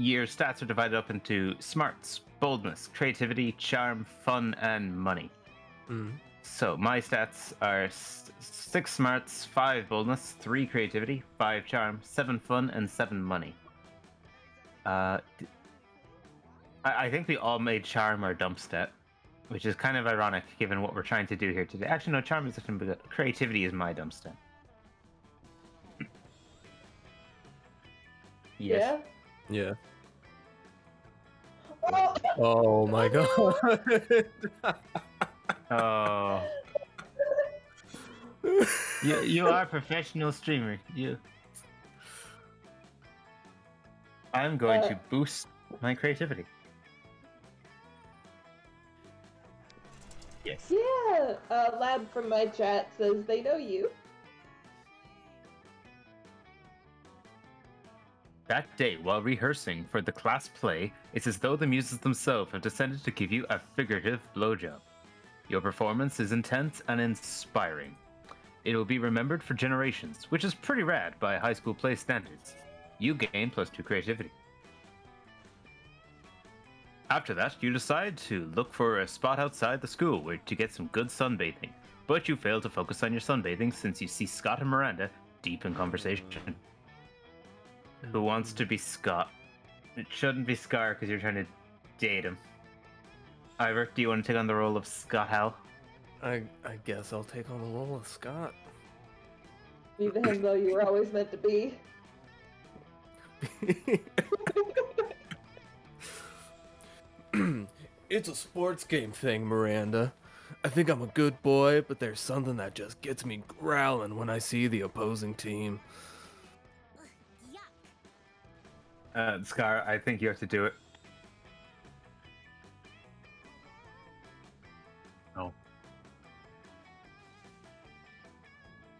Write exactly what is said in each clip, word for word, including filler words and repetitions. Your stats are divided up into smarts, boldness, creativity, charm, fun, and money. Mm. So my stats are s six smarts, five boldness, three creativity, five charm, seven fun, and seven money. Uh, I, I think we all made charm our dump stat, which is kind of ironic given what we're trying to do here today. Actually, no, charm is different, but creativity is my dump stat. Yes. Yeah. Yeah. Oh, oh my god. Oh. you, you are a professional streamer. You. I'm going uh, to boost my creativity. Yes. Yeah. Uh, Lab from my chat says they know you. That day, while rehearsing for the class play, it's as though the muses themselves have descended to give you a figurative blowjob. Your performance is intense and inspiring. It will be remembered for generations, which is pretty rad by high school play standards. You gain plus two creativity. After that, you decide to look for a spot outside the school where to get some good sunbathing, but you fail to focus on your sunbathing since you see Scott and Miranda deep in conversation. Who wants to be Scott? It shouldn't be Scar because you're trying to date him. Eibhear, do you want to take on the role of Scott Hal? I I guess I'll take on the role of Scott. Be the him though you were always meant to be. It's a sports game thing, Miranda. I think I'm a good boy, but there's something that just gets me growling when I see the opposing team. Uh, Scar, I think you have to do it. No.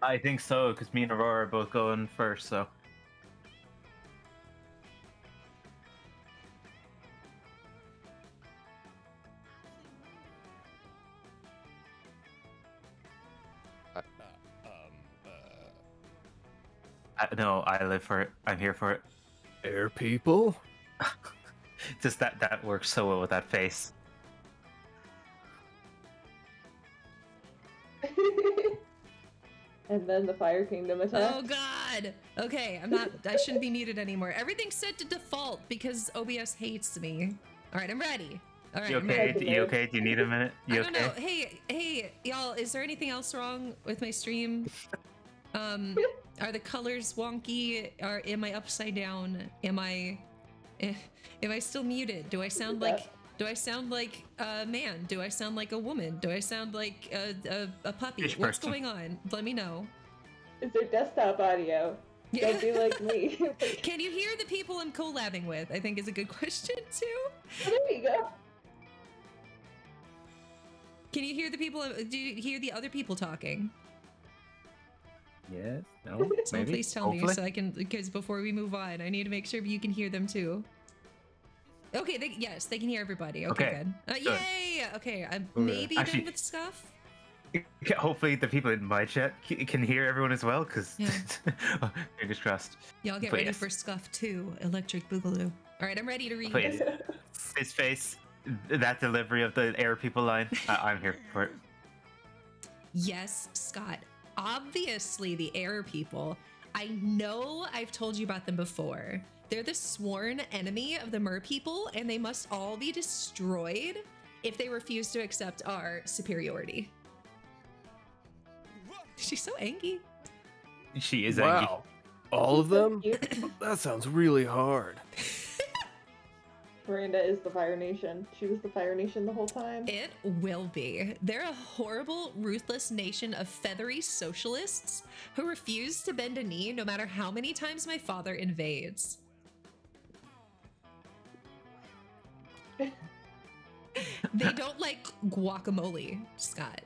I think so, because me and Aurora are both going first, so. Uh, um, uh... I, no, I live for it. I'm here for it. Air people? Just that that works so well with that face. And then the Fire Kingdom attack. Oh god! Okay, I'm not I shouldn't be muted anymore. Everything's set to default because O B S hates me. Alright, I'm ready. Alright. You okay? I'm you okay? Do you need a minute? You I don't okay? know. Hey, hey, y'all, is there anything else wrong with my stream? Um Are the colors wonky? Or am I upside down? Am I, am I still muted? Do I sound like, do I sound like a man? Do I sound like a woman? Do I sound like a, a, a puppy? Each What's person. Going on? Let me know. Is there desktop audio? Yeah. Don't be like me. Can you hear the people I'm collabing with? I think is a good question too. Well, there you go. Can you hear the people? Do you hear the other people talking? Yes. No. So maybe. Please tell Hopefully. me so I can, because before we move on, I need to make sure you can hear them too. Okay. They, yes, they can hear everybody. Okay. okay. Good. Uh, good. Yay. Okay. I'm uh, maybe actually, done with stuff. Hopefully, the people in my chat can hear everyone as well, because yeah. oh, fingers crossed. Y'all get but ready yes. for Scuff two, Electric Boogaloo. All right, I'm ready to read. Please. His face, that delivery of the air people line. Uh, I'm here for it. Yes, Scott. Obviously the air people. I know I've told you about them before. They're the sworn enemy of the mer people, and they must all be destroyed if they refuse to accept our superiority. She's so angry. She is wow. angry. All of them? That sounds really hard. Miranda is the Fire Nation. She was the Fire Nation the whole time. It will be. They're a horrible, ruthless nation of feathery socialists who refuse to bend a knee no matter how many times my father invades. They don't like guacamole, Scott.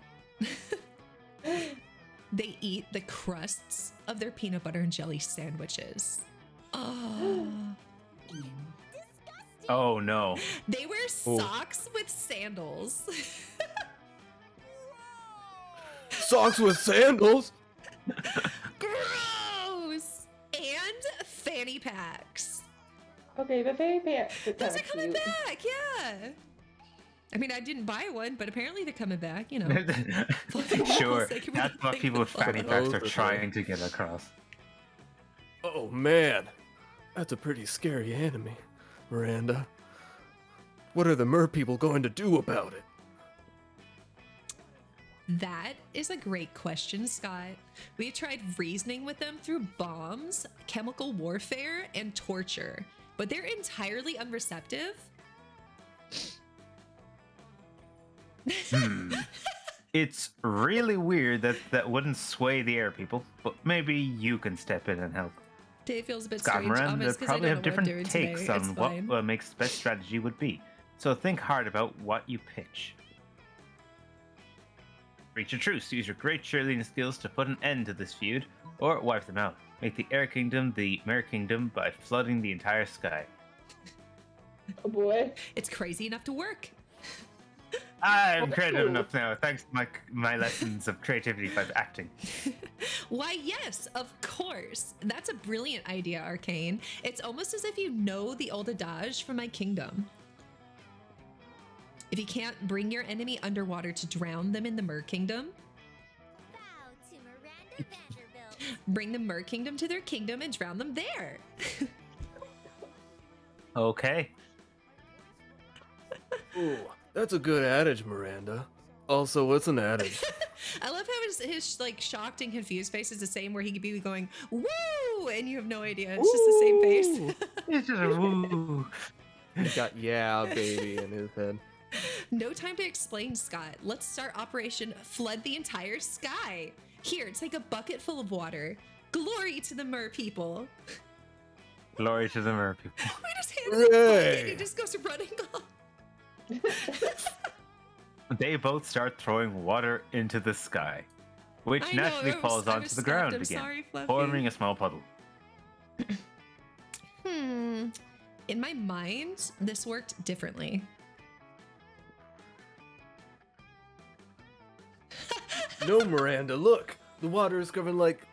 They eat the crusts of their peanut butter and jelly sandwiches. Oh. Oh no. They wear socks Ooh. with sandals. Socks with sandals? Gross! And fanny packs. Okay, but very bad. Those are coming cute. back, yeah. I mean, I didn't buy one, but apparently they're coming back, you know. Sure, that's what people with fanny packs are trying to get across. Oh man, that's a pretty scary enemy, Miranda. What are the mer people going to do about it? That is a great question, Scott. We tried reasoning with them through bombs, chemical warfare, and torture, but they're entirely unreceptive. Hmm. It's really weird that that wouldn't sway the air people, but maybe you can step in and help. Day feels a bit Scott strange. Miranda probably have different takes on what, what makes the best strategy would be, so think hard about what you pitch. Reach a truce. Use your great cheerleading skills to put an end to this feud, or wipe them out. Make the Air Kingdom the Mer Kingdom by flooding the entire sky. Oh boy. It's crazy enough to work. I'm creative enough now, thanks to my, my lessons of creativity by acting. Why, yes, of course. That's a brilliant idea, Arcane. It's almost as if you know the old adage from my kingdom. If you can't bring your enemy underwater to drown them in the Mer Kingdom, bow to Miranda Vanderbilt. Bring the Mer Kingdom to their kingdom and drown them there. Okay. Ooh, that's a good adage, Miranda. Also, what's an adage? I love how his, his like shocked and confused face is the same where he could be going woo, and you have no idea. It's Ooh. just the same face. It's just a woo. He's got yeah, baby, in his head. No time to explain, Scott. Let's start Operation Flood the Entire Sky. Here, take a bucket full of water. Glory to the mer people. Glory to the mer people. We just handed him a bucket and he just goes running off. They both start throwing water into the sky, which I naturally know, falls was, onto the stopped. ground I'm again, sorry, forming a small puddle. Hmm. In my mind, this worked differently. No, Miranda, look! The water is covering like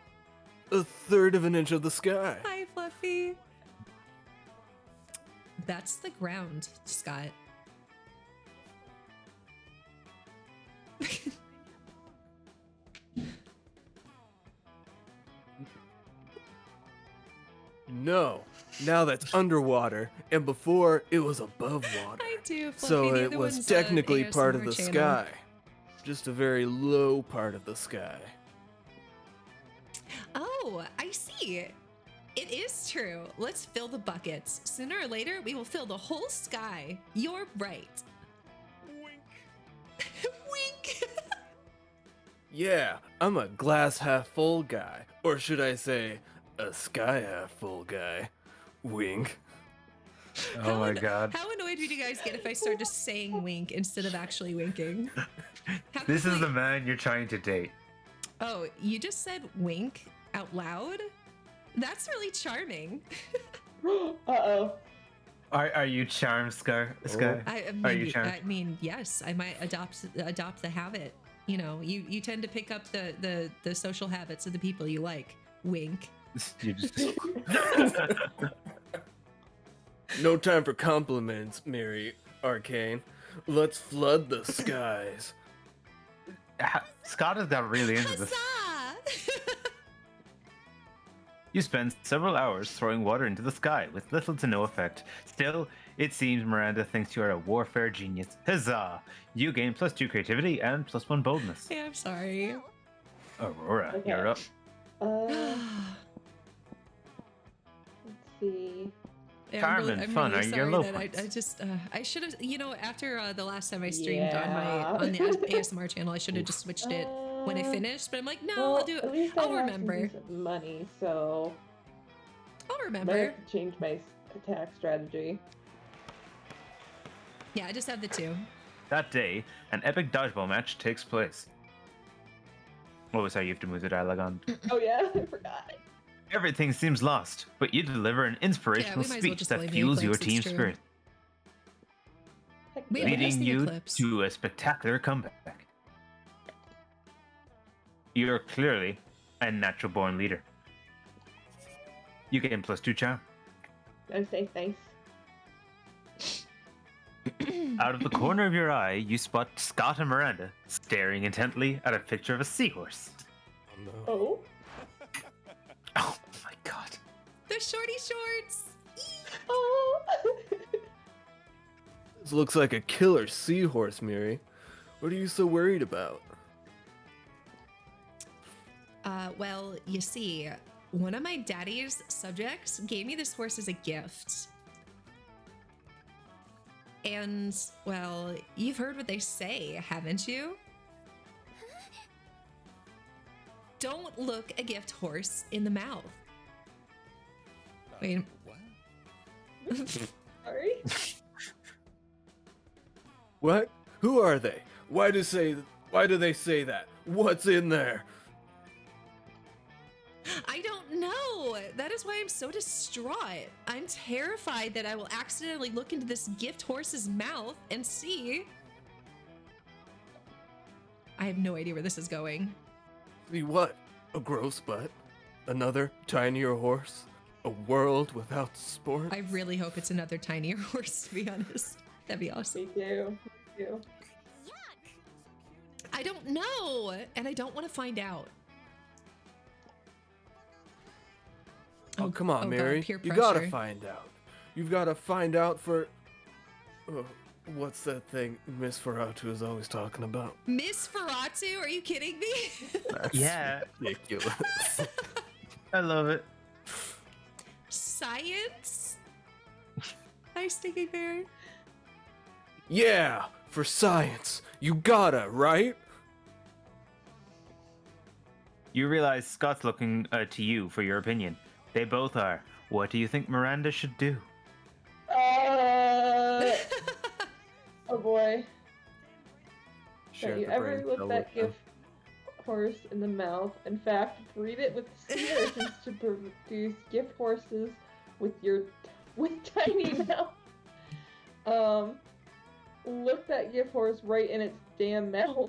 a third of an inch of the sky. Hi, Fluffy. That's the ground, Scott. No, now that's underwater, and before it was above water. I do, Fluffy. So it was technically part of the sky. Just a very low part of the sky. Oh, I see. It is true. Let's fill the buckets. Sooner or later, we will fill the whole sky. You're right. Wink. Wink. Yeah, I'm a glass half full guy. Or should I say, a sky half full guy. Wink. Oh how my god. How annoyed would you guys get if I started just saying wink instead of actually winking? How this is I... the man you're trying to date. Oh, you just said wink out loud? That's really charming. Uh-oh. Are, are you charmed, Scar? Scar? I, maybe, are you charmed? I mean, yes, I might adopt adopt the habit. You know, you, you tend to pick up the, the, the social habits of the people you like. Wink. You just... No time for compliments, Mary Arcane. Let's flood the skies. Scott has got really into this. You spend several hours throwing water into the sky with little to no effect. Still, it seems Miranda thinks you are a warfare genius. Huzzah! You gain plus two creativity and plus one boldness. Yeah, I'm sorry. Aurora, okay. You're up. Uh, let's see. Yeah, Carmen, I'm really, I'm fun. Really sorry are your low that I, I just uh, I should have, you know, after uh, the last time I streamed yeah. on my on the A S M R channel, I should have just switched it uh, when I finished. But I'm like, no, well, I'll do it. I'll I remember. Money, so I'll remember. I have to change my attack strategy. Yeah, I just have the two. That day, an epic dodgeball match takes place. Oh, sorry, you have to move the dialogue on. Oh yeah, I forgot. Everything seems lost, but you deliver an inspirational yeah, speech well that fuels your team's spirit, Wait, leading you clips. to a spectacular comeback. You're clearly a natural-born leader. You gain plus two charm. I say thanks. Out of the corner of your eye, you spot Scott and Miranda staring intently at a picture of a seahorse. Oh, no. Oh. Oh my god. They're shorty shorts. Oh. This looks like a killer seahorse, Miri. What are you so worried about? Uh, well, you see, one of my daddy's subjects gave me this horse as a gift. And, well, you've heard what they say, haven't you? Don't look a gift horse in the mouth. Wait. What? Sorry? What? Who are they? Why do say? Why do they say that? What's in there? I don't know. That is why I'm so distraught. I'm terrified that I will accidentally look into this gift horse's mouth and see. I have no idea where this is going. See what? A gross butt? Another tinier horse? A world without sport? I really hope it's another tinier horse, to be honest. That'd be awesome. Me too. Me too. Yuck! I don't know, and I don't want to find out. Oh, oh come on, oh, Mary. God, you gotta find out. You've gotta find out for... Oh, what's that thing Miss Ferratu is always talking about? Miss Ferratu? Are you kidding me? That's yeah. ridiculous. I love it. Science? Hi, Stinky Bear. Yeah, for science. You gotta, right? You realize Scott's looking uh, to you for your opinion. They both are. What do you think Miranda should do? Uh, oh boy. Have you ever looked that gift horse in the mouth? In fact, breed it with seahorses to produce gift horses with your with tiny mouth. Um, look that gift horse right in its damn mouth.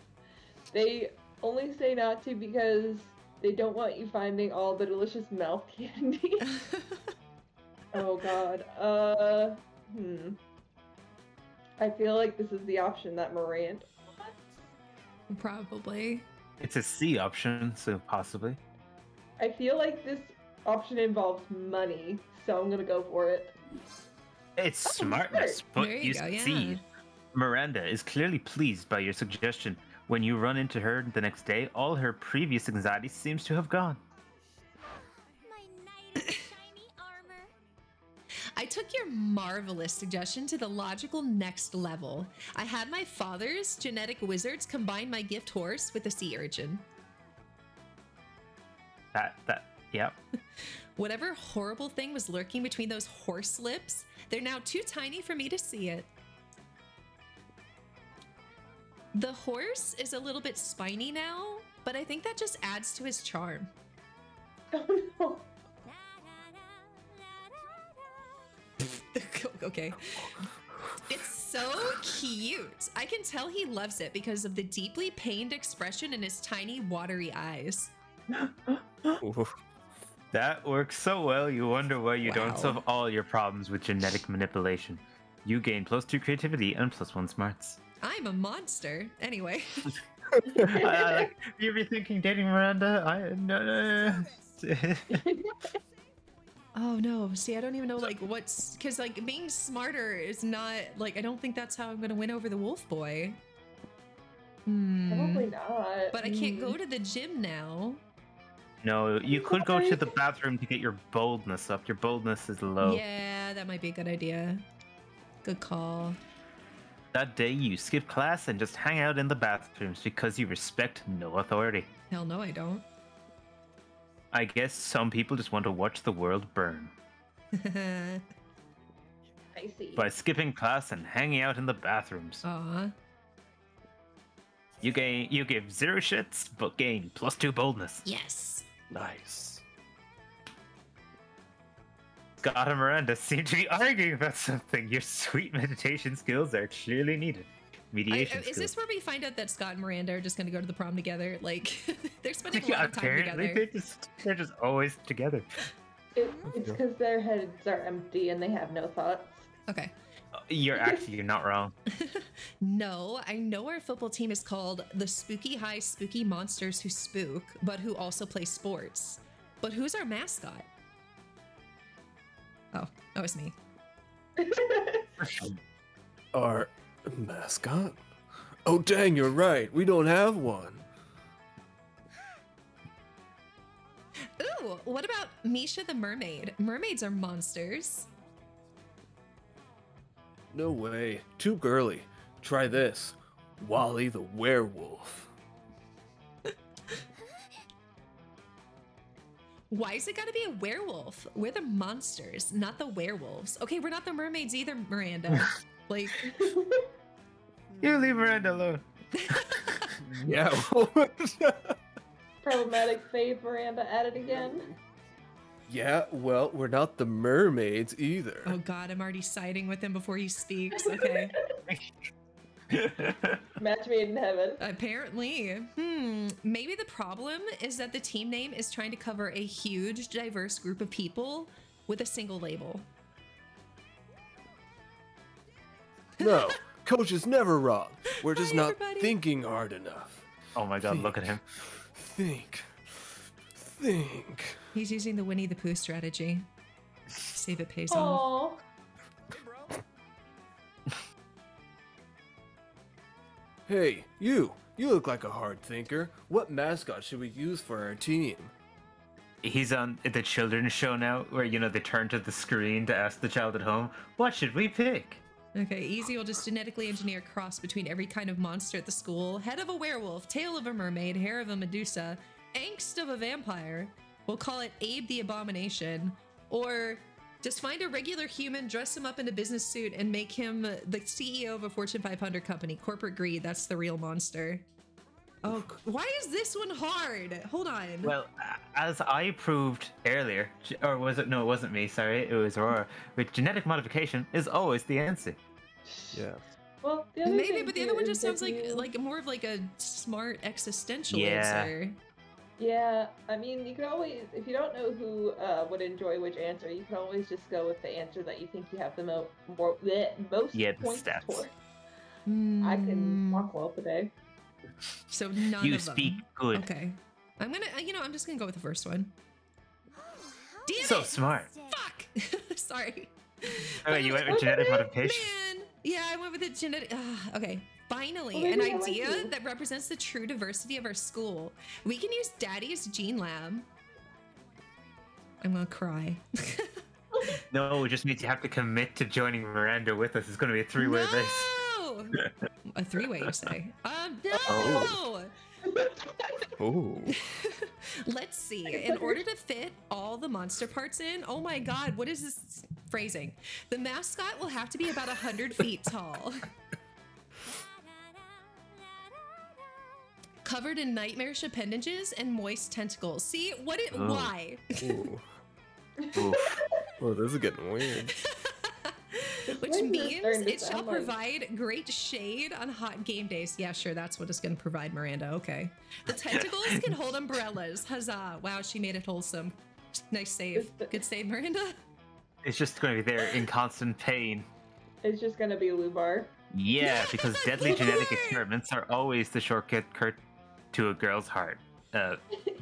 They only say not to because they don't want you finding all the delicious mouth candy. Oh god. Uh, hmm. I feel like this is the option that Miranda wants. Probably. It's a C option, so possibly. I feel like this option involves money, so I'm gonna go for it. It's oh, smartness, smart. But there you, you go, succeed. Yeah. Miranda is clearly pleased by your suggestion. When you run into her the next day, all her previous anxiety seems to have gone. My knight in shiny armor. I took your marvelous suggestion to the logical next level. I had my father's genetic wizards combine my gift horse with a sea urchin. That, that, yep. Whatever horrible thing was lurking between those horse lips, they're now too tiny for me to see it. The horse is a little bit spiny now, but I think that just adds to his charm. Oh no. Okay. It's so cute. I can tell he loves it because of the deeply pained expression in his tiny watery eyes. That works so well, you wonder why you wow. don't solve all your problems with genetic manipulation. You gain plus two creativity and plus one smarts. I'm a monster. Anyway. I, like, you be thinking dating Miranda? I no no. Oh no. See, I don't even know like what's because like being smarter is not like I don't think that's how I'm gonna win over the wolf boy. Hmm. Probably not. But I can't go to the gym now. No, you could go to the bathroom to get your boldness up. Your boldness is low. Yeah, that might be a good idea. Good call. That day, you skip class and just hang out in the bathrooms because you respect no authority. Hell no, I don't. I guess some people just want to watch the world burn. I see. By skipping class and hanging out in the bathrooms. Aww. You gain, you give zero shits, but gain plus two boldness. Yes. Nice. Scott and Miranda seem to be arguing about something. Your sweet meditation skills are clearly needed. Mediation I, Is skills. This where we find out that Scott and Miranda are just going to go to the prom together? Like, they're spending yeah, a lot of time apparently together. They're just, they're just always together. It, it's because their heads are empty and they have no thoughts. Okay. You're actually you're not wrong. No, I know our football team is called the Spooky High Spooky Monsters Who Spook, but who also play sports. But who's our mascot? Oh, that was me. Our mascot? Oh, dang, you're right. We don't have one. Ooh, what about Misha the mermaid? Mermaids are monsters. No way. Too girly. Try this. Wally the werewolf. Why is it gotta be a werewolf? We're the monsters, not the werewolves. Okay, we're not the mermaids either, Miranda. Like... You leave Miranda alone. Yeah. Problematic fave Miranda at it again. Yeah, well, we're not the mermaids either. Oh god, I'm already siding with him before he speaks, okay. Match made in heaven. Apparently. Hmm, maybe the problem is that the team name is trying to cover a huge, diverse group of people with a single label. No, Coach is never wrong. We're just Hi, not everybody. thinking hard enough. Oh my god, think, look at him. Think. Think. He's using the Winnie the Pooh strategy. See if it pays Aww. off. Hey, you! You look like a hard thinker. What mascot should we use for our team? He's on the children's show now, where, you know, they turn to the screen to ask the child at home, what should we pick? Okay, easy. We'll just genetically engineer a cross between every kind of monster at the school. Head of a werewolf, tail of a mermaid, hair of a Medusa, angst of a vampire. We'll call it Abe the Abomination. Or... just find a regular human, dress him up in a business suit, and make him the C E O of a Fortune five hundred company. Corporate greed, that's the real monster. Oh, why is this one hard? Hold on. Well, as I proved earlier, or was it? No, it wasn't me, sorry. It was Aurora. With genetic modification is always the answer. Yeah. Well, the other Maybe, but the other one just sounds like, like more of like a smart existential yeah. answer. Yeah, I mean, you can always, if you don't know who uh, would enjoy which answer, you can always just go with the answer that you think you have the mo more, bleh, most yeah, the points stats. toward. Mm. I can walk well today. So none you of them. You speak good. Okay. I'm gonna, you know, I'm just gonna go with the first one. Damn so it! smart. Fuck! Sorry. All right, you went with genetic modification. Man! Yeah, I went with the genetic, uh, okay. Finally, an idea that represents the true diversity of our school. We can use Daddy's Gene Lab. I'm gonna cry. No, it just means you have to commit to joining Miranda with us. It's gonna be a three-way race. No! A three-way, you say? Um, no! Oh. Oh. Let's see. In order to fit all the monster parts in, oh my god, what is this phrasing? The mascot will have to be about one hundred feet tall. Covered in nightmarish appendages and moist tentacles. See what it? Oh. Why? Ooh. Ooh. Oh, this is getting weird. Which When's means it shall provide like... great shade on hot game days. Yeah, sure, that's what it's going to provide, Miranda. Okay. The tentacles can hold umbrellas. Huzzah! Wow, she made it wholesome. Nice save. The... Good save, Miranda. It's just going to be there in constant pain. It's just going to be Lubar. Yeah, because deadly genetic experiments are always the shortcut curtain. to a girl's heart, uh,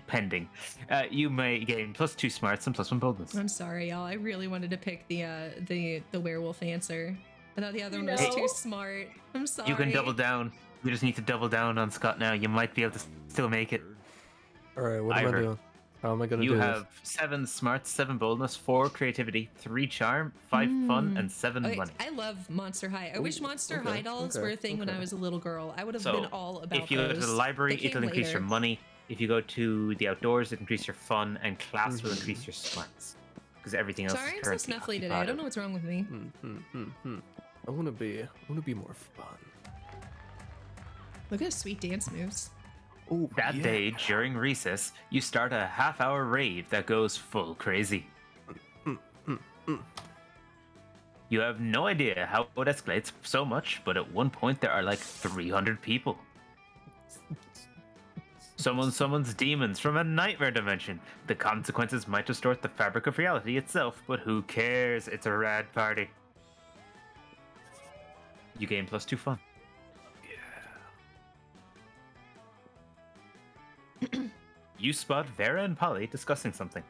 pending. Uh, you may gain plus two smarts and plus one boldness. I'm sorry, y'all. I really wanted to pick the uh, the the werewolf answer. I thought the other no. one was too smart. I'm sorry. You can double down. You just need to double down on Scott now. You might be able to still make it. All right, what am I doing? How am I gonna you do You have this? seven smarts, seven boldness, four creativity, three charm, five mm. fun, and seven okay, money. I love Monster High. I Ooh, wish Monster okay, High dolls okay, were a thing okay. when I was a little girl. I would have so been all about those. If you those. go to the library, it'll later. increase your money. If you go to the outdoors, it'll increase your fun, and class mm-hmm. will increase your smarts. Because everything else Sorry, is currently I'm so snuffly today. I don't know what's wrong with me. Mm-hmm, mm-hmm. I want to be, I want to be more fun. Look at sweet dance moves. Ooh, that yeah. day, during recess, you start a half-hour rave that goes full crazy. Mm, mm, mm. You have no idea how it escalates so much, but at one point there are like three hundred people. Someone summons demons from a nightmare dimension. The consequences might distort the fabric of reality itself, but who cares? It's a rad party. you gain plus two fun. Yeah. You spot Vera and Polly discussing something.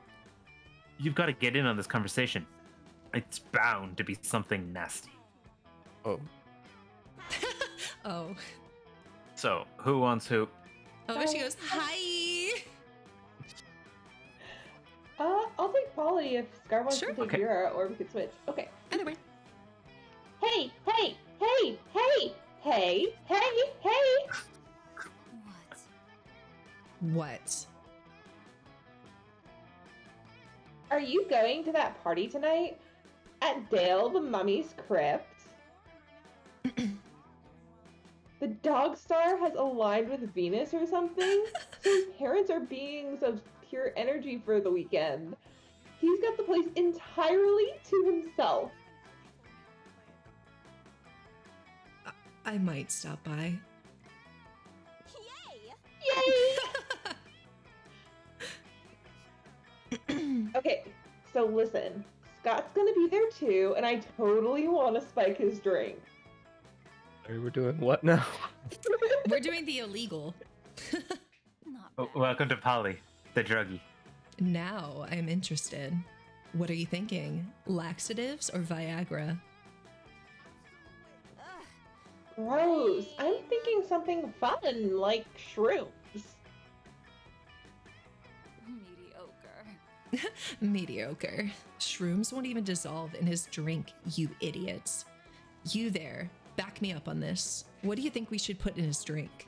You've got to get in on this conversation. It's bound to be something nasty. Oh. Oh. So, who wants who? Oh, but she goes, hi! Uh, I'll take Polly if Scar wants sure. to take okay. Vera, or we could switch. Okay. Either way. Hey, hey, hey, hey, hey, hey, hey! What? What? Are you going to that party tonight? At Dale the Mummy's crypt? The dog star has aligned with Venus or something? So his parents are beings of pure energy for the weekend. He's got the place entirely to himself. I might stop by. Yay! Yay! Okay, so listen. Scott's gonna be there too, and I totally want to spike his drink. We're doing what now? We're doing the illegal. Oh, welcome to Polly, the druggie. Now I'm interested. What are you thinking? Laxatives or Viagra? Gross. I'm thinking something fun, like shrooms. Mediocre. Mediocre. Shrooms won't even dissolve in his drink, you idiots. You there. Back me up on this. What do you think we should put in his drink?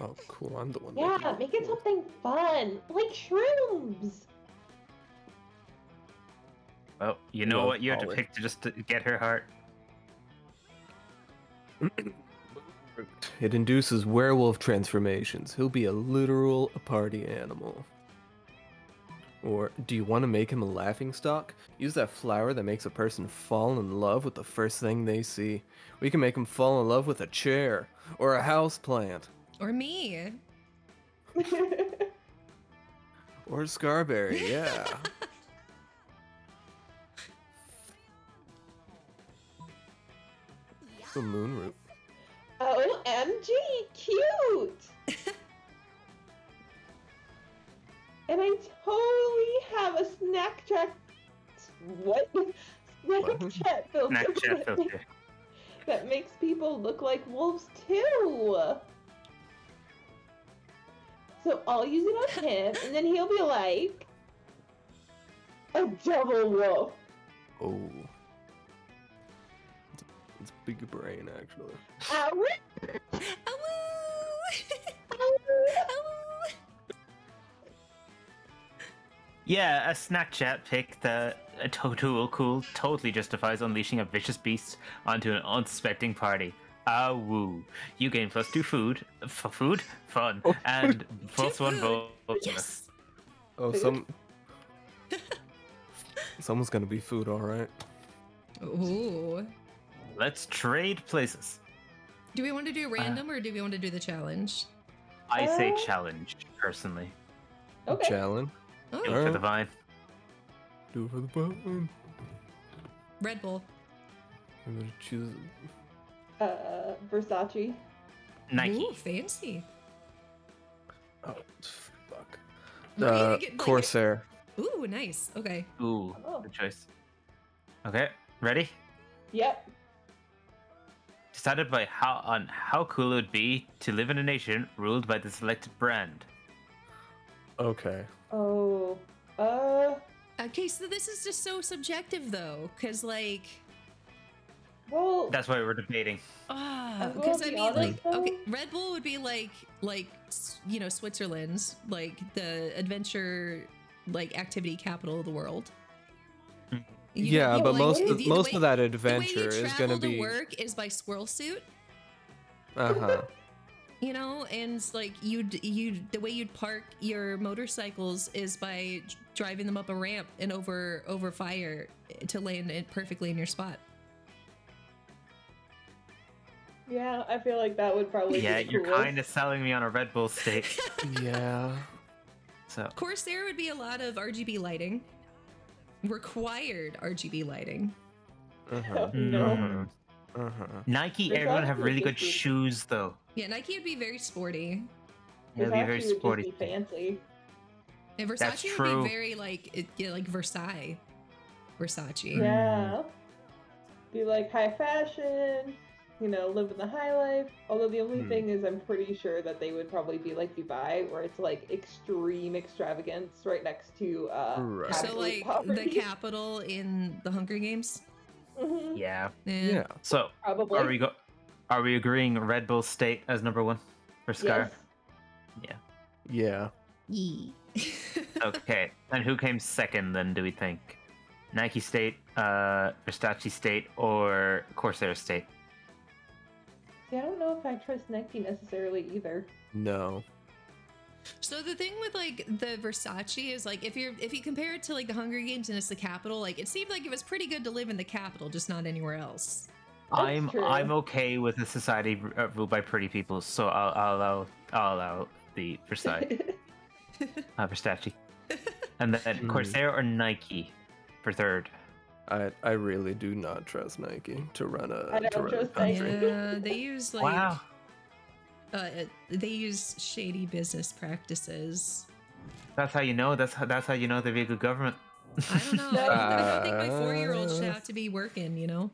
Oh, cool. I'm the one. Yeah, make it something fun. Like shrooms. Well, you know what you have to pick to just to get her heart? It induces werewolf transformations. He'll be a literal party animal. Or, do you want to make him a laughingstock? Use that flower that makes a person fall in love with the first thing they see. We can make him fall in love with a chair. Or a houseplant. Or me. Or Scarberry, yeah. The moon root. O M G, cute! And I totally have a snack track. What? Snack what? Chat filter. Snack chat filter. That makes people look like wolves too. So I'll use it on him, and then he'll be like a double wolf. Oh, it's a big brain actually. Ow! Ow! Ow! Ow! Yeah, a snack chat pick that a total cool totally justifies unleashing a vicious beast onto an unsuspecting party. Ah, woo. You gain plus two food, f food, fun, oh, and plus one bonus. Yes. Oh, some. Someone's gonna be food, all right. Ooh. Let's trade places. Do we want to do random uh, or do we want to do the challenge? I say uh... challenge personally. Okay. Challenge. Oh. Do it for the vine. Do it for the vine. Red Bull. I'm gonna choose. Uh, Versace. Nike. Ooh, fancy. Oh, fuck. Uh, get, like, Corsair. Ooh, nice. Okay. Ooh, oh. Good choice. Okay, ready? Yep. Decided by how on how cool it would be to live in a nation ruled by the selected brand. Okay. Oh, uh... Okay, so this is just so subjective, though, because, like... Well... That's why we're debating. Ah, uh, because, I mean, honest, like, though? Okay, Red Bull would be, like, like, you know, Switzerland's, like, the adventure, like, activity capital of the world. You yeah, know, but like, most, the, the, most the way, of that adventure is going to be... The work is by swirl suit. Uh-huh. You know, and like you'd you the way you'd park your motorcycles is by driving them up a ramp and over over fire to land it perfectly in your spot. Yeah, I feel like that would probably yeah be you're kind of selling me on a Red Bull steak. Yeah, so of course there would be a lot of R G B lighting, required R G B lighting. Uh-huh. Oh, no. Mm-hmm. Uh-huh. Nike There's Air would have really good shoes, though. Yeah, Nike would be very sporty. Yeah, it'd be very sporty. Be fancy. And Versace That's would true. be very like it, yeah, like Versailles, Versace. Yeah, be like high fashion. You know, living the high life. Although the only hmm. thing is, I'm pretty sure that they would probably be like Dubai, where it's like extreme extravagance right next to uh. Right. So like poverty. The capital in the Hunger Games. Mm-hmm. Yeah. Yeah. Yeah. So probably. Are we go? Are we agreeing Red Bull State as number one for Scar? Yes. Yeah. Yeah. Okay, and who came second then, do we think? Nike State, uh, Versace State, or Corsair State? See, I don't know if I trust Nike necessarily either. No. So the thing with like the Versace is like if you're if you compare it to like the Hunger Games and it's the capital, like it seemed like it was pretty good to live in the capital, just not anywhere else. That's I'm true. I'm okay with a society ruled by pretty people, so I'll, I'll allow I'll allow the Versace. Uh, Versace, and then Corsair or Nike for third. I I really do not trust Nike to run a, I don't to run a country. Yeah, they use like wow. uh, they use shady business practices. That's how you know. That's how that's how you know they'd be a good government. I don't know. uh, I don't think my four-year-old should have to be working. You know.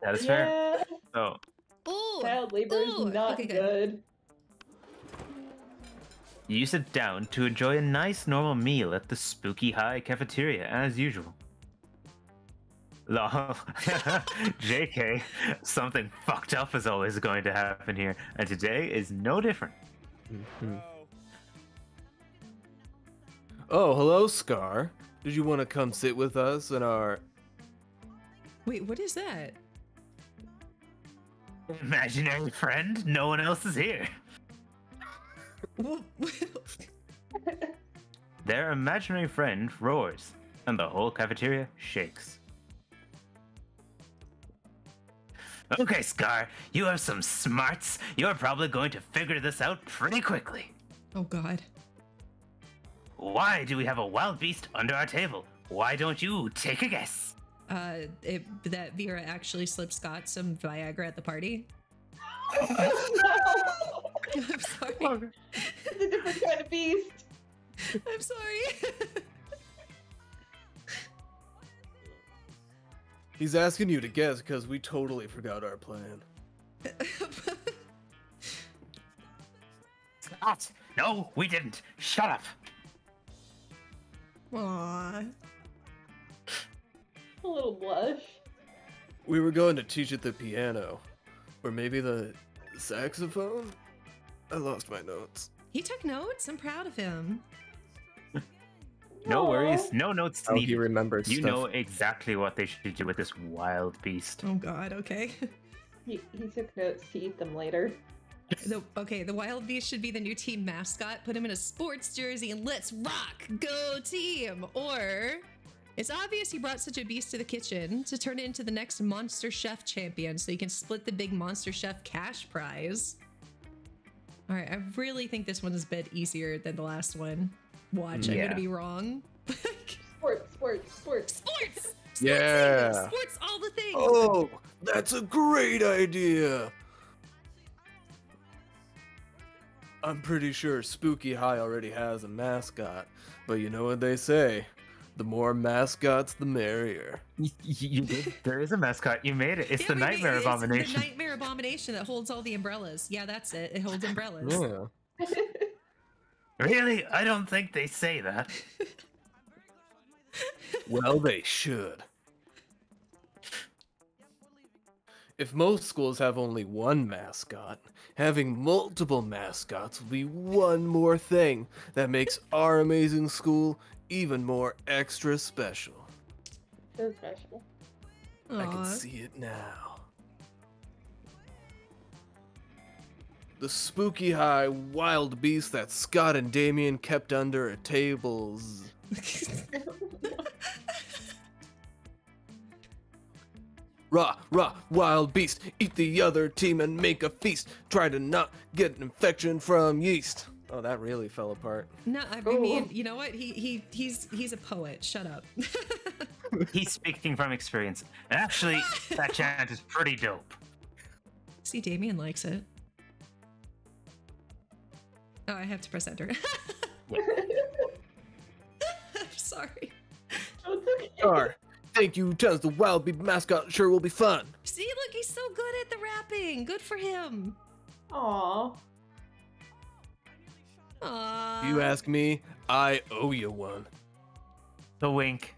That is fair. Yeah. So. Ooh, child labor ooh. is not okay, good. good. You sit down to enjoy a nice normal meal at the Spooky High cafeteria as usual. Love, J K, something fucked up is always going to happen here, and today is no different. Mm-hmm. Oh, hello, Scar. Did you want to come sit with us in our... Wait, what is that? Imaginary friend? No one else is here. Their imaginary friend roars, and the whole cafeteria shakes. Okay, Scar, you have some smarts. You're probably going to figure this out pretty quickly. Oh, God. Why do we have a wild beast under our table? Why don't you take a guess? Uh, it, that Vera actually slipped Scott some Viagra at the party. I'm sorry. Oh, it's a different kind of beast. I'm sorry. He's asking you to guess because we totally forgot our plan. Scott, no, we didn't. Shut up. Aww. A little blush. We were going to teach it the piano, or maybe the saxophone. I lost my notes. He took notes. I'm proud of him. No worries. No notes to needed. Oh, he remembers stuff. You know exactly what they should do with this wild beast. Oh, God. Okay. He, he took notes to eat them later. The, okay, the wild beast should be the new team mascot. Put him in a sports jersey and let's rock. Go team. Or it's obvious he brought such a beast to the kitchen to turn it into the next Monster Chef champion so you can split the big Monster Chef cash prize. All right, I really think this one is a bit easier than the last one. Watch, yeah. I'm gonna be wrong. Sports, sports, sports, sports. Yeah, sports, sports, all the things. Oh, that's a great idea. I'm pretty sure Spooky High already has a mascot, but you know what they say: the more mascots, the merrier. You, you did. There is a mascot. You made it. It's yeah, the nightmare made, it's abomination. The nightmare abomination that holds all the umbrellas. Yeah, that's it. It holds umbrellas. Yeah. Really? I don't think they say that. Well, they should. If most schools have only one mascot, having multiple mascots will be one more thing that makes our amazing school even more extra special. So special. Aww. I can see it now. The Spooky High wild beast that Scott and Damien kept under a tables. Rah, rah, wild beast, eat the other team and make a feast. Try to not get an infection from yeast. Oh, that really fell apart. No, I mean, oh. you know what? He he he's he's a poet. Shut up. He's speaking from experience. And actually, that chant is pretty dope. See, Damien likes it. Oh, I have to press enter. I'm sorry. Oh, it's okay. Sure. Thank you, Tez, the wild bee mascot. Sure will be fun. See, look, he's so good at the rapping. Good for him. Aww. Aww. You ask me, I owe you one. The wink.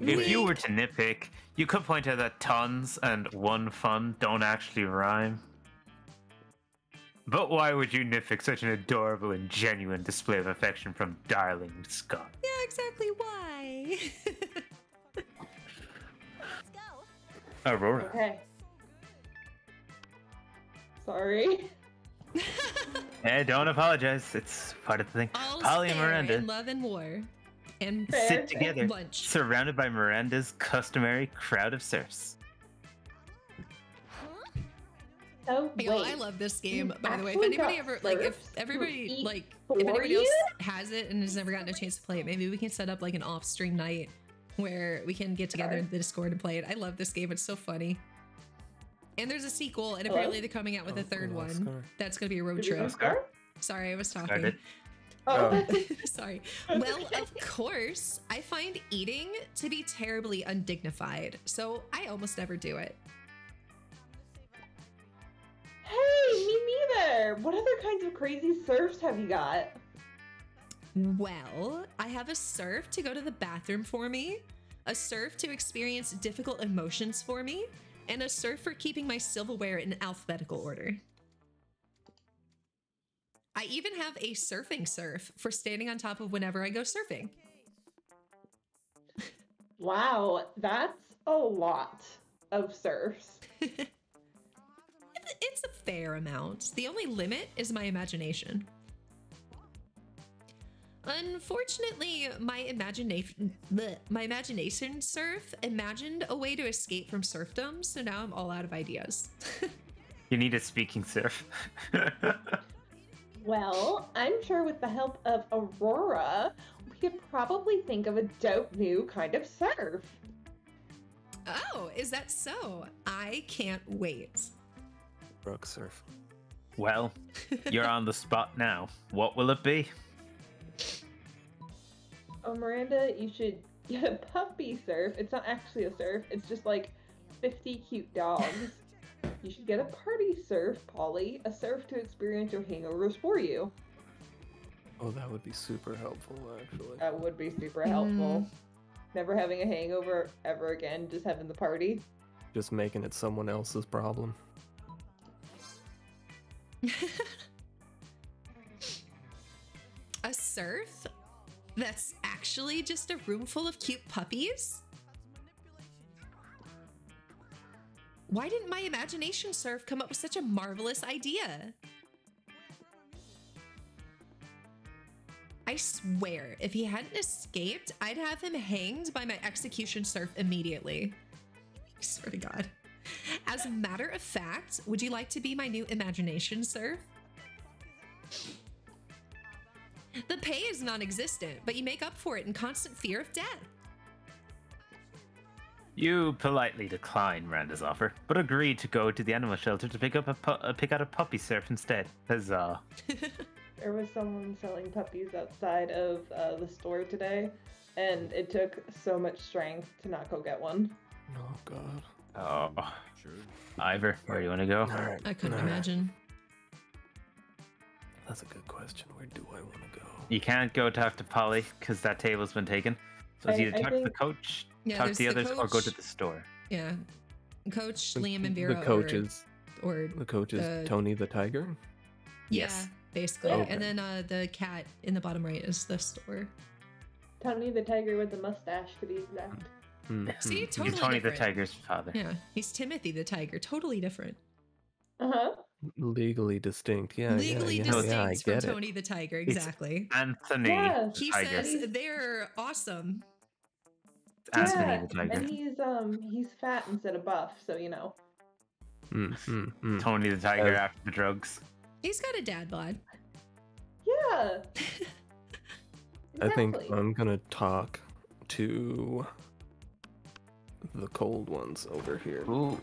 If wink. you were to nitpick, you could point out that tons and one fun don't actually rhyme. But why would you nitpick such an adorable and genuine display of affection from darling Scott? Yeah, exactly why? Aurora. Okay. Sorry. Hey, don't apologize. It's part of the thing. All Polly and Miranda. In love and war. And fair, sit together, lunch. Surrounded by Miranda's customary crowd of serfs. Huh? Oh, yo, I love this game, you by the way. If anybody ever, like, if everybody, like, if anybody you? else has it and has never gotten a chance to play it, maybe we can set up, like, an off-stream night where we can get together in the Discord and play it. I love this game. It's so funny. And there's a sequel, and apparently they're coming out with oh, a third one. Scar. That's going to be a road trip. Sorry, I was talking. Oh. Sorry. Well, of course, I find eating to be terribly undignified, so I almost never do it. Hey, me neither. What other kinds of crazy serfs have you got? Well, I have a serf to go to the bathroom for me, a serf to experience difficult emotions for me, and a serf for keeping my silverware in alphabetical order. I even have a surfing serf for standing on top of whenever I go surfing. Wow, that's a lot of serfs. It's a fair amount. The only limit is my imagination. Unfortunately, my imagination, my imagination serf imagined a way to escape from serfdom, so now I'm all out of ideas. You need a speaking serf. Well, I'm sure with the help of Aurora, we could probably think of a dope new kind of serf. Oh, is that so? I can't wait. Rogue serf. Well, you're on the spot now. What will it be? Oh, Miranda, you should get a puppy serf. It's not actually a serf. It's just like fifty cute dogs. You should get a party serf, Polly. A serf to experience your hangovers for you. Oh, that would be super helpful, actually. That would be super helpful. Mm. Never having a hangover ever again, just having the party. Just making it someone else's problem. A serf? That's actually just a room full of cute puppies? Why didn't my imagination serf come up with such a marvelous idea? I swear, if he hadn't escaped, I'd have him hanged by my execution serf immediately. I swear to God. As a matter of fact, would you like to be my new imagination serf? The pay is non-existent, but you make up for it in constant fear of death. You politely decline Miranda's offer, but agree to go to the animal shelter to pick up a pick out a puppy serf instead. Huzzah! There was someone selling puppies outside of uh, the store today, and it took so much strength to not go get one. Oh God! Oh, sure. Eibhear, where do you want to go? Right. I couldn't right. imagine. That's a good question. Where do I want to go? You can't go talk to Polly because that table's been taken. So it's I, either I talk think... to the coach. Yeah, talk to the others, the or go to the store. Yeah, Coach Liam and Vera. The coaches, or, or the coaches, the... Tony the tiger. Yes, yeah, basically. Okay. And then uh, the cat in the bottom right is the store. Tony the tiger with the mustache, to be exact. Mm-hmm. See, totally You're Tony different. the tiger's father. Yeah, he's Timothy the tiger. Totally different. Uh huh. Legally distinct. Yeah. Legally yeah, distinct yeah, yeah, from Tony it. the tiger. Exactly. It's Anthony. Yeah. He tiger. says they're awesome. Yeah, and he's um he's fat instead of buff, so you know. Mm, mm, mm. Tony the tiger uh, after the drugs. He's got a dad bod. Yeah. Exactly. I think I'm gonna talk to the cold ones over here. Ooh.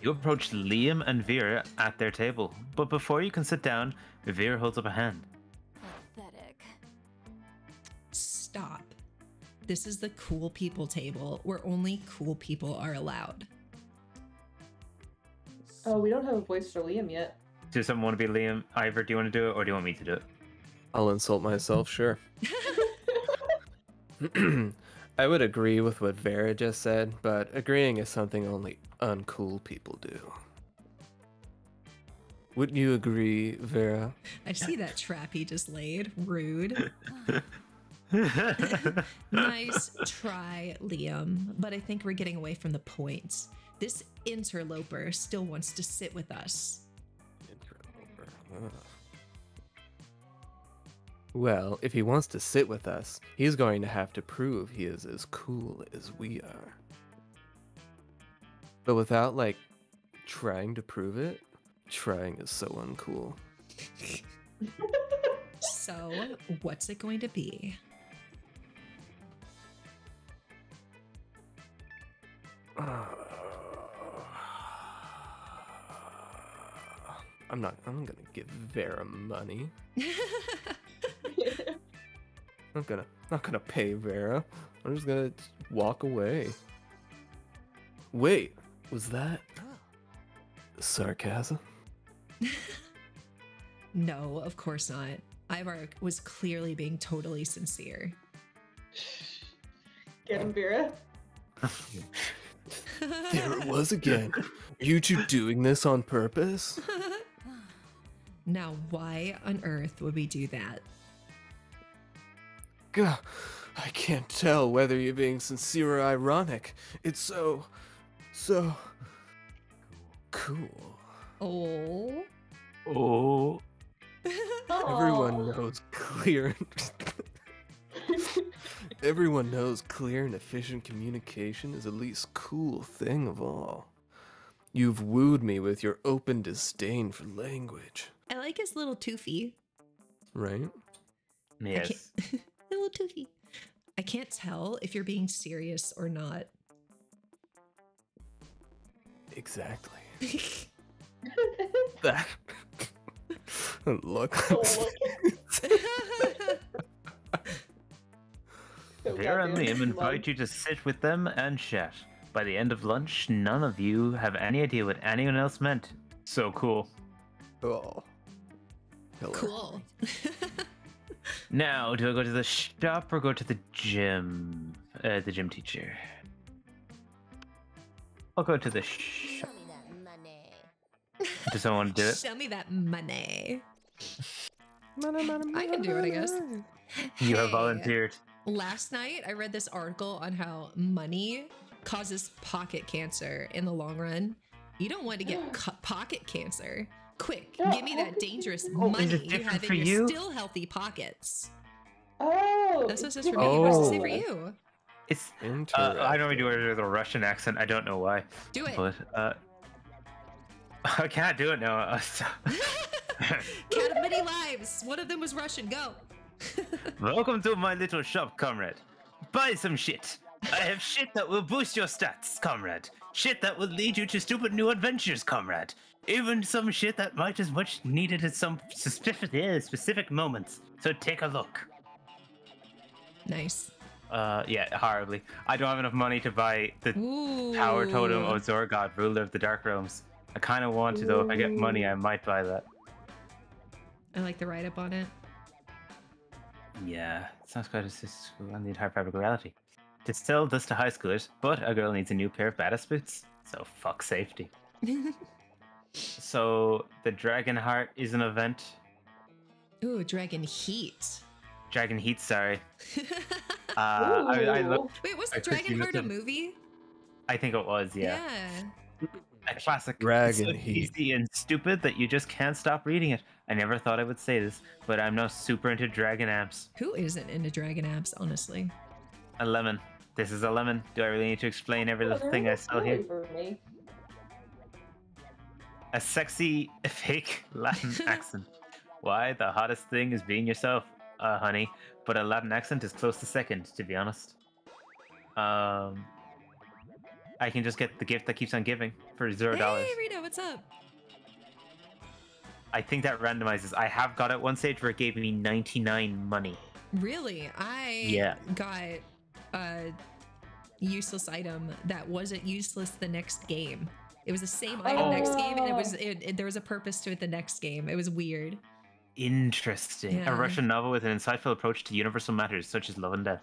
You approach Liam and Vera at their table, but before you can sit down, Vera holds up a hand. Pathetic. Stop. This is the cool people table, where only cool people are allowed. Oh, we don't have a voice for Liam yet. Does someone want to be Liam? Eibhear, do you want to do it, or do you want me to do it? I'll insult myself, sure. I would agree with what Vera just said, but agreeing is something only uncool people do. Wouldn't you agree, Vera? I see that trap he just laid. Rude. Nice try, Liam, but I think we're getting away from the point. This interloper still wants to sit with us. Interloper. Huh. Well, if he wants to sit with us, he's going to have to prove he is as cool as we are. But without, like, trying to prove it, trying is so uncool. So, what's it going to be? I'm not, I'm gonna give Vera money. I'm gonna, not gonna pay Vera. I'm just gonna walk away. Wait, was that sarcasm? No, of course not. Eibhear was clearly being totally sincere. Get him, Vera. There it was again. You two doing this on purpose? Now, why on earth would we do that? Gah, I can't tell whether you're being sincere or ironic. It's so, so cool. Oh. Oh. Everyone knows clear. Everyone knows clear and efficient communication is the least cool thing of all. You've wooed me with your open disdain for language. I like his little toofy. Right? Yes. A little toofy. I can't tell if you're being serious or not. Exactly. That look. Oh, Vera and Liam invite you to sit with them and chat. By the end of lunch, none of you have any idea what anyone else meant. So cool. Oh. Hello. Cool. Now, do I go to the shop or go to the gym? Uh, the gym teacher. I'll go to the shop. Show me that money. Does someone want to do it? Show me that money. Money, money, money. I can do it, I guess. You have volunteered. Hey, last night, I read this article on how money causes pocket cancer in the long run. You don't want to get pocket cancer. Quick, give me that dangerous oh, money you have in your you? still healthy pockets. Oh, this was just for me. Oh. Versus for you. It's uh, I don't do it with a Russian accent. I don't know why. Do it. But, uh, I can't do it now. Cat of many lives. One of them was Russian. Go. Welcome to my little shop, comrade. Buy some shit. I have shit that will boost your stats, comrade. Shit that will lead you to stupid new adventures, comrade. Even some shit that might as much needed at some specific, yeah, specific moments. So take a look. Nice. Uh, yeah, horribly. I don't have enough money to buy the Ooh. Power Totem of Zorgod, Ruler of the Dark Realms. I kind of want to, though. If I get money, I might buy that. I like the write-up on it. Yeah, it sounds quite a on the entire fabric of reality. To sell this to high schoolers, but a girl needs a new pair of badass boots, so fuck safety. So the Dragon Heart is an event. Ooh, Dragon Heat. Dragon Heat, sorry. uh, I, I look, Wait, was the Dragon Heart a movie? I think it was, yeah. Yeah. A classic. Dragon so Heat. Easy and stupid that you just can't stop reading it. I never thought I would say this, but I'm now super into Dragon apps. Who isn't into Dragon apps, honestly? A lemon. This is a lemon. Do I really need to explain every little oh, thing I sell here? A sexy, fake Latin accent. Why, the hottest thing is being yourself, uh, honey. But a Latin accent is close to second, to be honest. Um, I can just get the gift that keeps on giving for zero dollars. Hey, Rita, what's up? I think that randomizes. I have got it one stage where it gave me ninety-nine money. Really? I yeah. got a useless item that wasn't useless the next game. It was the same item oh. next game, and it was it, it, there was a purpose to it the next game. It was weird. Interesting. Yeah. A Russian novel with an insightful approach to universal matters such as love and death.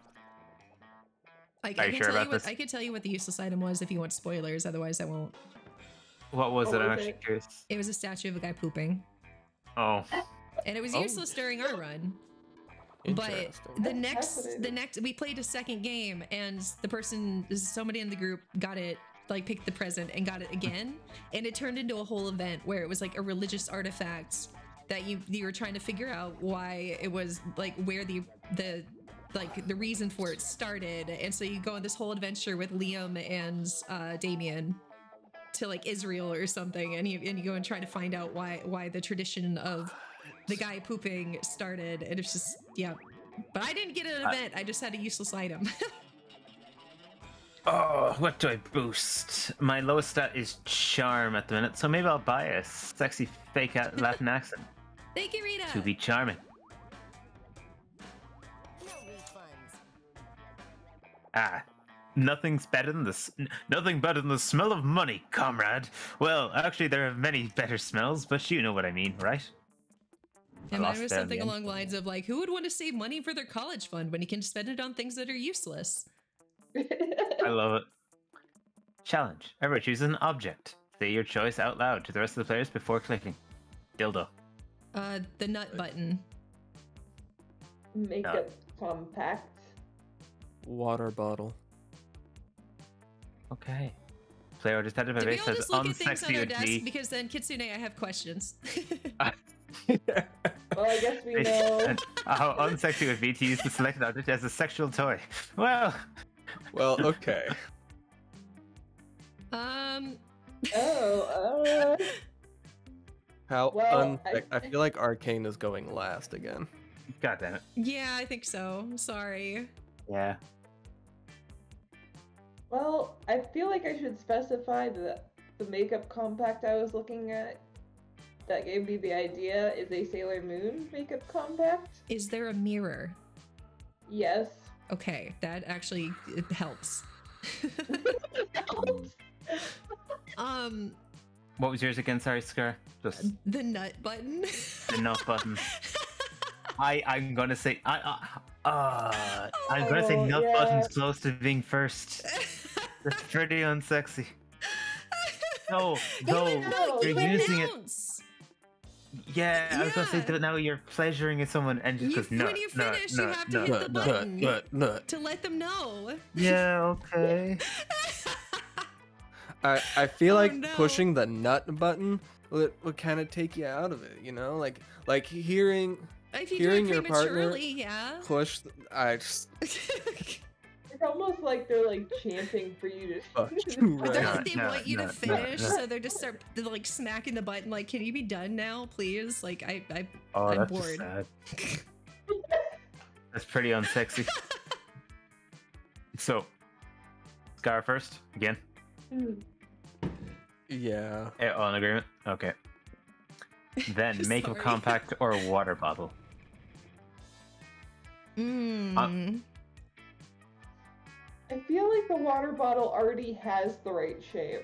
Like, Are I you sure about you what, this? I can tell you what the useless item was if you want spoilers. Otherwise, I won't. What was what it? Was I'm actually it? curious. It was a statue of a guy pooping. Oh. And it was oh. useless during our run. But the next, the next, we played a second game, and the person, somebody in the group, got it, like picked the present and got it again, and it turned into a whole event where it was like a religious artifact that you you were trying to figure out why it was like where the the like the reason for it started, and so you go on this whole adventure with Liam and uh, Damien to like Israel or something, and you and you go and try to find out why why the tradition of the guy pooping started, and it's just, yeah. But I didn't get an event, I just had a useless item. Oh, what do I boost? My lowest stat is charm at the minute, so maybe I'll buy a sexy fake Latin accent. Thank you, Rita! To be charming. No refunds. Ah. Nothing's better than the nothing better than the smell of money, comrade. Well, actually, there are many better smells, but you know what I mean, right? And mine was something along the lines of like, who would want to save money for their college fund when you can spend it on things that are useless? I love it. Challenge. Everyone chooses an object. Say your choice out loud to the rest of the players before clicking. Dildo. Uh, the nut button. Makeup no. compact. Water bottle. Okay. Player just had to be says unsexy or D. Because then Kitsune, I have questions. uh, well, I guess we know how unsexy would be to use the selected object as a sexual toy. Well, well, okay. Um. Oh. Uh... How? Well, unsex I... I feel like Arcane is going last again. God damn it. Yeah, I think so. Sorry. Yeah. Well, I feel like I should specify that the makeup compact I was looking at that gave me the idea is a Sailor Moon makeup compact. Is there a mirror? Yes. Okay, that actually it helps. It helps. um, what was yours again? Sorry, Scar. Just the nut button. The nut button. I I'm gonna say I uh, uh oh, I'm gonna say nut yeah. button's close to being first. That's pretty unsexy. No, no, you no you're you using it. Yeah, yeah, I was gonna say that now you're pleasuring in someone, and just because no, when you finish, no, you have no, to no, hit no, the button no, no, no. to let them know. Yeah, okay. I I feel oh, like no. pushing the nut button would, would kind of take you out of it, you know, like like hearing if you hearing your partner yeah. push. The, I just. It's almost like they're like chanting for you to. Oh, right. Like, they no, want you no, to finish, no, no. so they're just start they're like smacking the button, like, "Can you be done now, please?" Like, I, I, oh, I'm that's bored. Sad. That's pretty unsexy. So, Scar first again. Yeah. On agreement. Okay. Then make a compact or a water bottle. Hmm. Um, I feel like the water bottle already has the right shape.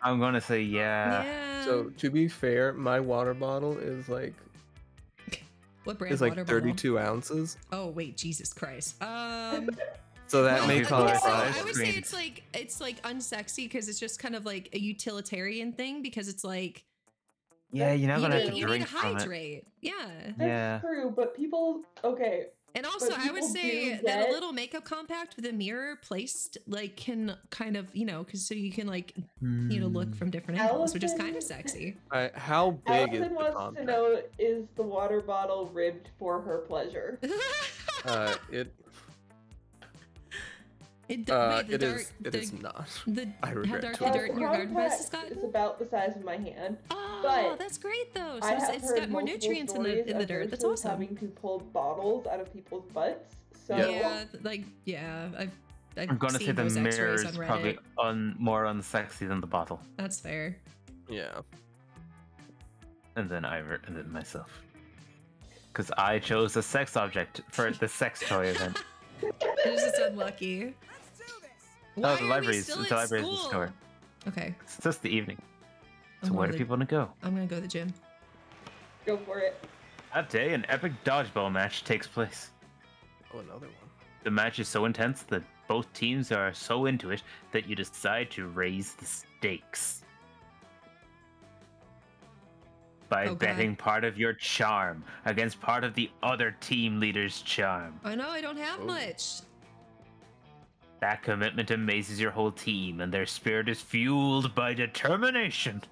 I'm gonna say yeah. yeah. So to be fair, my water bottle is like what brand? It's like water thirty-two bottle? Ounces. Oh wait, Jesus Christ. Um. So that well, may call it. I would say it's like it's like unsexy because it's just kind of like a utilitarian thing because it's like. Yeah, you're not gonna have to drink. You need to hydrate. Yeah. That's yeah. true, but people. Okay. And also, I would say that, that a little makeup compact with a mirror placed, like, can kind of, you know, because so you can, like, mm. you know, look from different angles, Allison, which is kind of sexy. All right, how big Allison is the wants compact? To know, is the water bottle ribbed for her pleasure? uh, it... It, uh, wait, it, dark, is, it the, is not. The, I regret how dark the dirt in your garden bed is gotten? It's about the size of my hand. Oh, but that's great though. So it's, it's got more nutrients in the, in the dirt. That's awesome. Having to pull bottles out of people's butts. So yeah, like yeah, I've I've I'm gonna say the mirror is probably un, more unsexy than the bottle. That's fair. Yeah. And then Eibhear, and then myself, because I chose a sex object for the sex toy event. It was just unlucky. Let's do this. Why oh, the libraries, the libraries in the store. Okay. It's just the evening. So I'm where do people want to go? I'm gonna go to the gym. Go for it. That day, an epic dodgeball match takes place. Oh, another one. The match is so intense that both teams are so into it that you decide to raise the stakes by oh, betting God. part of your charm against part of the other team leader's charm. I know, I don't have oh. much. That commitment amazes your whole team, and their spirit is fueled by determination.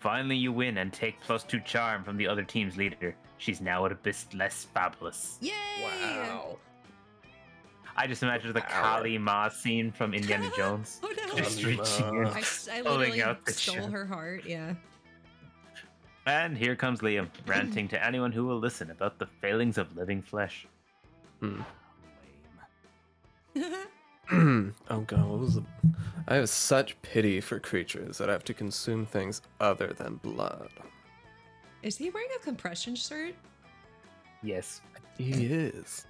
Finally, you win and take plus two charm from the other team's leader. She's now at a bit less fabulous. Yay! Wow. I just imagined the wow. Kali Ma scene from Indiana Jones. Oh no! Just reaching in, I, I literally out the stole shot. her heart, yeah. And here comes Liam, ranting to anyone who will listen about the failings of living flesh. Hmm. Oh god, what was the... I have such pity for creatures that have to consume things other than blood. Is he wearing a compression shirt? Yes, he is.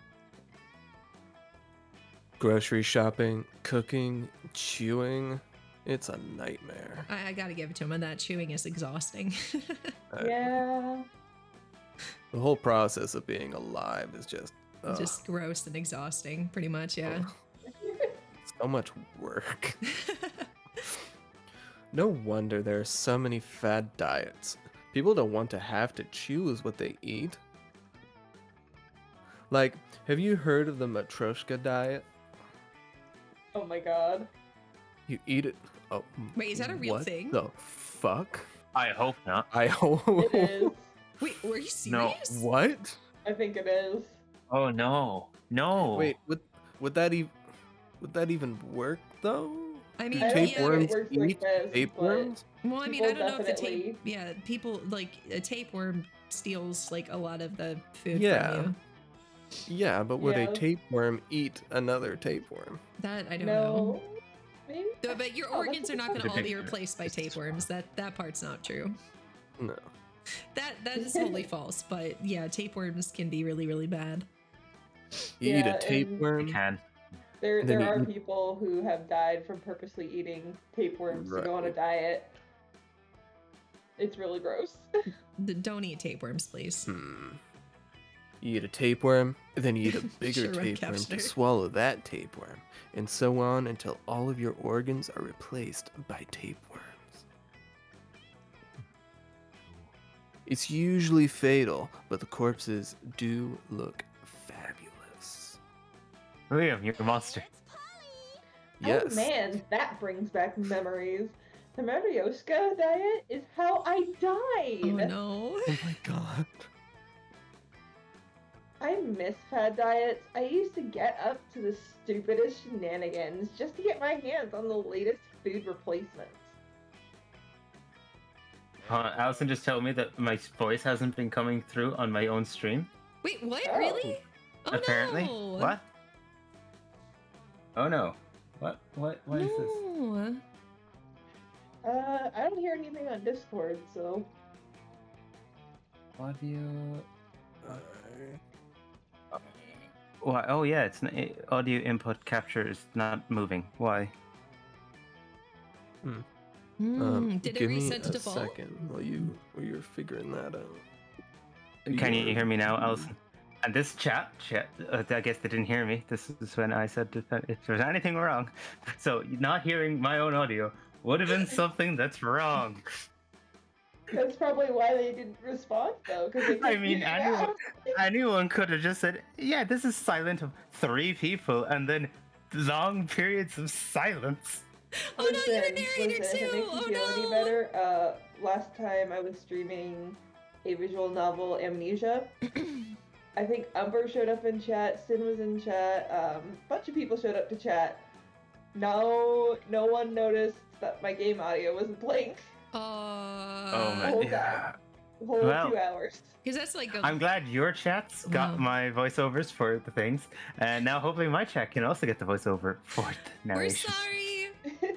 Grocery shopping, cooking, chewing, it's a nightmare. I, I gotta give it to him, and that chewing is exhausting. Yeah. The whole process of being alive is just... Ugh. Just gross and exhausting, pretty much, yeah. Ugh. So much work. No wonder there are so many fad diets. People don't want to have to choose what they eat. Like, have you heard of the Matryoshka diet? Oh my god. You eat it. Oh. Wait, is that a real what thing? The fuck? I hope not. I hope. It is. Wait, were you serious? No. What? I think it is. Oh no, no. Wait, would would that even? Would that even work though? I mean, tapeworms eat like this, tapeworms? Well, I mean, I don't know if the tape... Yeah, people, like, a tapeworm steals, like, a lot of the food yeah. from you. Yeah, but would yeah. a tapeworm eat another tapeworm? That, I don't no. know. Maybe? Though, but your oh, organs are not going to all be replaced by tapeworms. That that part's not true. No. That That is totally false, but yeah, tapeworms can be really, really bad. You yeah, eat a tapeworm? You can. There, there are people who have died from purposely eating tapeworms right. to go on a diet. It's really gross. Don't eat tapeworms, please. Hmm. You eat a tapeworm, then you eat a bigger sure tapeworm to swallow that tapeworm, and so on until all of your organs are replaced by tapeworms. It's usually fatal, but the corpses do look Liam, you're a monster. Yes. Oh man, that brings back memories. The Matryoshka diet is how I died. Oh no. Oh my god. I miss fad diets. I used to get up to the stupidest shenanigans just to get my hands on the latest food replacements. Uh, Allison just told me that my voice hasn't been coming through on my own stream. Wait, what? Oh. Really? Oh, apparently. No. What? Oh no. What? What? What no. is this? Uh, I don't hear anything on Discord, so... Audio... Uh... Oh. Why? Oh yeah, it's not... audio input capture is not moving. Why? Hmm. Mm, um, did it reset to default? Give me a second while, you, while you're figuring that out. You Can you hear me now, Allison? And this chat, chat uh, I guess they didn't hear me. This is when I said if there's anything wrong. So not hearing my own audio would have been something that's wrong. That's probably why they didn't respond, though. Cause I mean, anyone, anyone could have just said, yeah, this is silent of three people, and then long periods of silence. Oh, listen, no, you're a narrator, listen, too! If it makes you oh, feel no. any better, uh, last time I was streaming a visual novel, Amnesia. I think Umber showed up in chat, Sin was in chat, um, a bunch of people showed up to chat. No, no one noticed that my game audio wasn't playing. Uh, oh my god. Yeah. whole well, two hours. Because that's like. A... I'm glad your chats got no. my voiceovers for the things, and now hopefully my chat can also get the voiceover for the narration. We're sorry.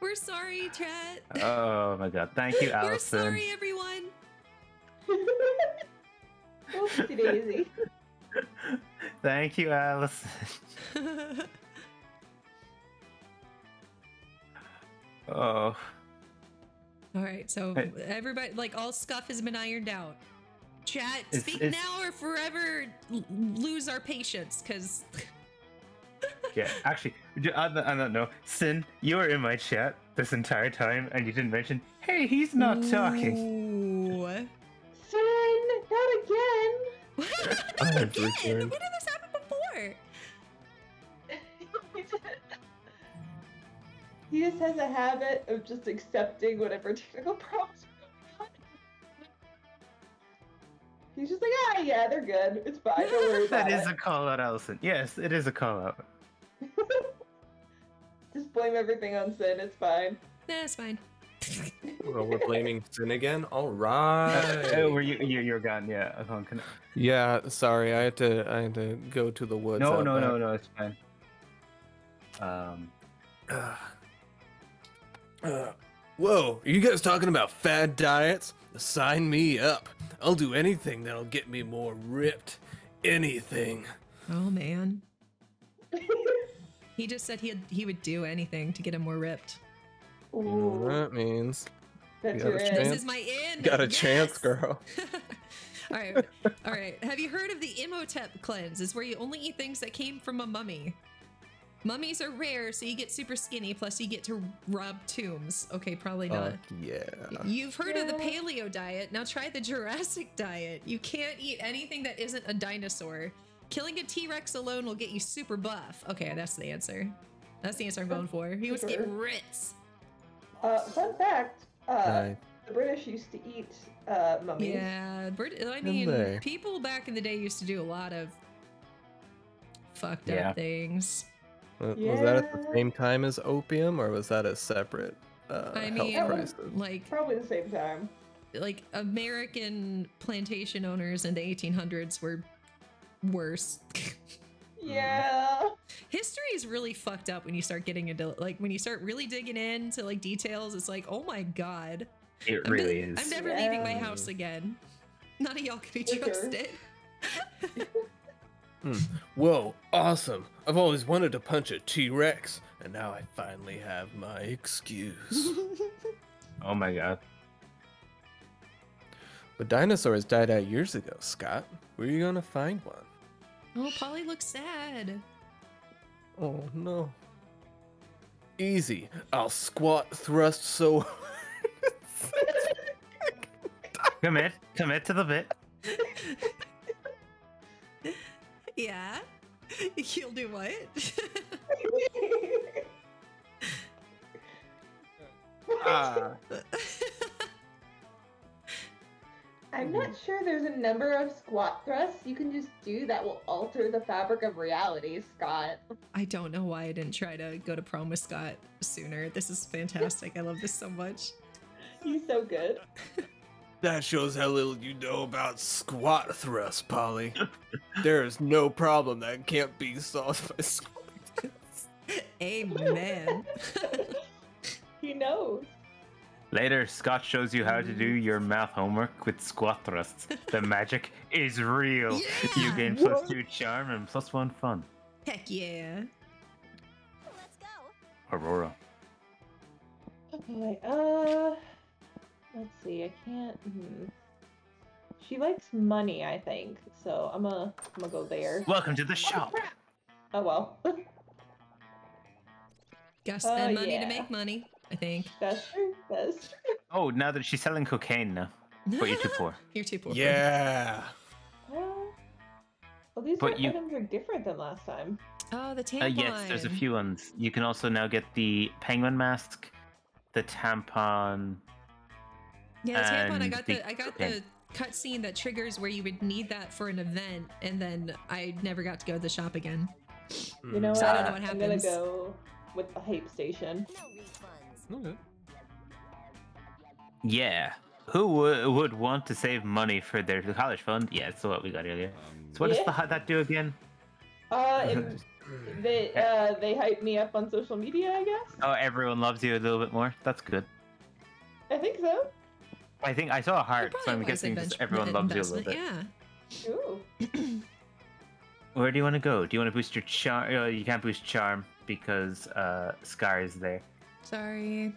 We're sorry, chat. Oh my god! Thank you, Allison. We're sorry, everyone. Oopsie daisy. Thank you, Allison. Oh. All right, so hey. everybody, like, all scuff has been ironed out. Chat, it's, speak it's, now or forever lose our patience, because... yeah, actually, I don't know. Sin, you were in my chat this entire time, and you didn't mention, hey, he's not Ooh. talking. Sin, not again! not again! When did this happen before? He just has a habit of just accepting whatever technical problems are going on. He's just like, ah, yeah, they're good. It's fine. Don't worry about it. That is a call out, Allison. Yes, it is a call out. Just blame everything on Sin. It's fine. Nah, it's fine. Well, we're blaming Sin again? All right. Oh, were you, you, you're gone. Yeah. Yeah, sorry. I had to, I had to go to the woods. No, no, no, no. It's fine. Um. Uh. Uh, whoa, are you guys talking about fad diets? Sign me up. I'll do anything that'll get me more ripped. Anything. Oh, man. He just said he'd, he would do anything to get him more ripped. You know what that means. That's your end. This is my end. Got a yes! chance, girl. All right. All right. Have you heard of the Imhotep cleanse? It's where you only eat things that came from a mummy. Mummies are rare, so you get super skinny, plus you get to rob tombs. Okay, probably not. Uh, yeah. You've heard yeah. of the paleo diet. Now try the Jurassic diet. You can't eat anything that isn't a dinosaur. Killing a T-Rex alone will get you super buff. Okay, that's the answer. That's the answer I'm going for. He was getting Ritz. Uh, fun fact, uh, the British used to eat uh, mummies. Yeah, Brit I mean, people back in the day used to do a lot of fucked up yeah. things. Was yeah. that at the same time as opium, or was that a separate uh, I mean, health crisis? Like probably the same time. Like American plantation owners in the eighteen hundreds were worse. Yeah. History is really fucked up when you start getting into like when you start really digging into like details. It's like, oh my god. It I'm really is. I'm never yeah. leaving my house again. None of y'all can be trusted. Hmm. Whoa, awesome. I've always wanted to punch a T-Rex, and now I finally have my excuse. Oh my god. But dinosaurs died out years ago, Scott. Where are you gonna find one? Oh, Polly looks sad. Oh no. Easy. I'll squat thrust so hard. Commit. Commit to the bit. Yeah, he'll do what? uh. I'm not sure there's a number of squat thrusts you can just do that will alter the fabric of reality, Scott. I don't know why I didn't try to go to prom with Scott sooner. This is fantastic. I love this so much. He's so good. That shows how little you know about squat thrusts, Polly. There is no problem that can't be solved by squat thrusts. Amen. He knows. Later, Scott shows you how to do your math homework with squat thrusts. The magic is real. Yeah! You gain plus two charm and plus one fun. Heck yeah. Let's go. Aurora. Okay, uh... let's see, I can't... Hmm. She likes money, I think, so I'm gonna, I'm gonna go there. Welcome to the shop! Oh, well. Gotta spend uh, money yeah. to make money, I think. That's true, that's true. Oh, now that she's selling cocaine now. But you're too poor. You're too poor. Yeah! Well, well these but you... items are different than last time. Oh, the tampon! Uh, yes, there's a few ones. You can also now get the penguin mask, the tampon... Yeah, the tampon. I got the I got the cutscene that triggers where you would need that for an event, and then I never got to go to the shop again. You know, so what? I don't know what happens. I'm gonna go with the hype station. No refunds. Okay. Yeah. Who w would want to save money for their college fund? Yeah, that's what we got earlier. So what yeah. does the, that do again? Uh, it, they uh they hype me up on social media, I guess. Oh, everyone loves you a little bit more. That's good. I think so. I think I saw a heart, so I'm guessing just everyone loves you a little bit. Yeah. Ooh. Where do you want to go? Do you want to boost your charm? Oh, you can't boost charm because uh Scar is there. Sorry.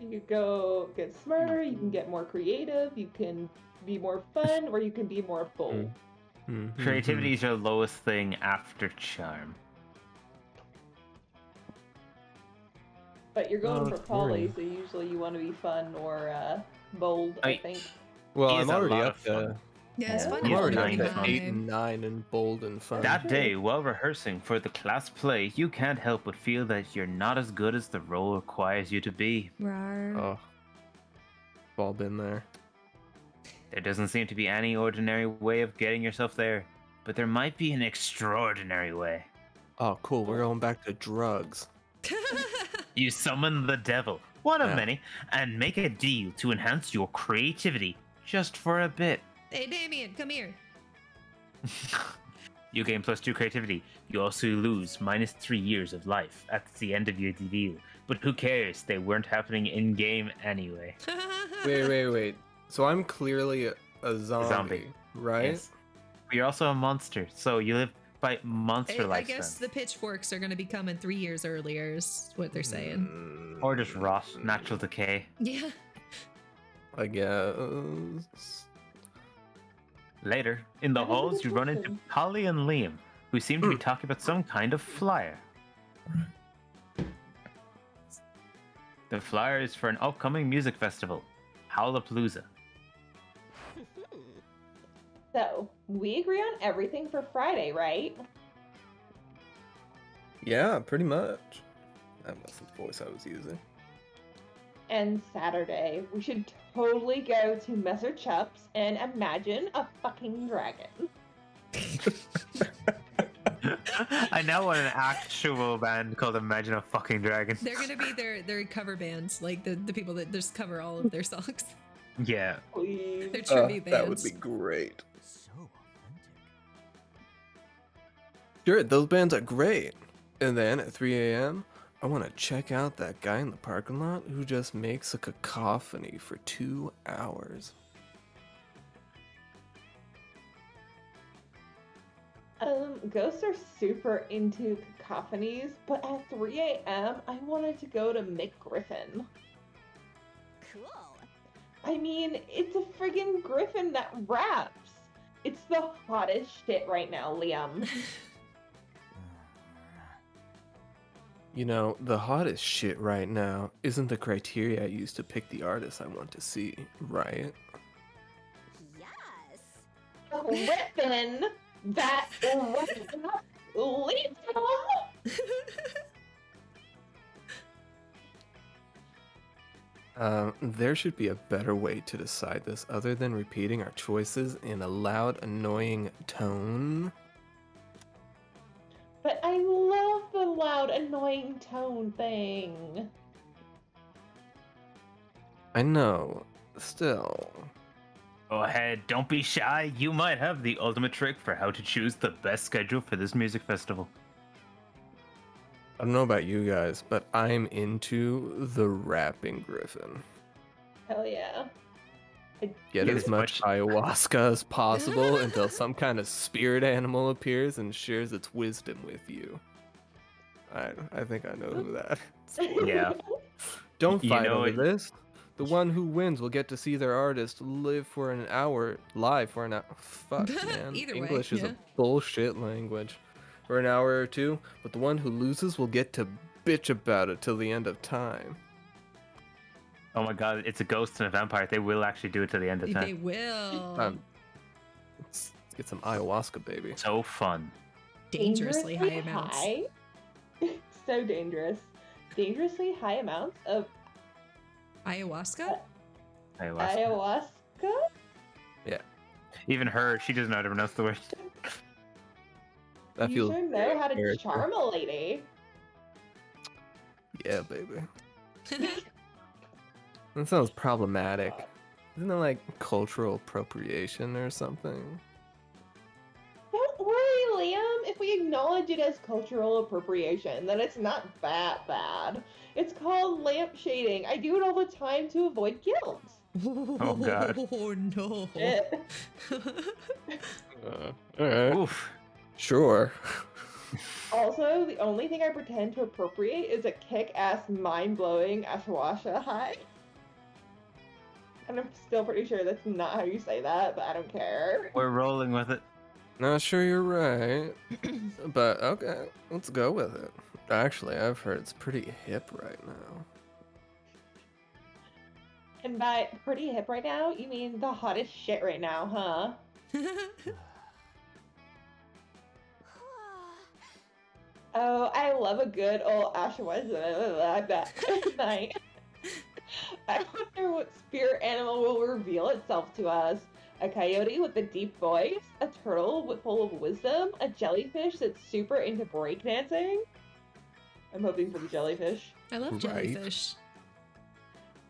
You could go get smarter, you can get more creative, you can be more fun, or you can be more bold. Mm-hmm. Creativity is your lowest thing after charm. But you're going oh, for poly, so usually you want to be fun or uh, bold, I, I think. Well, I'm already up to... Yeah, it's yeah. fun. I'm already nine up to eight and nine and bold and fun. That day, while rehearsing for the class play, you can't help but feel that you're not as good as the role requires you to be. Rawr. Oh, I've all been there. There doesn't seem to be any ordinary way of getting yourself there, but there might be an extraordinary way. Oh, cool. We're going back to drugs. You summon the devil, one of yeah. many, and make a deal to enhance your creativity just for a bit. Hey, Damien, come here. You gain plus two creativity. You also lose minus three years of life at the end of your deal. But who cares? They weren't happening in-game anyway. Wait, wait, wait. So I'm clearly a, a zombie, zombie, right? Yes. But you're also a monster, so you live by monster I, lifespan. I guess the pitchforks are going to be coming three years earlier is what they're saying. Or just rot, natural decay. Yeah. I guess. Later, in the halls, you run into Polly and Liam, who seem to be talking about some kind of flyer. The flyer is for an upcoming music festival, Howlapalooza. So, we agree on everything for Friday, right? Yeah, pretty much. That was the voice I was using. And Saturday, we should totally go to Messer Chups and imagine a fucking dragon. I now want an actual band called Imagine a Fucking Dragon. They're gonna be their their cover bands, like the the people that just cover all of their songs. Yeah, please. They're tribute uh, bands. That would be great. So authentic. Sure, those bands are great. And then at three A M, I want to check out that guy in the parking lot who just makes a cacophony for two hours. Um, ghosts are super into cacophonies, but at three A M, I wanted to go to Mick Griffin. Cool. I mean, it's a friggin' griffin that raps. It's the hottest shit right now, Liam. You know, the hottest shit right now isn't the criteria I use to pick the artist I want to see, right? Yes! Griffin! That leaves it alone! Um, there should be a better way to decide this other than repeating our choices in a loud, annoying tone. But I love the loud, annoying tone thing. I know. Still. Go ahead, don't be shy. You might have the ultimate trick for how to choose the best schedule for this music festival. I don't know about you guys, but I'm into the rapping griffin. Hell yeah. I'd Get as much ayahuasca as possible until some kind of spirit animal appears and shares its wisdom with you. I, I think I know who that is. Yeah. Don't fight you know, over it... this. The one who wins will get to see their artist live for an hour, live for an hour. Fuck, man. Either English way, is yeah. a bullshit language. For an hour or two, but the one who loses will get to bitch about it till the end of time. Oh my god, it's a ghost and a vampire. They will actually do it till the end of time. They will. Um, let's get some ayahuasca, baby. So fun. Dangerously, Dangerously high amounts. High. So dangerous. Dangerously high amounts of... Ayahuasca? Uh, ayahuasca? Ayahuasca? Yeah. Even her, she doesn't know how to pronounce the word. That you feels sure know how to charm a lady. Yeah, baby. That sounds problematic. Isn't it like cultural appropriation or something? Don't worry, Liam. If we acknowledge it as cultural appropriation, then it's not that bad. It's called lamp shading. I do it all the time to avoid guilt. Oh god. Oh no. uh, all right. Oof. Sure. Also, the only thing I pretend to appropriate is a kick-ass, mind-blowing ashwasha high. And I'm still pretty sure that's not how you say that, but I don't care. We're rolling with it. Not sure you're right, but okay, let's go with it. Actually, I've heard it's pretty hip right now. And by pretty hip right now, you mean the hottest shit right now, huh? Oh, I love a good old ashwagandha night. I wonder what spirit animal will reveal itself to us. A coyote with a deep voice, a turtle full of wisdom, a jellyfish that's super into breakdancing. I'm hoping for the jellyfish. I love jellyfish.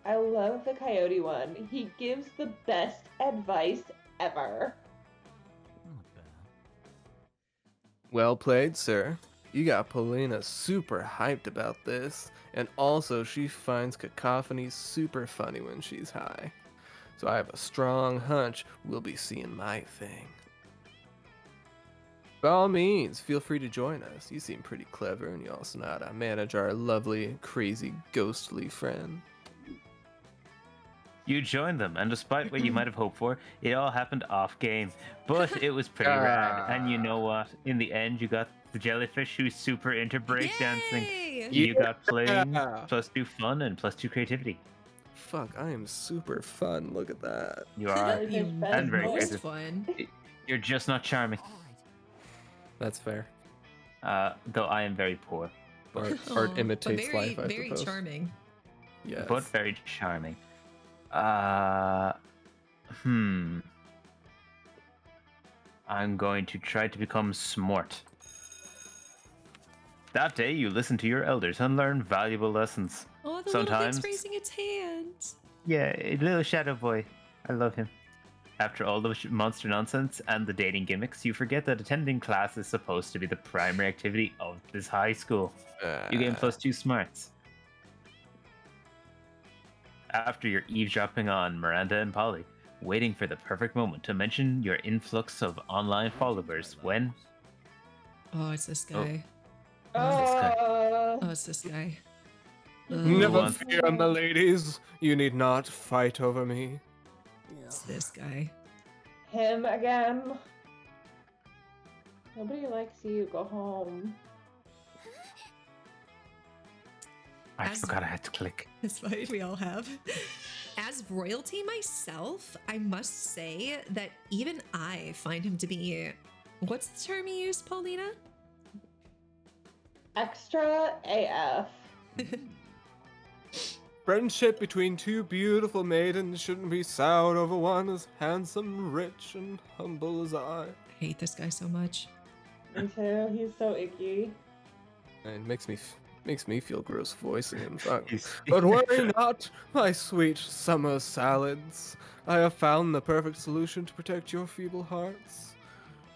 Right. I love the coyote one. He gives the best advice ever. Well played, sir. You got Paulina super hyped about this, and also she finds cacophony super funny when she's high. So I have a strong hunch we'll be seeing my thing. By all means, feel free to join us. You seem pretty clever, and you also know how to manage our lovely, crazy, ghostly friend. You joined them, and despite what you might have hoped for, it all happened off game. But it was pretty rad, and you know what? In the end, you got the jellyfish who's super into breakdancing. Yay! You yeah. got playing, plus two fun, and plus two creativity. Fuck, I am super fun. Look at that. You are. And very creative. Fun. You're just not charming. That's fair. Uh, though I am very poor. Art, art oh, imitates very, life, I very suppose. Charming. Yes. But very charming. Uh, hmm. I'm going to try to become smart. That day, you listen to your elders and learn valuable lessons. Oh, the Sometimes, little thing's raising its hand. Yeah, little shadow boy. I love him. After all the monster nonsense and the dating gimmicks, you forget that attending class is supposed to be the primary activity of this high school. Uh... You gain plus two smarts. After your eavesdropping on Miranda and Polly, waiting for the perfect moment to mention your influx of online followers when... Oh, it's this guy. Oh. Oh, oh, it's this guy. Oh. Never fear, my ladies. You need not fight over me. It's this guy. Him again. Nobody likes you. Go home. I As forgot I had to click. That's right, we all have. As royalty myself, I must say that even I find him to be... What's the term you use, Paulina? Extra A F. Friendship between two beautiful maidens shouldn't be soured over one as handsome, rich, and humble as I. I hate this guy so much. Me too. He's so icky. And it makes me makes me feel gross voicing him. But worry not, my sweet summer salads. I have found the perfect solution to protect your feeble hearts.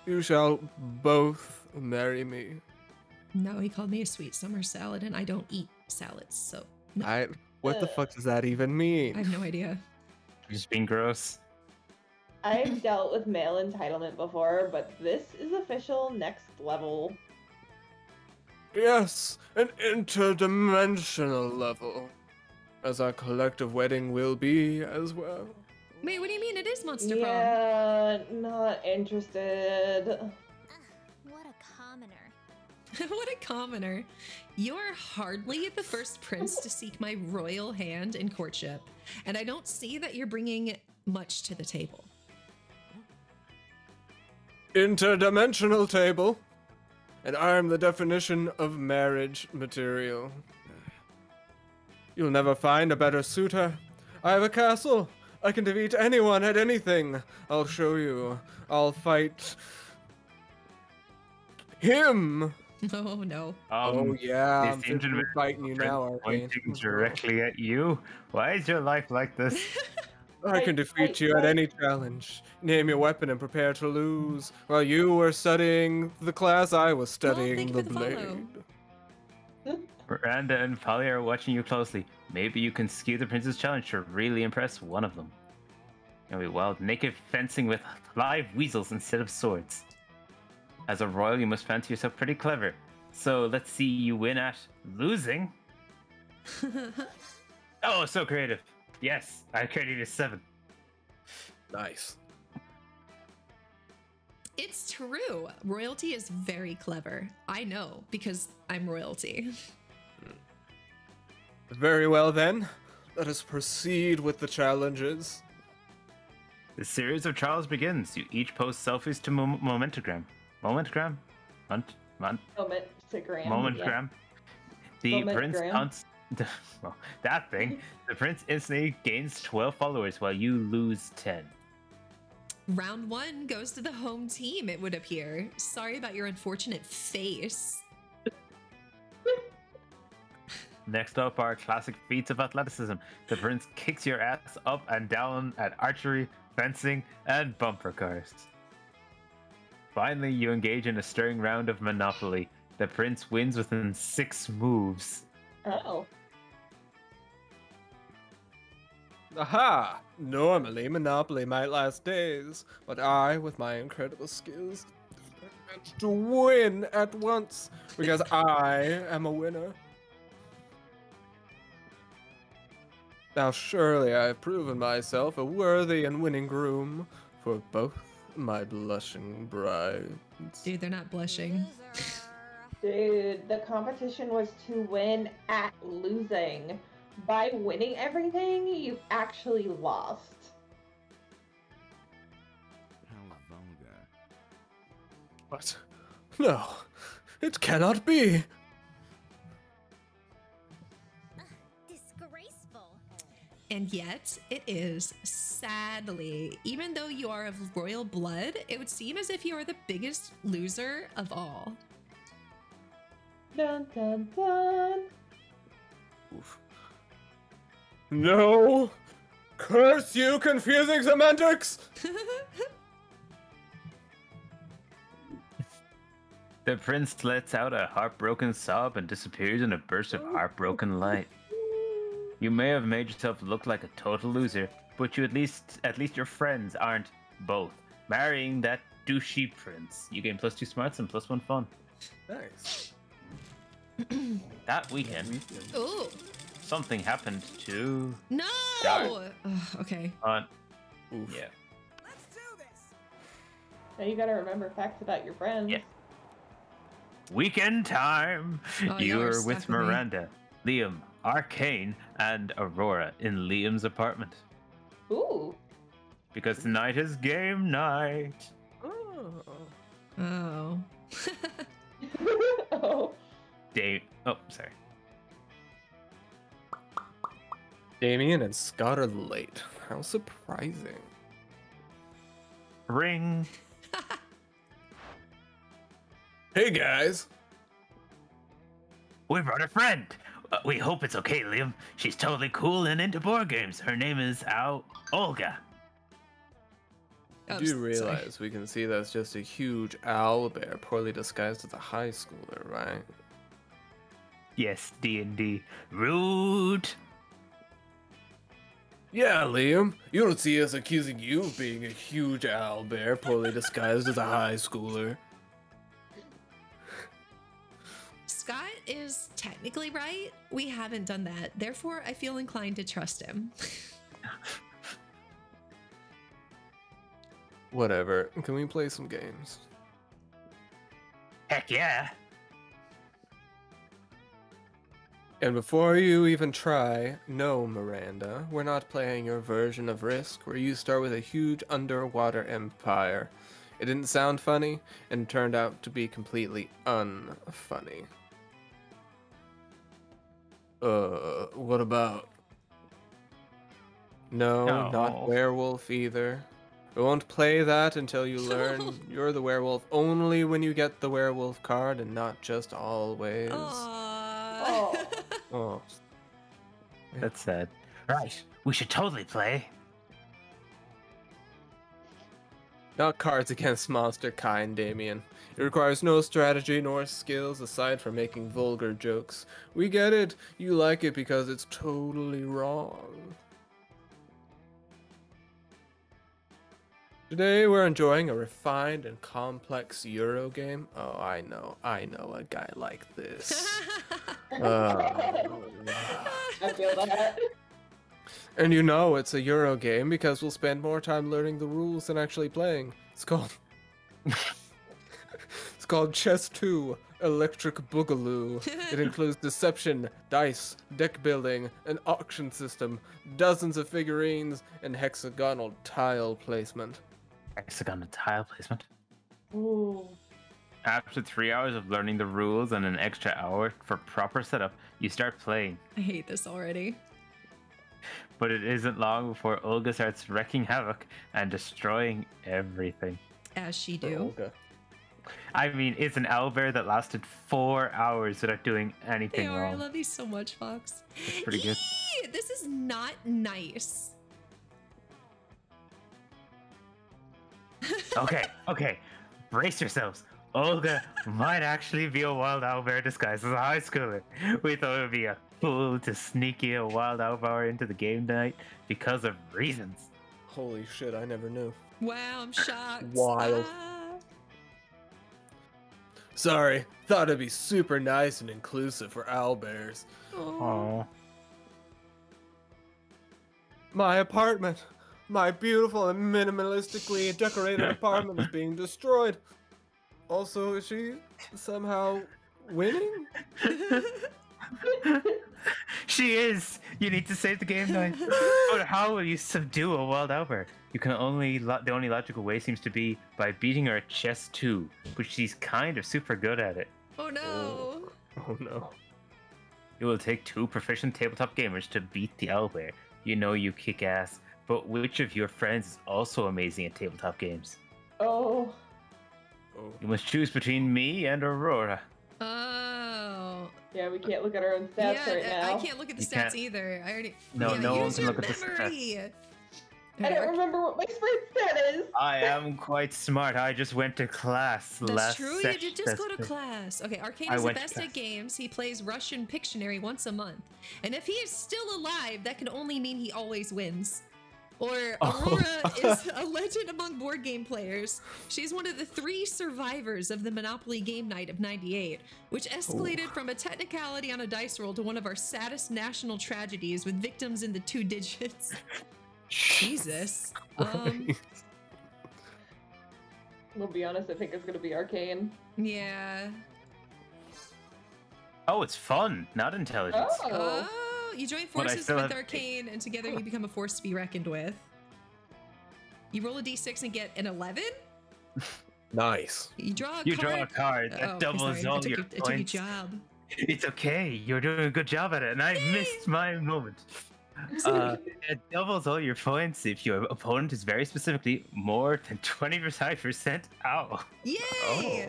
You shall both marry me. No, he called me a sweet summer salad, and I don't eat salads, so no. I what the fuck does that even mean? I have no idea. I'm just being gross. I've dealt with male entitlement before, but this is official next level. Yes, an interdimensional level, as our collective wedding will be as well. Wait, what do you mean? It is Monster Prom. Yeah, not interested. Uh, what a commoner. What a commoner. You are hardly the first prince to seek my royal hand in courtship, and I don't see that you're bringing much to the table. Interdimensional table, and I am the definition of marriage material. You'll never find a better suitor. I have a castle. I can defeat anyone at anything. I'll show you. I'll fight him. Oh no. Um, oh yeah, this engine fighting you now, pointing directly at you. Why is your life like this? I can defeat you at any challenge. Name your weapon and prepare to lose. While you were studying the class, I was studying well, the blade. Miranda and Polly are watching you closely. Maybe you can skew the Prince's challenge to really impress one of them. It'll be wild naked fencing with live weasels instead of swords. As a royal, you must fancy yourself pretty clever. So let's see you win at losing. Oh, so creative. Yes, I created a seven. Nice. It's true. Royalty is very clever. I know, because I'm royalty. Very well then. Let us proceed with the challenges. The series of trials begins. You each post selfies to Mo Momentogram. Momentogram? Mont? Mont? Momentogram. Momentogram. Yeah. The Momentogram. Prince counts. Well, that thing. The prince instantly gains twelve followers while you lose ten. Round one goes to the home team, it would appear. Sorry about your unfortunate face. Next up are classic feats of athleticism. The prince kicks your ass up and down at archery, fencing, and bumper cars. Finally, you engage in a stirring round of Monopoly. The prince wins within six moves. Uh-oh. Aha! Normally, Monopoly might last days, but I, with my incredible skills, managed to win at once, because I am a winner. Now surely I have proven myself a worthy and winning groom for both my blushing brides. Dude, they're not blushing. Dude, the competition was to win at losing. By winning everything, you actually lost. What? No, it cannot be. Uh, disgraceful. And yet, it is. Sadly, even though you are of royal blood, it would seem as if you are the biggest loser of all. Dun, dun, dun. Oof. No! Curse you, confusing semantics! The prince lets out a heartbroken sob and disappears in a burst of heartbroken light. You may have made yourself look like a total loser, but you at least at least your friends aren't both marrying that douchey prince. You gain plus two smarts and plus one fun. Nice. That weekend, ooh, something happened to no. Ugh, okay. On, oof. Yeah. Let's do this. Now you gotta remember facts about your friends. Yeah. Weekend time. Oh, you were with Miranda, with Liam, Arcane, and Aurora in Liam's apartment. Ooh. Because tonight is game night. Oh. Oh. Oh. Dave, oh, sorry. Damien and Scott are late. How surprising. Ring. Hey, guys. We brought a friend. Uh, we hope it's okay, Liam. She's totally cool and into board games. Her name is Al Olga. I do realize sorry. We can see that's just a huge owl bear poorly disguised as a high schooler, right? Yes, D and D. Rude! Yeah, Liam. You don't see us accusing you of being a huge owl bear poorly disguised as a high schooler. Scott is technically right. We haven't done that. Therefore, I feel inclined to trust him. Whatever. Can we play some games? Heck yeah! And before you even try, no, Miranda, we're not playing your version of Risk, where you start with a huge underwater empire. It didn't sound funny, and turned out to be completely unfunny. Uh, what about? No, no. Not werewolf either. We won't play that until you learn you're the werewolf only when you get the werewolf card and not just always. Aww. Oh. Oh. That's sad. Right. We should totally play. Not Cards Against Monster kind, Damien. It requires no strategy nor skills aside from making vulgar jokes. We get it. You like it because it's totally wrong. Today we're enjoying a refined and complex Euro game. Oh, I know, I know a guy like this. uh, I feel that. And you know it's a Euro game because we'll spend more time learning the rules than actually playing. It's called It's called Chess two, Electric Boogaloo. It includes deception, dice, deck building, an auction system, dozens of figurines, and hexagonal tile placement. Hexagonal tile placement. Ooh. After three hours of learning the rules and an extra hour for proper setup, you start playing. I hate this already. But it isn't long before Olga starts wrecking havoc and destroying everything. As she do. Olga. I mean, it's an owlbear that lasted four hours without doing anything they are. wrong. I love these so much, Fox. It's pretty good. Eee! This is not nice. Okay, okay. Brace yourselves. Olga might actually be a wild owlbear disguised as a high schooler. We thought it would be a fool to sneak you a wild owlbear into the game night because of reasons. Holy shit, I never knew. Wow, I'm shocked. Wild. Ah. Sorry, thought it'd be super nice and inclusive for owlbears. Aww. My apartment. My beautiful and minimalistically decorated apartment is being destroyed. Also, is she somehow winning? She is! You need to save the game night. But how will you subdue a wild owlbear? You can only lo the only logical way seems to be by beating her at chess two, which she's kind of super good at it. Oh no! Oh, oh no. It will take two proficient tabletop gamers to beat the owlbear. You know you kick ass, but which of your friends is also amazing at tabletop games? Oh. You must choose between me and Aurora. Oh. Yeah, we can't look at our own stats yeah, right now. I can't look at the you stats can't. either. I already. No, yeah, no one can look memory. at the stats. I don't remember what my sprint stat is. I am quite smart. I just went to class That's last true. Session. You did just go to class. Okay, Arcane is the best at games. He plays Russian Pictionary once a month. And if he is still alive, that can only mean he always wins. Or Aurora oh. is a legend among board game players. She's one of the three survivors of the Monopoly game night of ninety-eight, which escalated oh. from a technicality on a dice roll to one of our saddest national tragedies with victims in the two digits. Jesus. Um, we'll be honest, I think it's going to be Arcane. Yeah. Oh, it's fun, not intelligence. Oh. oh. You join forces with have... Arcane, and together you become a force to be reckoned with. You roll a d six and get an eleven. Nice. You draw a you card. You draw a card. That oh, doubles all your points. I took your job. It's okay. You're doing a good job at it, and I Yay. missed my moment. Uh, it doubles all your points if your opponent is very specifically more than twenty-five percent out. Yay! Oh.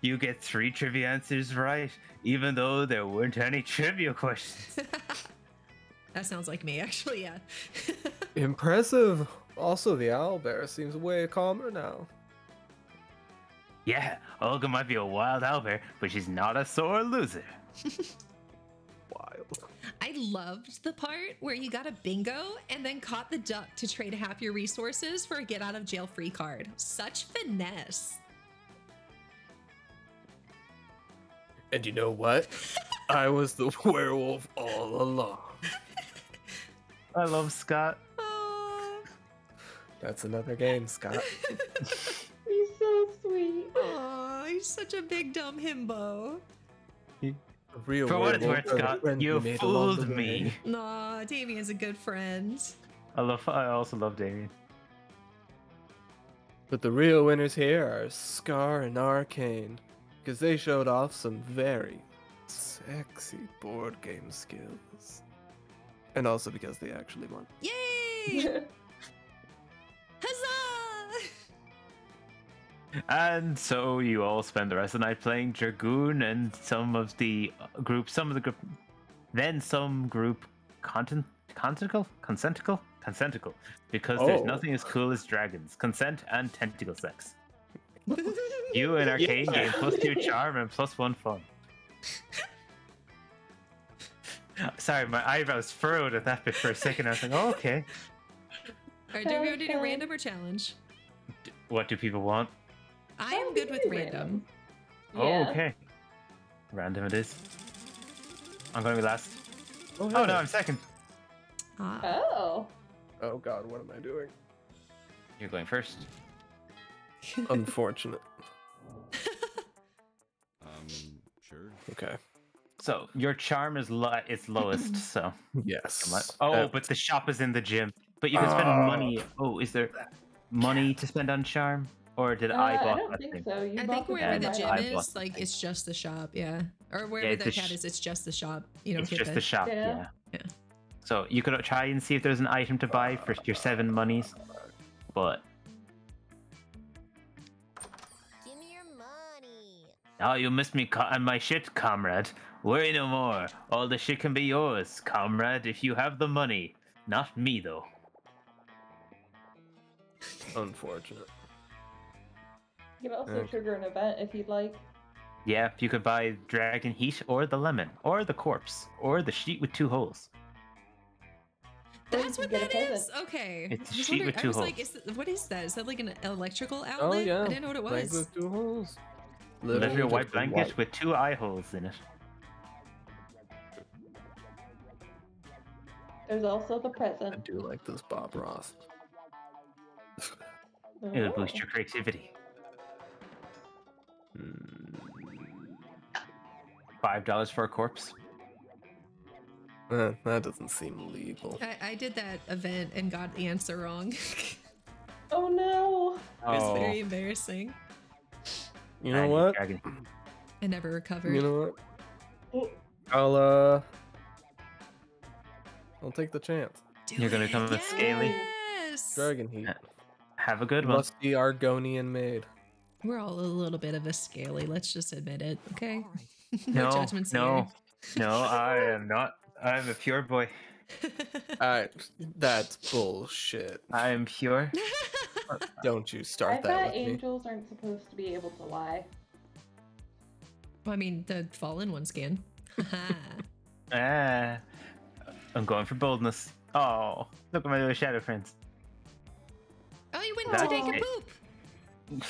You get three trivia answers right, even though there weren't any trivia questions. That sounds like me, actually, yeah. Impressive. Also, the owlbear seems way calmer now. Yeah, Olga might be a wild owlbear, but she's not a sore loser. Wild. I loved the part where you got a bingo and then caught the duck to trade half your resources for a get-out-of-jail-free card. Such finesse. And you know what? I was the werewolf all along. I love Scott. Aww. That's another game, Scott. He's so sweet. Aww, he's such a big dumb himbo. He, real For what it's worth, Scott, you fooled me. Nah, Damien's a good friend. I love. I also love Damien. But the real winners here are Scar and Arcane. Because they showed off some very sexy board game skills. And also because they actually won. Yay! And so you all spend the rest of the night playing Dragoon, and some of the group, some of the group, then some group content, consentical, consentical, consentical, because oh. there's nothing as cool as dragons, consent, and tentacle sex. You and arcade yeah. game, plus two charm and plus one fun. Sorry, my eyebrows furrowed at that bit for a second. I was like, oh, okay. Alright, do we want to do random or challenge? D what do people want? I am good with random. Oh, yeah. Okay. Random it is. I'm going to be last. Oh, oh no, I'm second. Ah. Oh. Oh god, what am I doing? You're going first. Unfortunate. um, sure. Okay. So your charm is lo it's lowest, so yes. Oh, uh, but the shop is in the gym. But you can spend uh, money. Oh, is there money to spend on charm, or did uh, I bought? I don't think thing? so. You I think wherever the, the gym I is, like thing. it's just the shop, yeah. Or wherever yeah, the cat is, it's just the shop. You know, it's just that. the shop, yeah. yeah. So you could try and see if there's an item to buy for your seven monies, but. Give me your money. Oh, you missed me and my shit, comrade. Worry no more. All the shit can be yours, comrade, if you have the money. Not me, though. Unfortunate. You can also trigger an event if you'd like. Yeah, you could buy Dragon Heat or the Lemon, or the Corpse, or the Sheet with Two Holes. That's what that is? Okay. It's a sheet with two holes. I was like, is that, what is that? Is that like an electrical outlet? Oh, yeah. I didn't know what it was. Blanket with two holes. Literally a white blanket with two eye holes in it. There's also the present. I do like this Bob Ross. It'll boost your creativity. Five dollars for a corpse? Uh, that doesn't seem legal. I, I did that event and got the answer wrong. Oh no! Oh. It was very embarrassing. You know I what? I never recovered. You know what? I'll uh. I'll take the chance. Do You're it. gonna come yes! with Scaly? Yes! Dragon Heat. Have a good one. Must be Argonian made. We're all a little bit of a Scaly, let's just admit it, okay? No, no, no, no, I am not. I'm a pure boy. I, that's bullshit. I am pure. Don't you start I that with angels me. Angels aren't supposed to be able to lie. Well, I mean, the fallen ones can. Ah. I'm going for boldness. Oh, look at my little shadow friends. Oh, you went that to take a poop.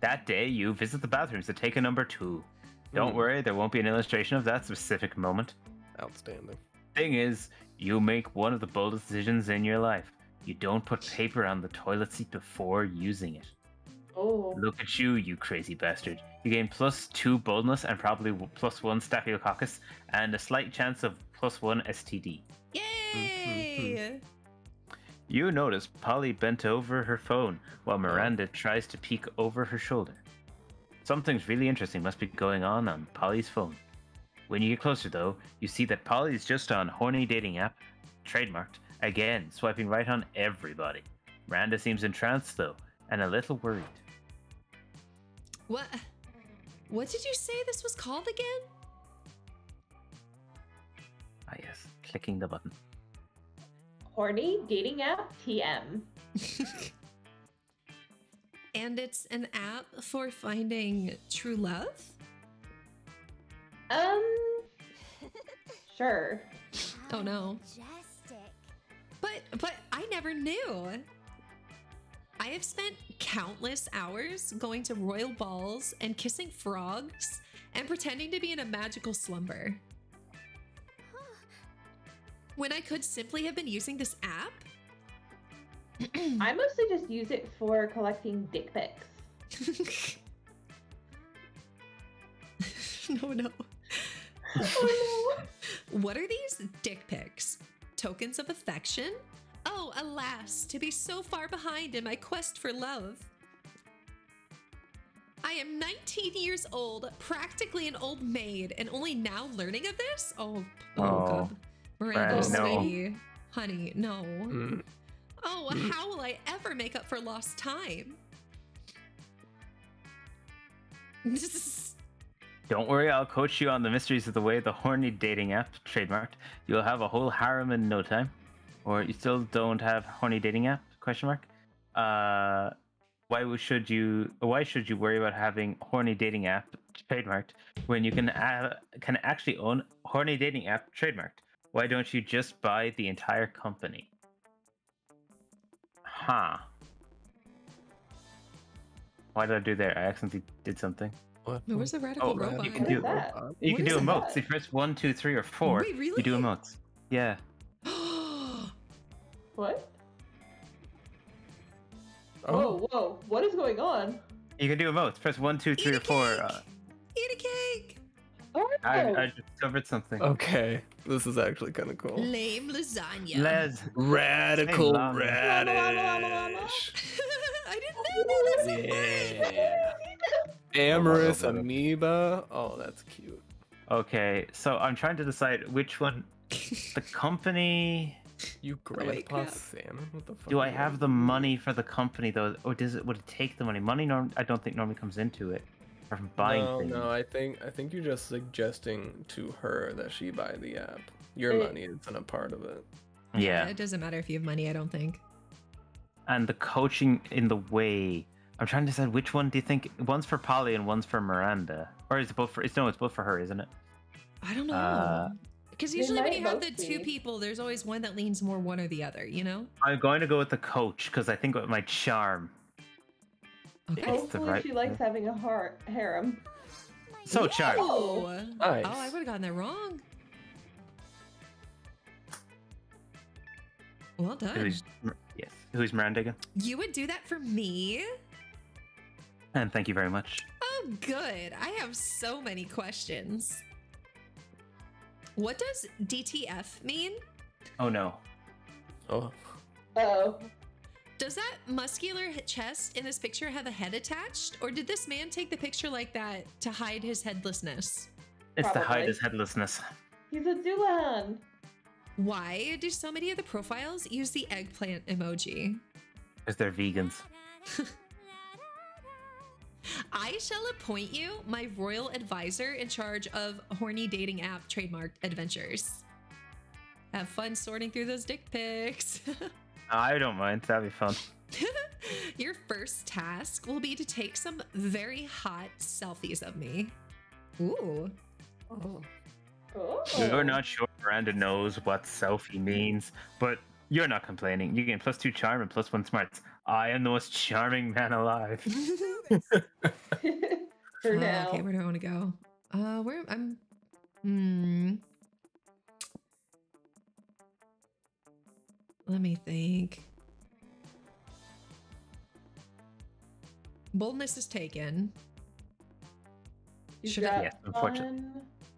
That day, you visit the bathrooms to take a number two. Don't mm. worry, there won't be an illustration of that specific moment. Outstanding. Thing is, you make one of the boldest decisions in your life. You don't put paper on the toilet seat before using it. Oh. Look at you, you crazy bastard. You gain plus two boldness and probably plus one staphylococcus and a slight chance of plus one S T D. Yay! Mm-hmm. You notice Polly bent over her phone while Miranda tries to peek over her shoulder. Something's really interesting must be going on on Polly's phone. When you get closer, though, you see that Polly's just on Horny Dating App, trademarked, again, swiping right on everybody. Miranda seems entranced, though, and a little worried. What? What did you say this was called again? Ah, yes. Clicking the button. Horny Dating App T M. And it's an app for finding true love? Um... Sure. Oh, no. But, but I never knew. I have spent countless hours going to royal balls and kissing frogs and pretending to be in a magical slumber. When I could simply have been using this app? I mostly just use it for collecting dick pics. No, no. Oh, no. What are these dick pics? Tokens of affection? Oh, alas, to be so far behind in my quest for love. I am nineteen years old, practically an old maid, and only now learning of this? Oh, oh, oh. God. Miranda, sweetie, no. honey, no. Mm. Oh, mm. how will I ever make up for lost time? Don't worry, I'll coach you on the mysteries of the way the horny dating app trademarked. You'll have a whole harem in no time. Or you still don't have horny dating app? Question mark. Uh, why should you? Why should you worry about having horny dating app trademarked when you can uh, can actually own horny dating app trademarked? Why don't you just buy the entire company? Huh. Why did I do there? I accidentally did something. What? Where's the radical oh, robot? You can do, that? You can do emotes. That? If you press one, two, three, or four, wait, really? You do emotes. Yeah. What? Oh. Whoa, whoa. What is going on? You can do emotes. Press one, two, three, or four. Uh... Eat a cake! Oh. I, I discovered something. Okay. This is actually kind of cool. Lame lasagna. Les radical radish. I didn't know that. That's yeah. Amorous amoeba. Oh, that's cute. Okay, so I'm trying to decide which one. The company... You grandpa oh, salmon? What the fuck? Do I have the money for the company though, or does it would it take the money? Money, norm I don't think normally comes into it from buying no, things. No, no, I think I think you're just suggesting to her that she buy the app. Your it, money isn't a part of it. Yeah. yeah, it doesn't matter if you have money. I don't think. And the coaching in the way. I'm trying to decide which one do you think? One's for Polly and one's for Miranda, or is it both for? It's no, it's both for her, isn't it? I don't know. Uh, Because usually when you have the two people, there's always one that leans more one or the other, you know? I'm going to go with the coach, because I think with my charm. Okay. Hopefully right she one. likes having a heart harem. So Whoa. charm. Nice. Oh, I would have gotten that wrong. Well done. Who's, yes. Who's Miranda again? You would do that for me? And thank you very much. Oh, good. I have so many questions. What does D T F mean? Oh no. Oh. Uh-oh. Does that muscular chest in this picture have a head attached? Or did this man take the picture like that to hide his headlessness? It's Probably. to hide his headlessness. He's a Doolan. Why do so many of the profiles use the eggplant emoji? Because they're vegans. I shall appoint you my royal advisor in charge of horny dating app trademarked adventures. Have fun sorting through those dick pics. I don't mind. That'd be fun. Your first task will be to take some very hot selfies of me. Ooh. Oh. Oh. You're not sure Miranda knows what selfie means, but you're not complaining. You gain plus two charm and plus one smarts. I am the most charming man alive. For now. Uh, okay, where do I want to go? Uh, where I'm. Hmm. Let me think. Boldness is taken. Should I? Yes, unfortunately.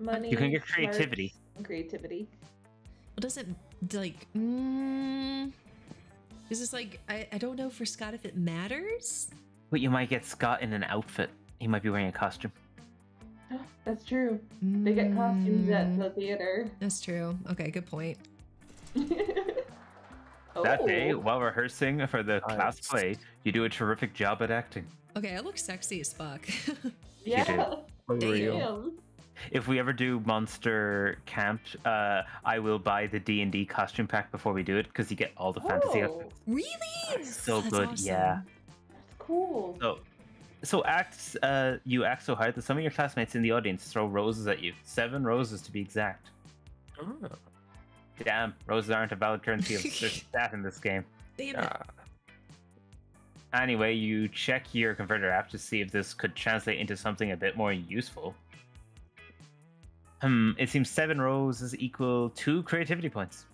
Money, you can get creativity. Creativity. Well, doesn't like. Mm, Is this like, I, I don't know for Scott if it matters? But you might get Scott in an outfit. He might be wearing a costume. That's true. Mm. They get costumes at the theater. That's true. Okay, good point. oh. That day, while rehearsing for the nice. class play, you do a terrific job at acting. Okay, I look sexy as fuck. yeah. You do. For real. Damn. If we ever do Monster Camp, uh, I will buy the D and D costume pack before we do it, because you get all the oh, fantasy outfits. Really? That's so oh, that's good, awesome. yeah. That's cool. So, so act, uh, you act so hard that some of your classmates in the audience throw roses at you. Seven roses, to be exact. Oh. Damn, roses aren't a valid currency of stat in this game. Damn it. Uh, anyway, you check your converter app to see if this could translate into something a bit more useful. Hmm, it seems seven roses equal two creativity points.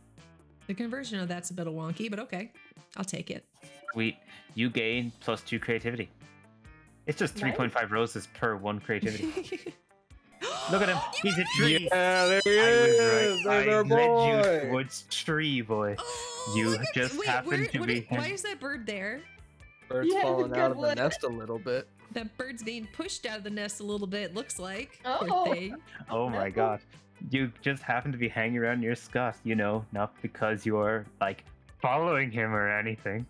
The conversion of that's a bit wonky, but okay. I'll take it. Sweet. You gain plus two creativity. It's just three point five nice. roses per one creativity. Look at him. He's a tree. Yeah, there he is. I, was right. I led you towards tree, boy. Oh, you just wait, happened where, to what be is, Why is that bird there? Bird's yeah, falling out of the nest a little bit. That bird's being pushed out of the nest a little bit, looks like. Oh, thing. oh my god. You just happen to be hanging around near Scott, you know, not because you're, like, following him or anything.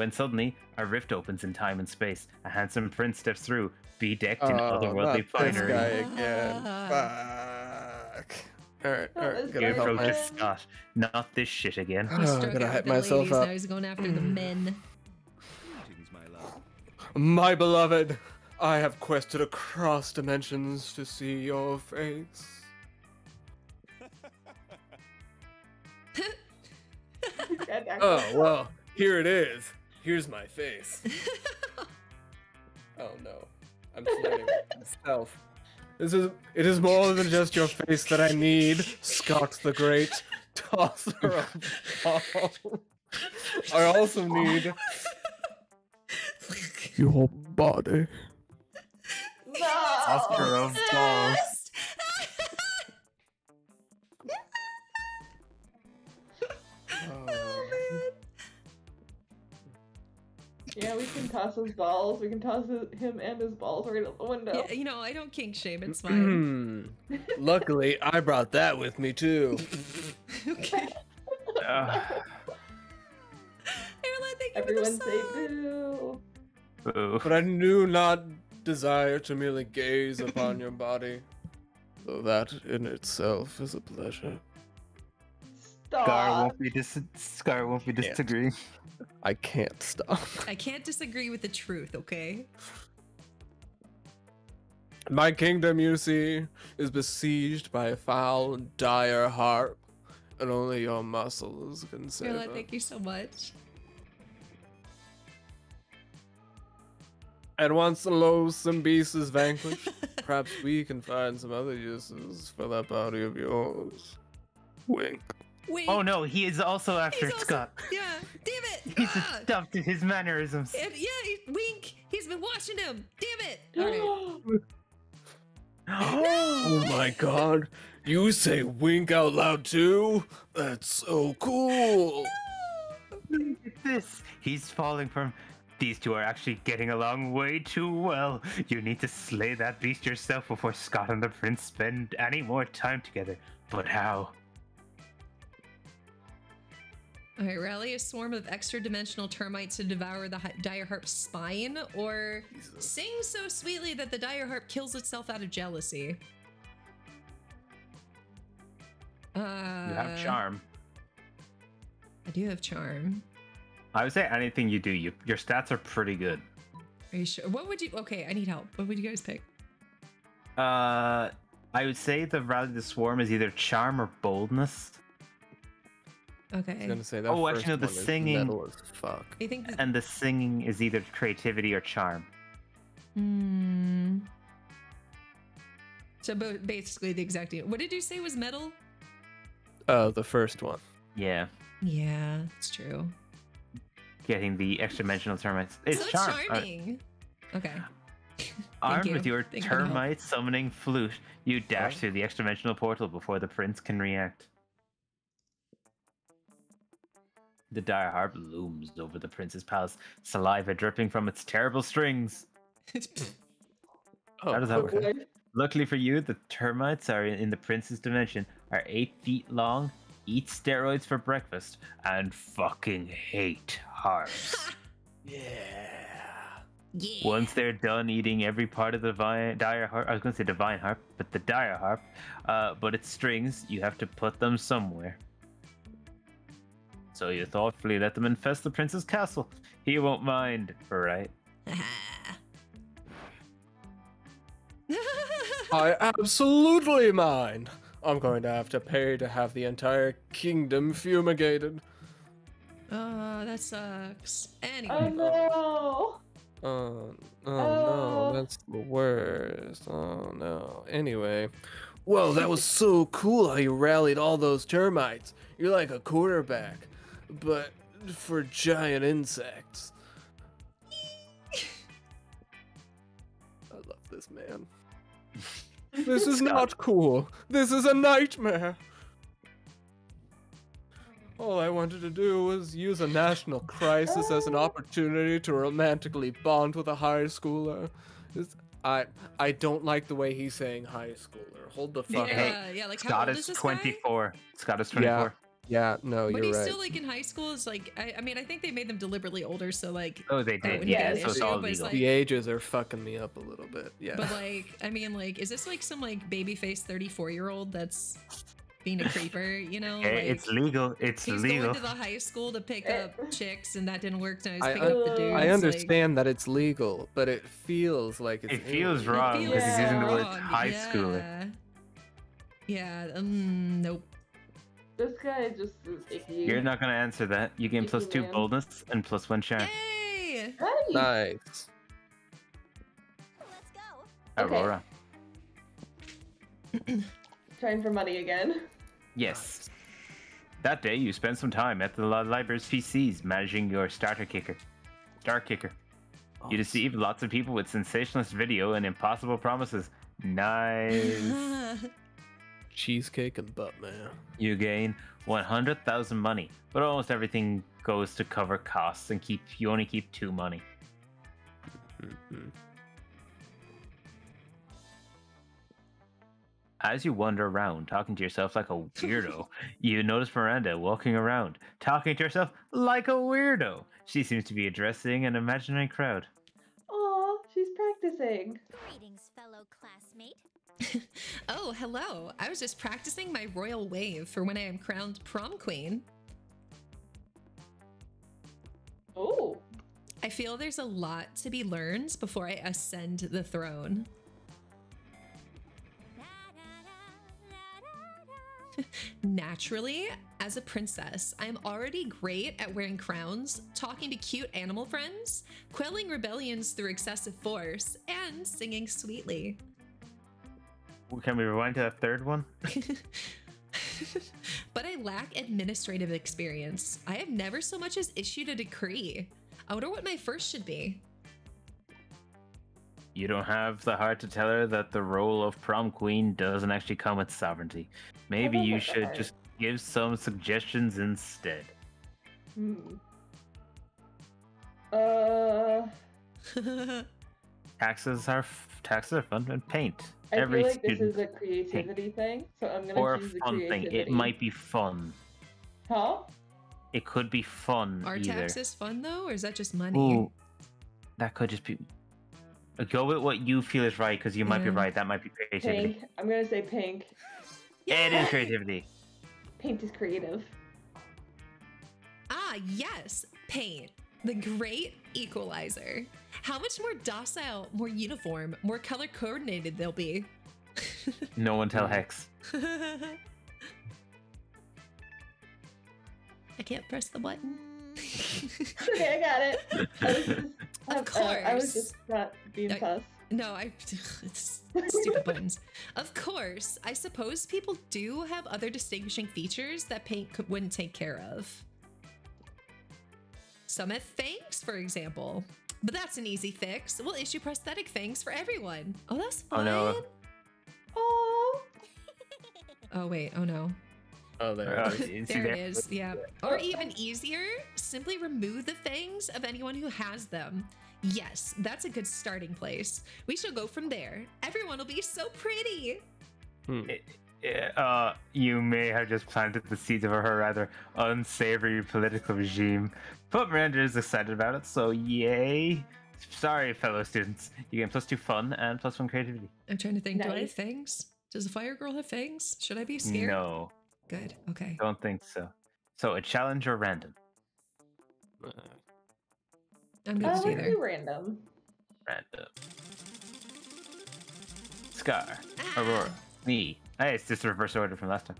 when suddenly a rift opens in time and space. A handsome prince steps through, bedecked in oh, otherworldly finery. Fuck. Alright, alright. He approaches Scott. Not this shit again. He oh, I'm gonna hype myself up. Now he's going after the men. My beloved, I have quested across dimensions to see your face. Oh, well, here it is. Here's my face. Oh no, I'm flirting with myself. This is, it is more than just your face that I need, Scott the Great, tosser of all. I also need your body. No! Oscar of balls. Oh, man. Yeah, we can toss his balls. We can toss his, him and his balls right out the window. Yeah, you know, I don't kink shame. It's fine. Luckily, I brought that with me, too. Okay. Uh. Erla, thank you Everyone for the say boo. Boo. But I do not desire to merely gaze upon your body, though that in itself is a pleasure. Stop. Scar won't be dis Scar won't be disagreeing. I can't stop. I can't disagree with the truth, okay? My kingdom, you see, is besieged by a foul, dire harp, and only your muscles can save it. Thank you so much. And once the loathsome beast is vanquished, perhaps we can find some other uses for that body of yours. Wink. Wait. Oh no, he is also after He's Scott. Also, yeah, damn it! He's ah. adopted his mannerisms. And yeah, he, wink! He's been watching him! Damn it! All right. No! Oh my god! You say wink out loud too? That's so cool! No. Look at this! He's falling from... These two are actually getting along way too well. You need to slay that beast yourself before Scott and the prince spend any more time together. But how? Alright, rally a swarm of extra-dimensional termites to devour the dire harp's spine, or Jesus. Sing so sweetly that the dire harp kills itself out of jealousy. Uh, you have charm. I do have charm. I would say anything you do, you, your stats are pretty good. Are you sure? What would you... Okay, I need help. What would you guys pick? Uh, I would say the rally the swarm is either charm or boldness. Okay. I was gonna say that oh, actually, no, the singing. Fuck. I think the... And the singing is either creativity or charm. Hmm. So basically the exact. What did you say was metal? Uh, the first one. Yeah. Yeah, it's true. Getting the extra-dimensional termites. It's so charm. Charming. Right. Okay. Armed you. with your Thank termite you. summoning flute, you dash right. through the extra-dimensional portal before the prince can react. The dire harp looms over the prince's palace, saliva dripping from its terrible strings. How does that work? Okay. Luckily for you, the termites are in the prince's dimension, are eight feet long, eat steroids for breakfast, and fucking hate harps. Yeah. Yeah. Once they're done eating every part of the divine, dire harp, I was going to say divine harp, but the dire harp, uh, but its strings, you have to put them somewhere. So you thoughtfully let them infest the prince's castle. He won't mind, right? I absolutely mind. I'm going to have to pay to have the entire kingdom fumigated. Oh, that sucks. Anyway. Oh no. Oh, oh, oh no, that's the worst. Oh no. Anyway. Whoa, that was so cool how you rallied all those termites. You're like a quarterback. But for giant insects. I love this man. This is not cool. This is a nightmare. All I wanted to do was use a national crisis as an opportunity to romantically bond with a high schooler. This, I I don't like the way he's saying high schooler. Hold the fuck yeah, up. Yeah, like Scott is, Scott is twenty-four. Scott is twenty-four. Yeah, no, you're right. But he's still like in high school. It's like, I, I mean, I think they made them deliberately older, so like. Oh, they did. Yeah, so it's all legal. The ages are fucking me up a little bit. Yeah. But like, I mean, like, is this like some like baby-faced thirty-four-year-old that's being a creeper? You know, like, it's legal. It's he's legal. He's going to the high school to pick up chicks, and that didn't work. So he's picking I, up the dudes. I understand like, that it's legal, but it feels like it's. It feels illegal. Wrong because he's using the word high yeah. schooler. Yeah. Um, nope. This guy just is icky. You're not gonna answer that. You gain plus two man. boldness and plus one charm. Hey! Nice. Nice. Let's go. Aurora. Okay. Trying for money again. Yes. That day you spent some time at the library's P Cs managing your starter kicker. Star kicker. Oh, you deceived lots of people with sensationalist video and impossible promises. Nice. Cheesecake and butt, man. You gain one hundred thousand money, but almost everything goes to cover costs and keep. You only keep two money. Mm-hmm. As you wander around, talking to yourself like a weirdo, you notice Miranda walking around, talking to herself like a weirdo. She seems to be addressing an imaginary crowd. Aw, she's practicing. Greetings, fellow classmate. Oh, hello. I was just practicing my royal wave for when I am crowned prom queen. Oh. I feel there's a lot to be learned before I ascend the throne. Naturally, as a princess, I am already great at wearing crowns, talking to cute animal friends, quelling rebellions through excessive force, and singing sweetly. Can we rewind to that third one? But I lack administrative experience. I have never so much as issued a decree. I wonder what my first should be. You don't have the heart to tell her that the role of prom queen doesn't actually come with sovereignty. Maybe you should just give some suggestions instead. Hmm. Uh... Taxes are taxes are fun, and paint. I Every feel like this is a creativity thing, thing so I'm gonna or choose a fun the creativity. thing. It might be fun. Huh? It could be fun. Are either. taxes fun though, or is that just money? Ooh, that could just be. Go with what you feel is right, because you might yeah. be right. That might be creativity. Pink. I'm gonna say pink. Yeah, it is creativity. Paint is creative. Ah yes, paint. The great equalizer. How much more docile, more uniform, more color coordinated they'll be. No one tell Hex. I can't press the button. Okay, I got it. I was just, of I, course. I, I was just not being fussed. No, I. It's stupid buttons. Of course. I suppose people do have other distinguishing features that paint could, wouldn't take care of. Some have fangs, for example. But that's an easy fix. We'll issue prosthetic fangs for everyone. Oh, that's fun. Oh, no. Oh. Oh, wait. Oh, no. Oh, there, oh, there, there it is. Yeah. Or even easier, simply remove the fangs of anyone who has them. Yes, that's a good starting place. We shall go from there. Everyone will be so pretty. Hmm. Uh, you may have just planted the seeds of her rather unsavory political regime, but Miranda is excited about it, so yay. Sorry, fellow students. You gain plus two fun and plus one creativity. I'm trying to think, nice. Do I have fangs? Does the fire girl have fangs? Should I be scared? No. Good, okay. Don't think so. So, a challenge or random? I'm going to do random. Random. Scar, ah. Aurora, me. Hey, it's just a reverse order from last time.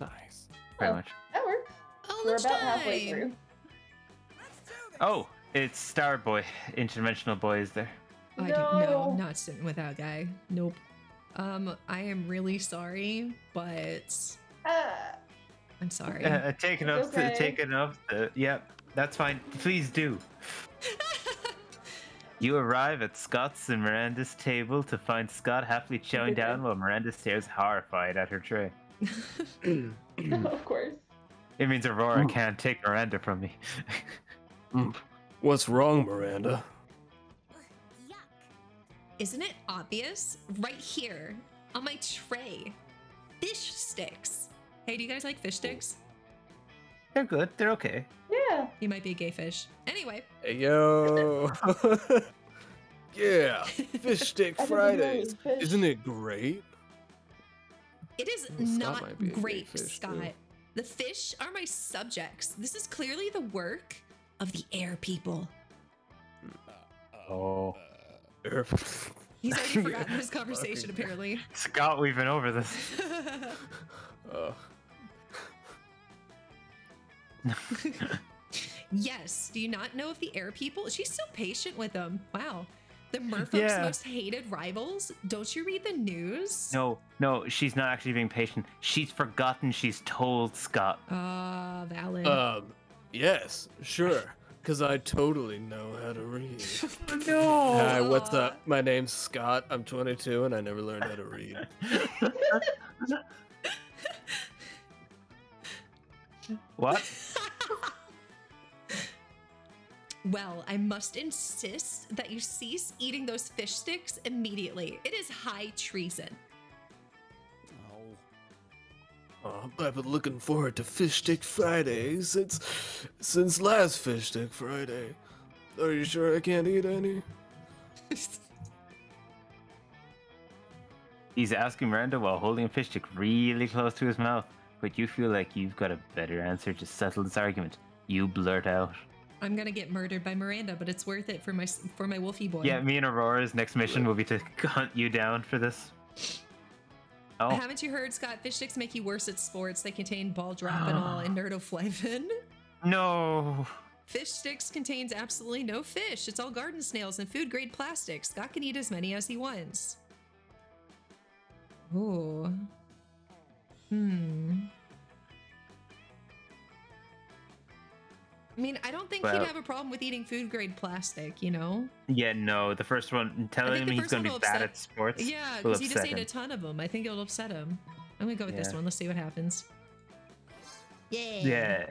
Nice. Pretty oh, much. That works. Oh, We're about time. halfway through. Oh, it's Star Boy. Interdimensional Boy is there. Oh, no. I no, I'm not sitting with that guy. Nope. Um, I am really sorry, but uh, I'm sorry. Uh, taking up, okay. taking up. Uh, yep, yeah, that's fine. Please do. You arrive at Scott's and Miranda's table to find Scott happily chowing down while Miranda stares horrified at her tray. Of course. It means Aurora Ooh. can't take Miranda from me. What's wrong, Miranda? Yuck. Isn't it obvious? Right here, on my tray. Fish sticks. Hey, do you guys like fish sticks? They're good. They're okay. Yeah. He might be a gay fish. Anyway. Hey, yo. Yeah. Fish Stick Fridays. Fish. Isn't it great? It is well, not great, fish, Scott. Too. The fish are my subjects. This is clearly the work of the air people. Oh. Uh, He's already forgotten this conversation, apparently. Scott, we've been over this. uh. Yes. Do you not know if the air people? She's so patient with them. Wow. The merfolk's yeah. most hated rivals? Don't you read the news? No, no, she's not actually being patient. She's forgotten she's told Scott. Ah, uh, valid. Um, yes, sure. Because I totally know how to read. No! Hi, what's up? My name's Scott. I'm twenty-two and I never learned how to read. What? Well, I must insist that you cease eating those fish sticks immediately. It is high treason. Oh. Uh, I've been looking forward to Fish Stick Friday since since last Fish Stick Friday. Are you sure I can't eat any? He's asking Miranda while holding a fish stick really close to his mouth, but you feel like you've got a better answer to settle this argument. You blurt out, I'm gonna get murdered by Miranda, but it's worth it for my for my wolfie boy. Yeah, me and Aurora's next mission will be to hunt you down for this. Oh. Haven't you heard, Scott? Fish sticks make you worse at sports. They contain ball drophenol and nerdoflavin. No. Fish sticks contains absolutely no fish. It's all garden snails and food grade plastic. Scott can eat as many as he wants. Ooh. Hmm. I mean, I don't think well, he'd have a problem with eating food-grade plastic, you know? Yeah, no, the first one, telling him he's going to be bad at sports. Yeah, because he just ate him. a ton of them. I think it'll upset him. I'm going to go with yeah. this one. Let's see what happens. Yeah. Yeah.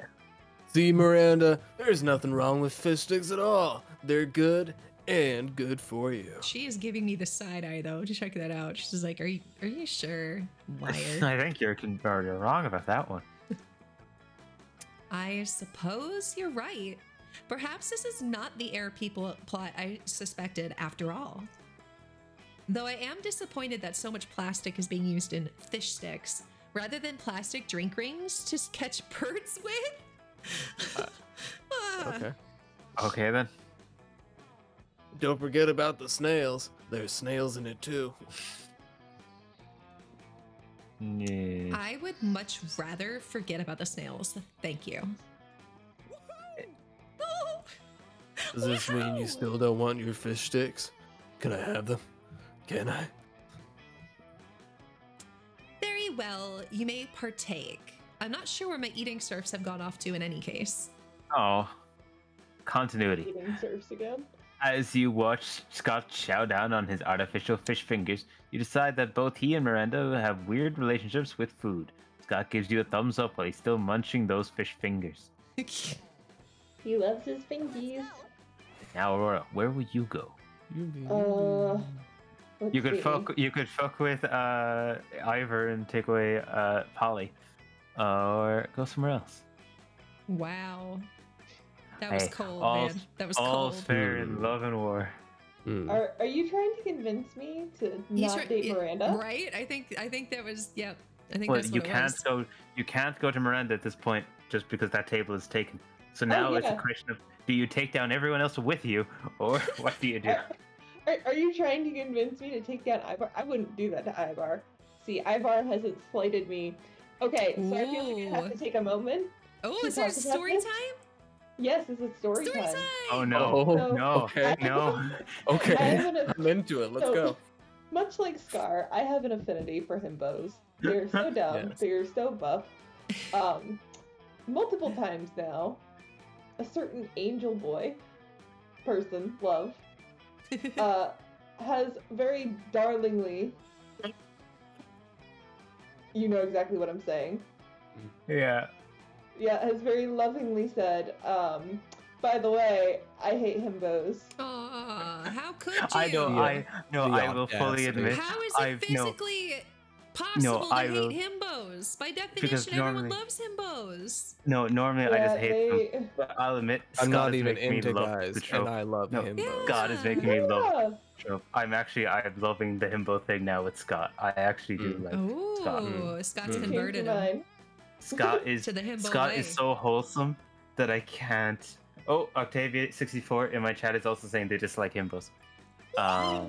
See, Miranda, there's nothing wrong with fish sticks at all. They're good and good for you. She is giving me the side eye, though. Just check that out. She's like, are you, are you sure? Liar. I think you're, you're wrong about that one. I suppose you're right. Perhaps this is not the air people plot I suspected after all. Though I am disappointed that so much plastic is being used in fish sticks rather than plastic drink rings to catch birds with. Uh, ah. Okay. Okay then. Don't forget about the snails. There's snails in it too. Yeah. I would much rather forget about the snails. Thank you. Oh. Does this wow. mean you still don't want your fish sticks? Can I have them? Can I? Very well. You may partake. I'm not sure where my eating serfs have gone off to in any case. Oh. Continuity. Eating serfs again. As you watch Scott chow down on his artificial fish fingers, you decide that both he and Miranda have weird relationships with food. Scott gives you a thumbs up while he's still munching those fish fingers. He loves his fingies. Now, Aurora, where would you go? Uh, you could see. fuck. You could fuck with uh, Eibhear and take away uh, Polly, uh, or go somewhere else. Wow. That was hey, cold, man. That was all cold. All's fair in love and war. Mm. Are Are you trying to convince me to not date Miranda? Right? I think I think that was. Yep. I think well, that's what you it can't was. go. You can't go to Miranda at this point, just because that table is taken. So now oh, yeah. it's a question of: do you take down everyone else with you, or what do you do? Are, are you trying to convince me to take down Eibhear? I wouldn't do that to Eibhear. See, Eibhear hasn't slighted me. Okay, so Ooh. I feel like I have to take a moment. Oh, is there a story time? Yes, this is story, story time. time. Oh no, oh, no, no. Okay, no. okay. An, I'm into it. Let's so, go. Much like Scar, I have an affinity for himbos. They're so dumb. Yes. They're so buff. Um, multiple times now, a certain angel boy, person, love, uh, has very darlingly. You know exactly what I'm saying. Yeah. Yeah, has very lovingly said, um, by the way, I hate himbos. Aww, how could you? I know, I, no, I will fully admit. How is it physically I've, no, possible no, to I hate will, himbos? By definition, everyone normally, loves himbos. those. No, normally yeah, I just hate they... them. But I'll admit, I'm Scott not even into guys, and I love no, him. Yeah. God is making yeah. me love the trope. I'm actually, I'm loving the himbo thing now with Scott. I actually do mm. like Ooh, Scott. Mm. Scott's mm. converted him. Scott is to the himbo Scott way. Is so wholesome that I can't. Oh, Octavia sixty-four in my chat is also saying they dislike himbos. Um,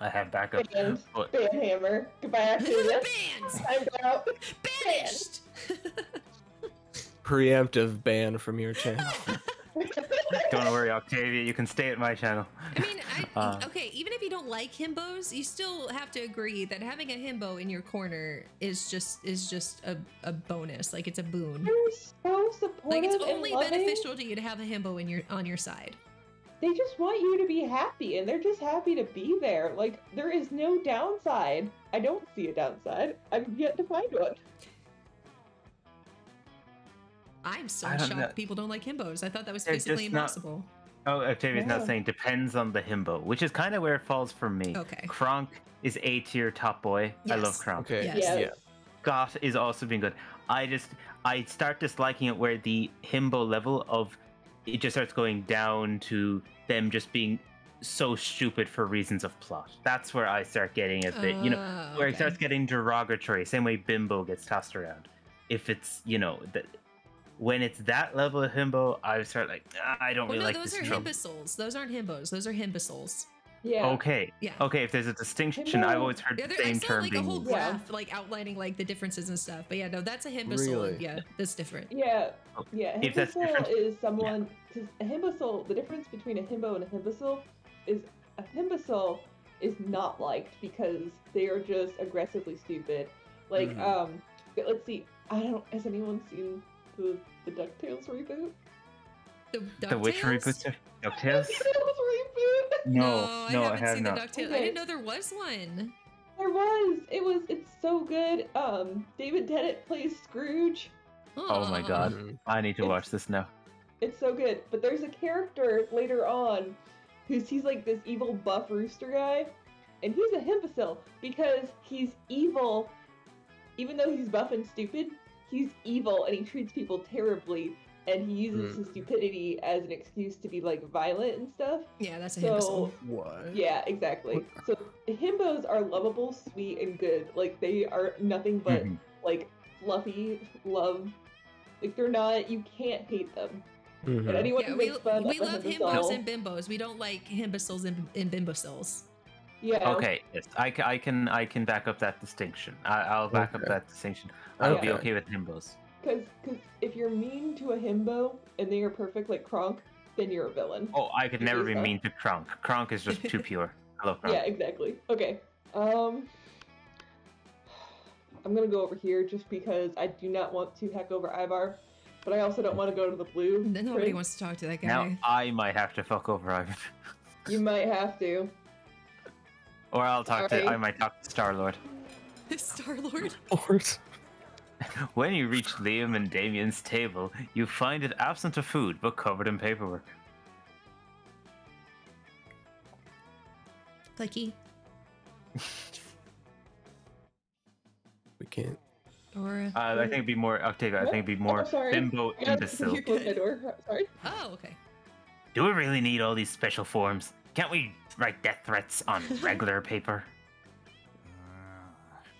I have backup. Banned. Ban hammer. Goodbye, Octavia. Banned. I'm out. Banished. Preemptive ban from your channel. Don't worry, Octavia. You can stay at my channel. I mean, I, uh, okay, even if you don't like himbos, you still have to agree that having a himbo in your corner is just is just a, a bonus. Like, it's a boon. They're so supportive. Like, it's only beneficial to you to have a himbo in your on your side. They just want you to be happy, and they're just happy to be there. Like, there is no downside. I don't see a downside. I'm yet to find one. I'm so shocked know. people don't like himbos. I thought that was they're basically impossible. Not... Oh, Octavia's yeah. not saying depends on the himbo, which is kind of where it falls for me. Okay. Kronk is A tier top boy. Yes. I love Kronk. Okay. Yes. Yes. Yeah. Goth is also being good. I just, I start disliking it where the himbo level of it just starts going down to them just being so stupid for reasons of plot. That's where I start getting a bit, uh, you know, where okay. it starts getting derogatory, same way bimbo gets tossed around. If it's, you know, that. When it's that level of himbo, I start like, ah, I don't well, really no, like this trouble. Those are himbisols. Those aren't himbos. Those are himbisols. Yeah. Okay. Yeah. Okay. If there's a distinction, himbo. I've always heard yeah, the same I saw, term like, being used. Like a whole graph, yeah. like outlining like the differences and stuff. But yeah, no, that's a himbisol. Really? Yeah, that's different. Yeah. Yeah. If that's different, is someone yeah. a himbisol. The difference between a himbo and a himbisol is a himbisol is not liked because they are just aggressively stupid. Like, mm-hmm. um, but let's see. I don't. Has anyone seen? The, the DuckTales reboot? The, Duck the which reboot? DuckTales? reboot? No, no, I haven't I have seen not. the DuckTales. Okay. I didn't know there was one. There was. It was. It's so good. Um, David Tennant plays Scrooge. Aww. Oh my god. I need to it's, watch this now. It's so good. But there's a character later on who's he's like this evil buff rooster guy. And he's a himbecile because he's evil. Even though he's buff and stupid, he's evil and he treats people terribly, and he uses mm. his stupidity as an excuse to be like violent and stuff. Yeah, that's a so, himbo. What? Yeah, exactly. So himbos are lovable, sweet, and good. Like they are nothing but mm-hmm. like fluffy love. Like they're not. You can't hate them. Mm-hmm. And anyone yeah, who we, makes fun we of love himbos himbo. and bimbos. We don't like himbisols and, and bimbosils. Yeah. Okay. Yes, I, I can I can back up that distinction. I, I'll back okay. up that distinction. I'll okay. be okay with himbos. Because because if you're mean to a himbo and they are perfect like Kronk, then you're a villain. Oh, I could you never be that. mean to Kronk. Kronk is just too pure. I love Kronk. Yeah, exactly. Okay. Um, I'm gonna go over here just because I do not want to heck over Eibhear, but I also don't want to go to the blue. Then nobody print. wants to talk to that guy. Now I might have to fuck over Eibhear. You might have to. Or I'll talk Sorry. to I might talk to Star Lord. Star Lord. When you reach Liam and Damien's table, you find it absent of food but covered in paperwork. Clicky. We can't. Or uh, I think it'd be more Octavia. I think it'd be more oh, bimbo imbecile. Sorry. Oh, okay. Do we really need all these special forms? Can't we write death threats on regular paper?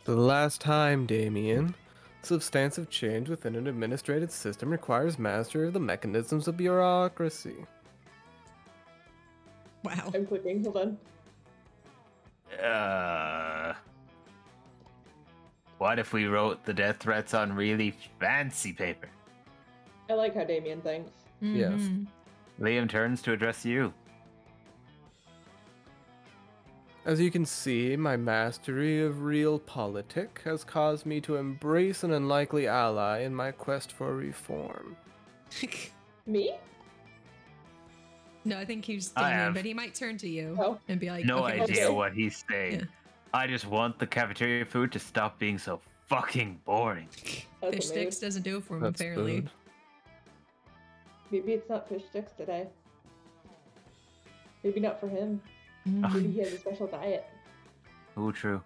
The last time, Damien, substantive change within an administrative system requires mastery of the mechanisms of bureaucracy. Wow. I'm clicking. Hold on. Uh, what if we wrote the death threats on really fancy paper? I like how Damien thinks. Mm-hmm. Yes. Liam turns to address you. As you can see, my mastery of real politic has caused me to embrace an unlikely ally in my quest for reform. Me? No, I think he's thinking, but he might turn to you oh. and be like, no okay, idea okay. what he's saying. Yeah. I just want the cafeteria food to stop being so fucking boring. That's fish amazing. sticks doesn't do it for him, That's apparently. Food. Maybe it's not fish sticks today. Maybe not for him. Maybe he has a special diet. Oh, true.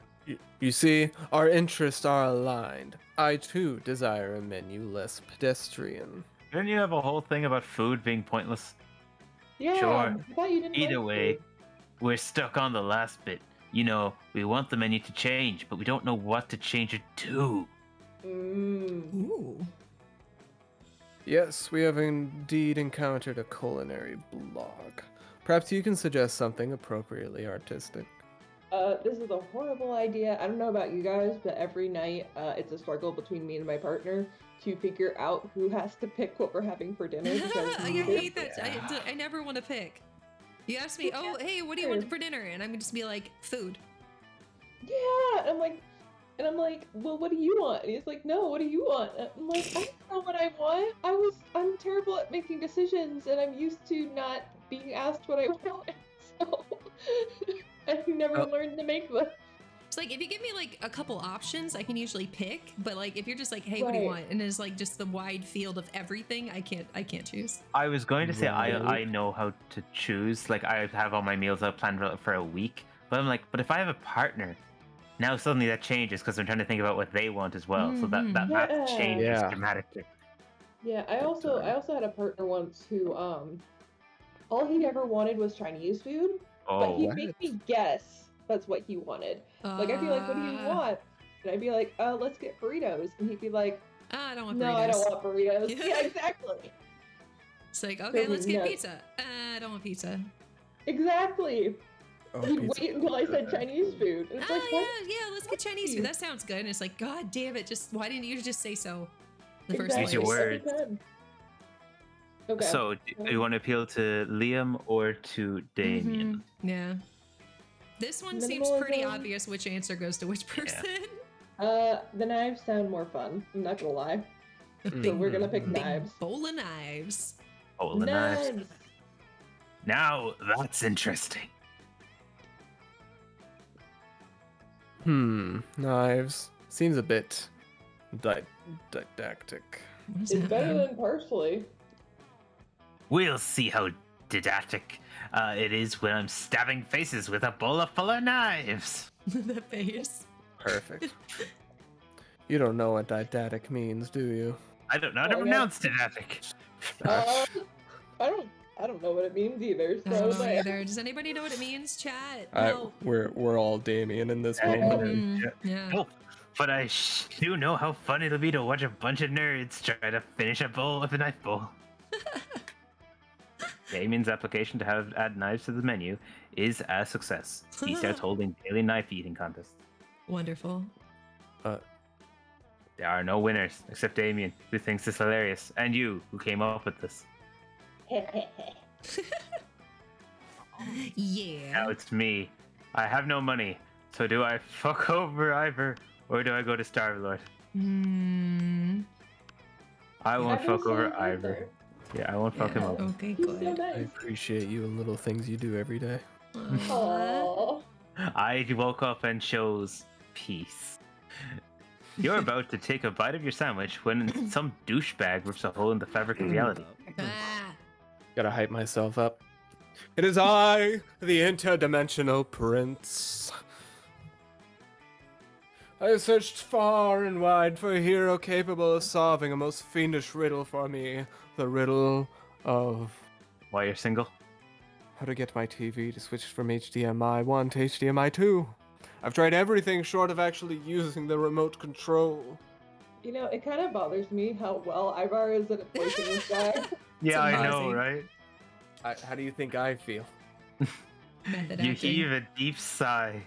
You see, our interests are aligned. I too desire a menu less pedestrian. Didn't you have a whole thing about food being pointless? Yeah, sure. I thought you didn't Either like way, food. We're stuck on the last bit. You know, we want the menu to change, but we don't know what to change it to. Mm. Ooh. Yes, we have indeed encountered a culinary blog. Perhaps you can suggest something appropriately artistic. Uh, this is a horrible idea. I don't know about you guys, but every night uh, it's a struggle between me and my partner to figure out who has to pick what we're having for dinner. I hate that. Yeah. I, I never want to pick. You ask me, oh, hey, what do you want for dinner? And I'm going to just be like, food. Yeah. And I'm like, and I'm like, well, what do you want? And he's like, no, what do you want? And I'm like, I don't know what I want. I was, I'm terrible at making decisions, and I'm used to not being asked what I want. So I've never oh. learned to make them. It's like, if you give me like a couple options, I can usually pick. But like, if you're just like, hey, right. what do you want? And it's like just the wide field of everything, I can't, I can't choose. I was going to say really? I, I know how to choose. Like, I have all my meals I planned for a week. But I'm like, but if I have a partner, now suddenly that changes because I'm trying to think about what they want as well. Mm-hmm. So that that, yeah. that changes yeah. dramatically. Yeah, I also I also had a partner once who um, all he ever wanted was Chinese food. Oh, but he'd make me guess that's what he wanted. Uh, like, I'd be like, what do you want? And I'd be like, uh, let's get burritos. And he'd be like, I don't want no, burritos. No, I don't want burritos. Yeah, exactly. It's like, okay, so let's get nuts. pizza. Uh, I don't want pizza. Exactly. Oh, he'd pizza. wait until I said Chinese food. And it's oh, like, yeah, what? yeah, let's what get Chinese food. That sounds good. And it's like, God damn it. Just why didn't you just say so the exactly. first place? Use your words. Okay. So, do you want to appeal to Liam or to Damien? Mm-hmm. Yeah. This one Minimal seems pretty again. obvious which answer goes to which person. Yeah. Uh, the knives sound more fun. I'm not gonna lie. Mm-hmm. So we're gonna pick Big knives. Bowl of knives. Bowl of knives. knives. Now that's interesting. Hmm. Knives seems a bit di didactic. It's better than parsley. We'll see how didactic uh, it is when I'm stabbing faces with a bowl full of knives. The face. Perfect. You don't know what didactic means, do you? I don't know how to pronounce didactic. Uh, I don't. I don't know what it means either. So I don't know either. Does anybody know what it means, chat? No. I, we're we're all Damien in this moment. Mm, yeah. Oh, but I do know how fun it'll be to watch a bunch of nerds try to finish a bowl with a knife bowl. Damien's application to have add knives to the menu is a success. He starts holding daily knife eating contests. Wonderful. Uh, there are no winners except Damien, who thinks this hilarious, and you, who came up with this. Yeah. Now it's me. I have no money, so do I fuck over Eibhear, or do I go to Starlord? Mm. I won't I fuck over Eibhear. Yeah, I won't fuck yeah, him up. Okay, good. I appreciate you and little things you do every day. Aww. I woke up and chose peace. You're about to take a bite of your sandwich when some douchebag rips a hole in the fabric of reality. Gotta hype myself up. It is I, the interdimensional prince. I searched far and wide for a hero capable of solving a most fiendish riddle for me. The riddle of... Why you're single? How to get my T V to switch from H D M I one to H D M I two. I've tried everything short of actually using the remote control. You know, it kind of bothers me how well Eibhear is at voicing this guy. Yeah, I know, right? I, how do you think I feel? You heave a deep sigh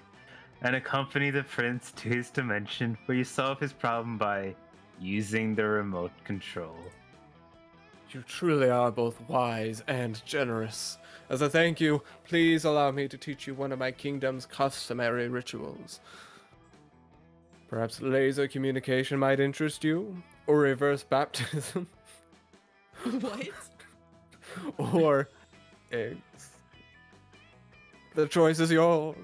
and accompany the prince to his dimension, where you solve his problem by using the remote control. You truly are both wise and generous. As a thank you, please allow me to teach you one of my kingdom's customary rituals. Perhaps laser communication might interest you, or reverse baptism. What? Or eggs. The choice is yours.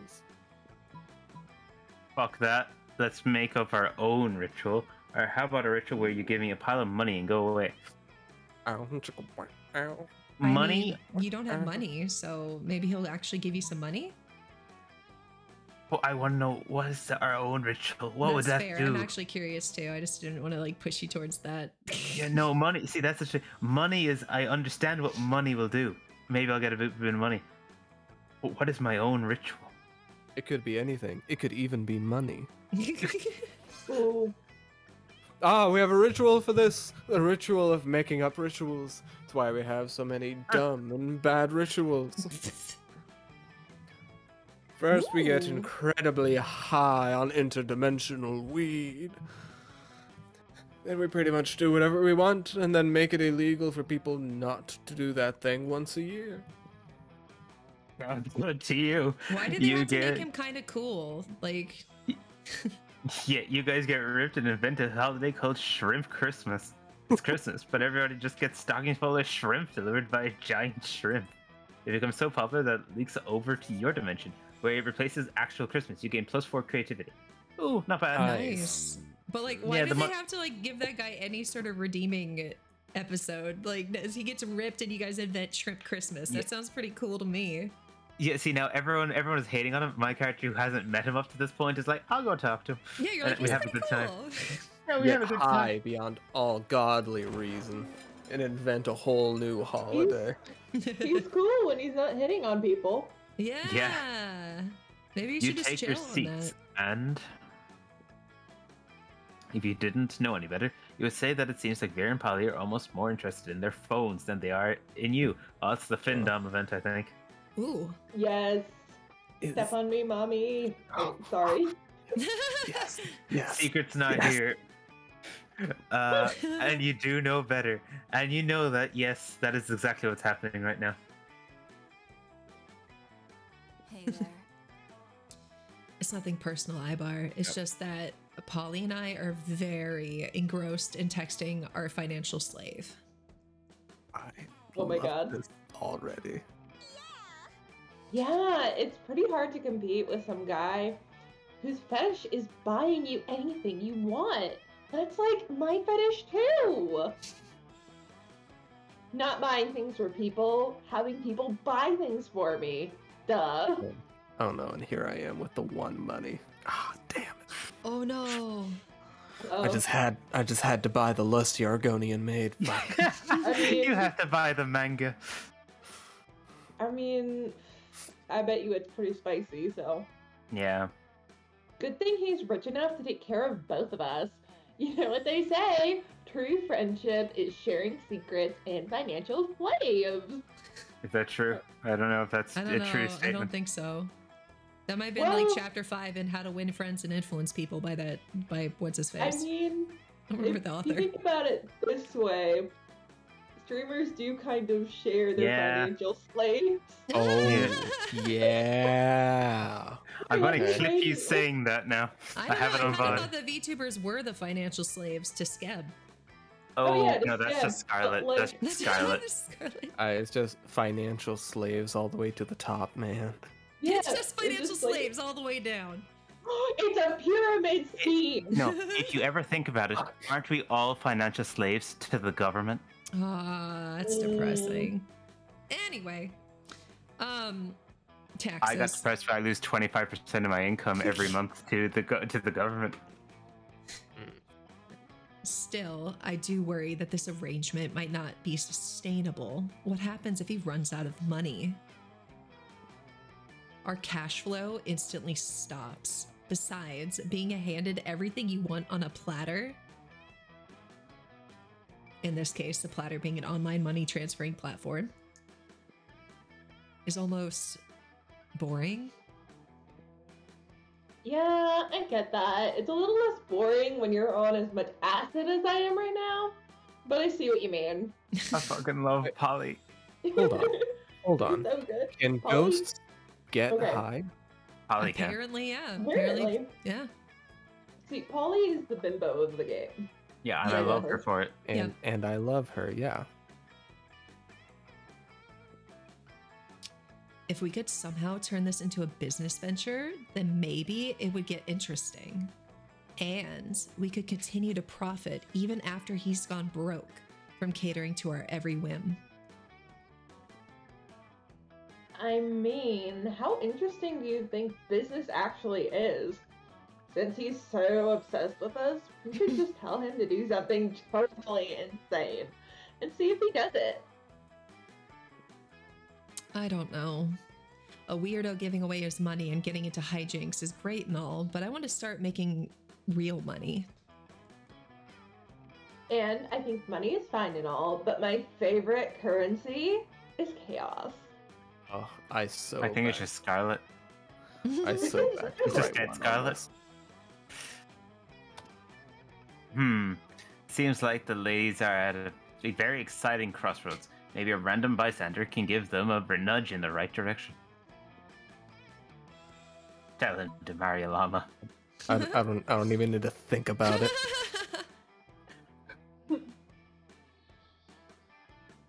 Fuck that. Let's make up our own ritual. Or how about a ritual where you give me a pile of money and go away? Money? I mean, you don't have money, so maybe he'll actually give you some money? Well, I want to know what is the, our own ritual. What that's would that fair. do? I'm actually curious too. I just didn't want to like push you towards that. Yeah, no money. See, that's the thing. Money is. I understand what money will do. Maybe I'll get a bit, bit of money. But what is my own ritual? It could be anything. It could even be money. Oh. Ah, we have a ritual for this. A ritual of making up rituals. That's why we have so many dumb and bad rituals. First, we get incredibly high on interdimensional weed. Then we pretty much do whatever we want, and then make it illegal for people not to do that thing once a year. Good to you. Why did they you have to get... make him kind of cool? Like, yeah, you guys get ripped and invent a holiday called Shrimp Christmas. It's Christmas, but everybody just gets stockings full of shrimp delivered by a giant shrimp. It becomes so popular that it leaks over to your dimension, where it replaces actual Christmas. You gain plus four creativity. Ooh, not bad. Nice. But like, why yeah, did the they have to like give that guy any sort of redeeming episode? Like, as he gets ripped and you guys invent Shrimp Christmas. That yeah. sounds pretty cool to me. Yeah, see, now everyone everyone is hating on him. My character, who hasn't met him up to this point, is like, I'll go talk to him. Yeah, you're like, we have a good cool. time. Yeah, we have a good time. High beyond all godly reason and invent a whole new holiday. He's, he's cool when he's not hitting on people. Yeah. yeah. Maybe you, you should just chill on that. You take your seats, and if you didn't know any better, you would say that it seems like Veer and Polly are almost more interested in their phones than they are in you. Oh, it's the Findom oh. event, I think. Ooh. Yes. Is... Step on me, mommy. Oh, sorry. Yes. Yes. Secret's not yes. here. Uh, and you do know better. And you know that, yes, that is exactly what's happening right now. Hey there. It's nothing personal, Eibhear. It's yep. just that Polly and I are very engrossed in texting our financial slave. I oh my god. This already. Yeah. Yeah, it's pretty hard to compete with some guy whose fetish is buying you anything you want. That's like my fetish too. Not buying things for people, having people buy things for me. Duh. Oh no, and here I am with the one money. Ah, oh, damn it. Oh no. Oh. I just had I just had to buy the lusty Argonian maid. I mean, you have to buy the manga. I mean, I bet you it's pretty spicy, so. Yeah. Good thing he's rich enough to take care of both of us. You know what they say, true friendship is sharing secrets and financial slaves. Is that true? I don't know if that's I don't a know. true statement. I don't think so. That might have been well, like chapter five in How to Win Friends and Influence People by that, by what's his face. I mean, I don't remember if the author. You think about it this way, streamers do kind of share their yeah. financial slaves. Oh, yeah. I'm going to clip you saying that now. I, I have know, it on I thought the VTubers were the financial slaves to Skeb. Oh, oh yeah, no, that's Skeb. just Scarlet. Like, that's that's Scarlet. Scarlet. Uh, it's just financial slaves all the way to the top, man. Yeah, it's just financial it's just slaves like... all the way down. It's a pyramid scheme. It, no, if you ever think about it, aren't we all financial slaves to the government? Ah, uh, that's depressing. Mm. Anyway, um... Taxes. I got surprised if I lose twenty-five percent of my income every month to the go to the government. Still, I do worry that this arrangement might not be sustainable. What happens if he runs out of money? Our cash flow instantly stops. Besides, being handed everything you want on a platter, in this case, the platter being an online money transferring platform, is almost... boring? Yeah, I get that. It's a little less boring when you're on as much acid as I am right now, but I see what you mean. I fucking love Polly. Hold on. Hold on. So good. Can Polly? ghosts get okay. high? Polly can. Apparently, yeah. Apparently. Apparently. Yeah. See, Polly is the bimbo of the game. Yeah, and I, I love her for it. And, yep. and I love her, yeah. If we could somehow turn this into a business venture, then maybe it would get interesting. And we could continue to profit even after he's gone broke from catering to our every whim. I mean, how interesting do you think business actually is? Since he's so obsessed with us, we should just tell him to do something totally insane and see if he does it. I don't know. A weirdo giving away his money and getting into hijinks is great and all, but I want to start making real money. And I think money is fine and all, but my favorite currency is chaos. Oh, I so I think bad. It's just Scarlet. I so bad. It's just dead Scarlet. Hmm. Seems like the ladies are at a, a very exciting crossroads. Maybe a random bystander can give them a nudge in the right direction. Tell him to marry a llama. I, I don't. I don't even need to think about it.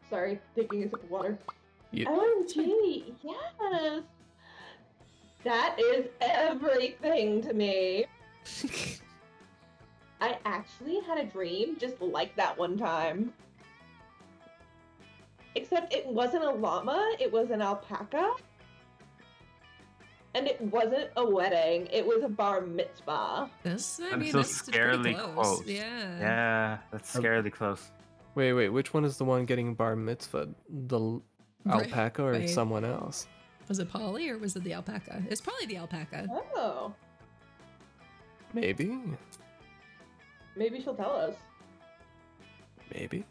Sorry, taking a sip of water. Yeah. O M G, yes! That is everything to me. I actually had a dream just like that one time. Except it wasn't a llama, it was an alpaca. And it wasn't a wedding, it was a bar mitzvah. That's, I mean, that's so scarily close. close. Yeah. Yeah, that's scarily close. Wait, wait, which one is the one getting bar mitzvah? The alpaca or wait. someone else? Was it Polly or was it the alpaca? It's probably the alpaca. Oh. Maybe. Maybe she'll tell us. Maybe.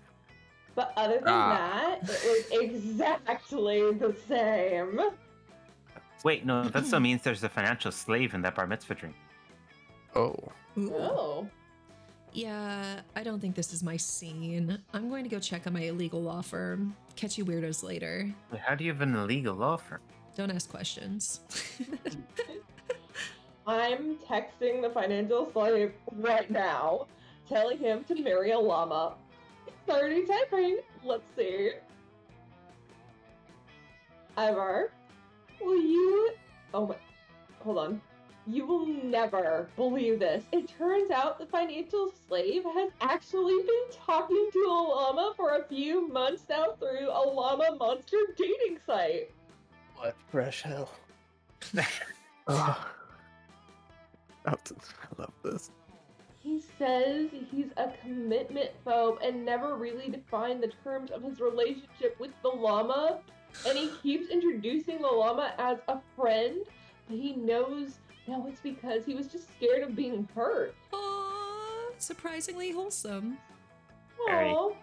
But other than ah. that, it was exactly the same. Wait, no, that still means there's a financial slave in that bar mitzvah dream. Oh. Ooh. Oh. Yeah, I don't think this is my scene. I'm going to go check on my illegal law firm. Catch you weirdos later. How do you have an illegal law firm? Don't ask questions. I'm texting the financial slave right now, telling him to marry a llama. He's already typing. Let's see. Eibhear, will you... Oh my... Hold on. You will never believe this. It turns out the financial slave has actually been talking to a llama for a few months now through a llama monster dating site. What fresh hell. Oh. I love this. He says he's a commitment phobe and never really defined the terms of his relationship with the llama. And he keeps introducing the llama as a friend, but he knows... No, it's because he was just scared of being hurt. Aww, surprisingly wholesome. Aww. I'm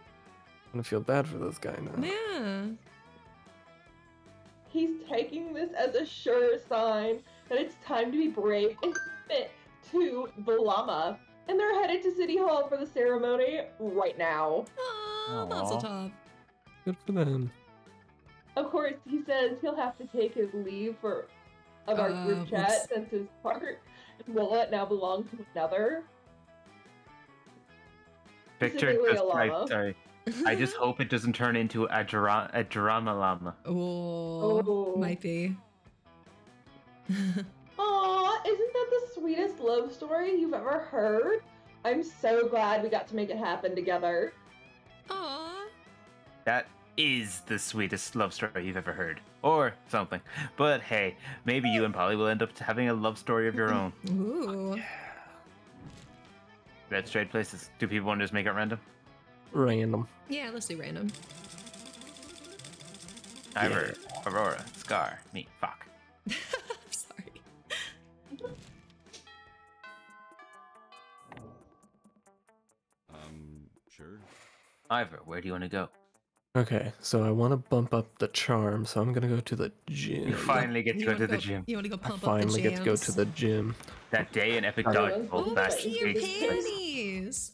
gonna feel bad for this guy now. Yeah. He's taking this as a sure sign that it's time to be brave and commit to the llama. And they're headed to City Hall for the ceremony right now. Aww, Mazel Tov. Good for them. Of course, he says he'll have to take his leave for... of our uh, group chat oops. since his part and wallet now belong to another. Victor, just, I, sorry. I just hope it doesn't turn into a, dra a drama llama. Oh, might be. Aw, isn't that the sweetest love story you've ever heard? I'm so glad we got to make it happen together. Aw. That is the sweetest love story you've ever heard. Or something. But hey, maybe you and Polly will end up having a love story of your own. Ooh. Yeah. Let's trade places. Do people want to just make it random? Random. Yeah, let's do random. Eibhear, yeah. Aurora, Scar, me, fuck. I'm sorry. um, sure. Eibhear, where do you want to go? Okay, so I want to bump up the charm, so I'm gonna go to the gym. You finally get to you go to the go, gym. You want to go pump I finally up the get to go to the gym. That day in Epic Dodge. Oh, look at your panties!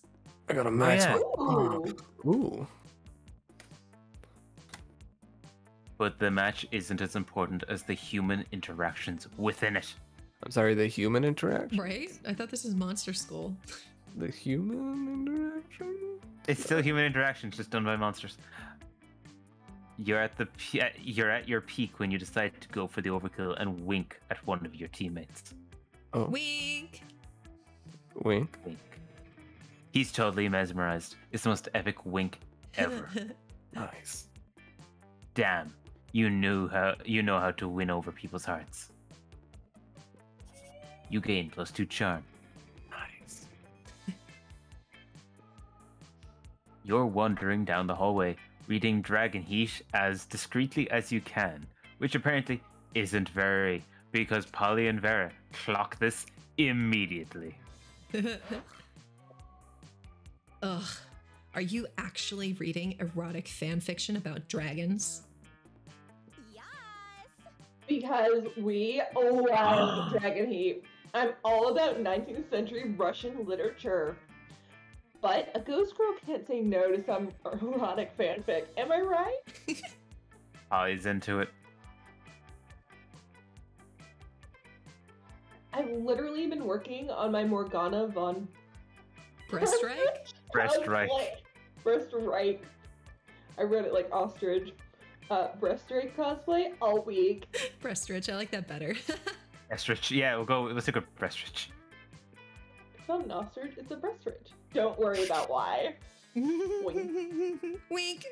I got a max one. Ooh. Ooh. But the match isn't as important as the human interactions within it. I'm sorry, the human interaction? Right? I thought this was Monster School. The human interaction? It's still human interactions, just done by monsters. You're at the you're at your peak when you decide to go for the overkill and wink at one of your teammates. Oh. Wink. Wink. Wink. He's totally mesmerized. It's the most epic wink ever. Nice. Damn. You knew how you know how to win over people's hearts. You gain plus two charm. Nice. You're wandering down the hallway, reading Dragonheesh as discreetly as you can, which apparently isn't very, because Polly and Vera clock this immediately. Ugh. Are you actually reading erotic fanfiction about dragons? Yes! Because we love Dragonheesh. I'm all about nineteenth century Russian literature. But a ghost girl can't say no to some erotic fanfic. Am I right? Polly's into it. I've literally been working on my Morgana von Breastreich? Breastreich. Like, Breastreich. I wrote it like ostrich. Uh, Breastreich cosplay all week. Breastreich, I like that better. Breastreich, yeah, we'll go. Let's take a Breastreich. It's not an ostrich, it's a Breastreich. Don't worry about why. Wink. Wink.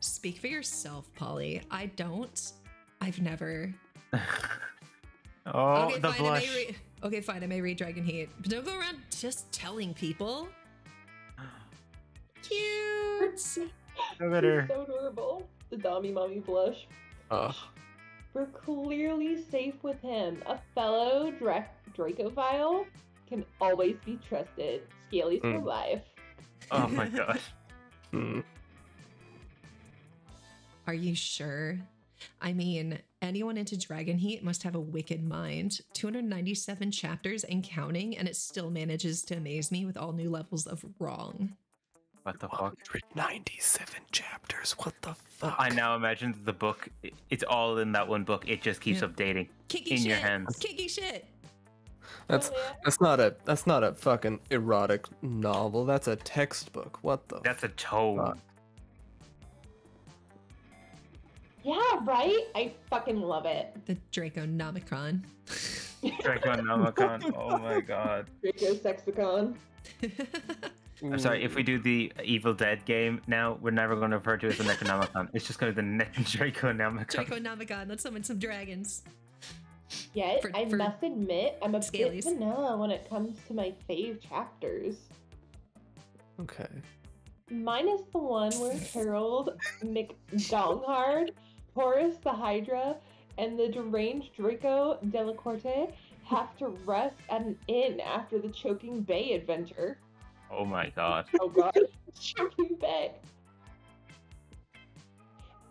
Speak for yourself, Polly. I don't. I've never. Oh, okay, the fine, blush. Re- okay, fine. I may read Dragonheesh, but don't go around just telling people. Cute. So adorable. The Dami Mommy blush. Ugh. We're clearly safe with him. A fellow Dra- Dracophile can always be trusted. Scaly's mm. for life. Oh my gosh. mm. Are you sure? I mean, anyone into Dragonheesh must have a wicked mind. two hundred ninety-seven chapters and counting, and it still manages to amaze me with all new levels of wrong. What the fuck? one hundred ninety-seven chapters, what the fuck? I now imagine the book, it's all in that one book. It just keeps yeah. updating. Kinky in shit. Your hands. Kinky shit. That's that's not a that's not a fucking erotic novel. That's a textbook. What the That's a tome. Fuck? Yeah, right? I fucking love it. The Draconomicon. Draconomicon. Oh my god. Draco Sexicon. I'm sorry, if we do the Evil Dead game now, we're never going to refer to it as the Necronomicon. It's just going to be the ne- Draconomicon. Draconomicon. Let's summon some dragons. Yes, for, I for must admit, I'm a scalies. bit vanilla when it comes to my fave chapters. Okay. Minus the one where Harold McDonghard, Horus the Hydra, and the deranged Draco Delacorte have to rest at an inn after the Choking Bay adventure. Oh my god. Oh god. Choking Bay.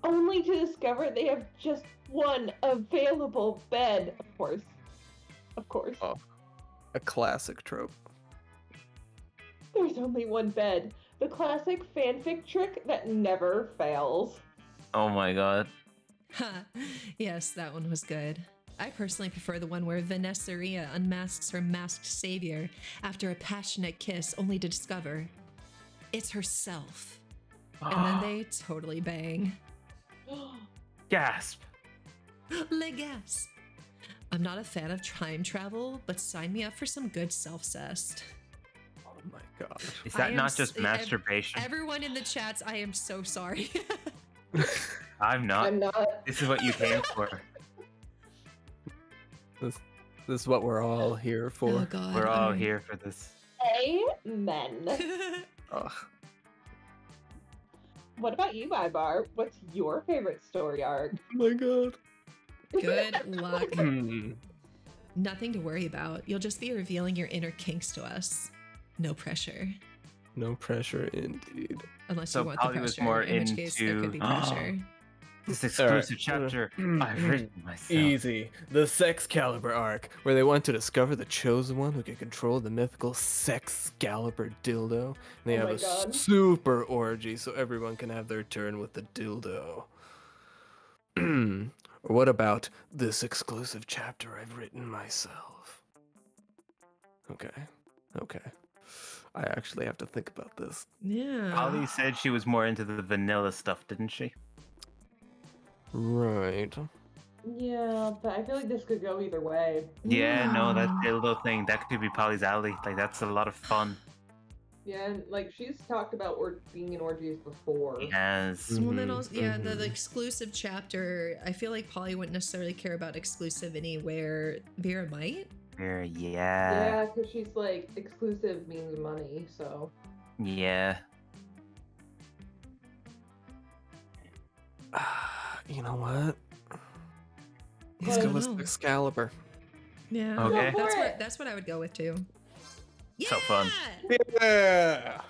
Only to discover they have just one available bed. Of course. Of course. Oh, a classic trope. There's only one bed. The classic fanfic trick that never fails. Oh my god. Huh. Yes, that one was good. I personally prefer the one where Vanessaria unmasks her masked savior after a passionate kiss only to discover it's herself. And then they totally bang. Gasp. Le gasp. I'm not a fan of time travel, but sign me up for some good self-cest. Oh my god. Is that not just masturbation? Everyone in the chats, I am so sorry. I'm not. I'm not. This is what you came for. This, this is what we're all here for. Oh god. We're all um, here for this. Amen. Ugh. What about you, Eibhear? What's your favorite story arc? Oh my god. Good luck. Nothing to worry about. You'll just be revealing your inner kinks to us. No pressure. No pressure, indeed. Unless so you want Polly the pressure, was more in into, which case there could be pressure. Oh, this exclusive right. chapter mm-hmm. I've written myself. Easy. The Sexcalibur arc, where they want to discover the chosen one who can control the mythical Sexcalibur dildo. And they oh have a God. super orgy so everyone can have their turn with the dildo. Or what about this exclusive chapter I've written myself? Okay. Okay. I actually have to think about this. Yeah. Polly said she was more into the vanilla stuff, didn't she? Right. Yeah, but I feel like this could go either way. Yeah, yeah. No, that dildo thing, that could be Polly's alley. Like, that's a lot of fun. Yeah, and like she's talked about or being in orgies before. Yes. Mm-hmm. Well, then also, yeah, mm-hmm. the, the exclusive chapter. I feel like Polly wouldn't necessarily care about exclusivity where Vera might. Vera, yeah. Yeah, because she's like exclusive means money, so. Yeah. Uh, you know what? Let's go with Sexcalibur. Yeah. Okay. That's what, that's what I would go with too. Yeah. So fun. Yeah.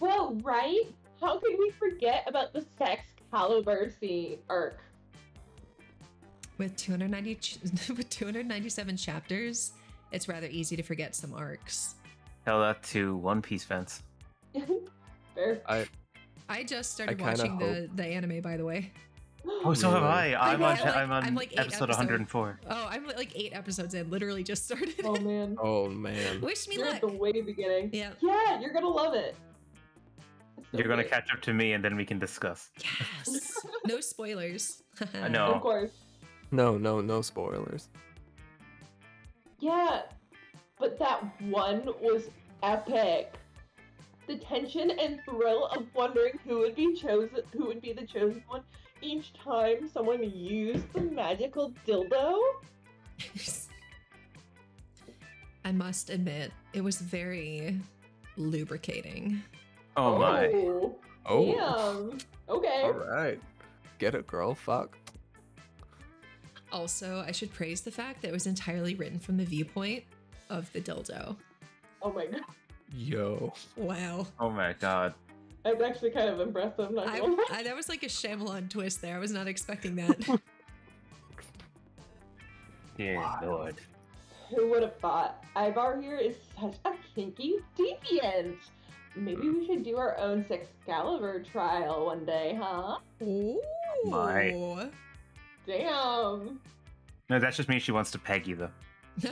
Well, right? How could we forget about the Sexcalibur scene arc? With two hundred ninety, with two hundred ninety-seven chapters, it's rather easy to forget some arcs. Tell that to One Piece fans. Fair. I, I just started I watching the, the anime, by the way. Oh, so have I. I'm, I mean, on, like, I'm on I'm like episode one hundred four. Oh, I'm like eight episodes in. Literally just started. Oh, man. Oh, man. Wish me you're luck. At the way beginning. Yeah. Yeah, you're going to love it. So you're going to catch up to me, and then we can discuss. Yes. No spoilers. No. Of course. No, no, no spoilers. Yeah, but that one was epic. The tension and thrill of wondering who would be chosen, who would be the chosen one. Each time someone used the magical dildo? I must admit, it was very lubricating. Oh, oh my. Oh. Damn. Okay. All right. Get it, girl. Fuck. Also, I should praise the fact that it was entirely written from the viewpoint of the dildo. Oh my god. Yo. Wow. Oh my god. I was actually kind of impressed. I'm not gonna I, I, that was like a Shyamalan twist there. I was not expecting that. Dear wow. Lord. Who would have thought? Eibhear Hien is such a kinky deviant. Maybe we should do our own Sexcalibur trial one day, huh? Ooh. My. Damn. No, that just means she wants to peg you, though.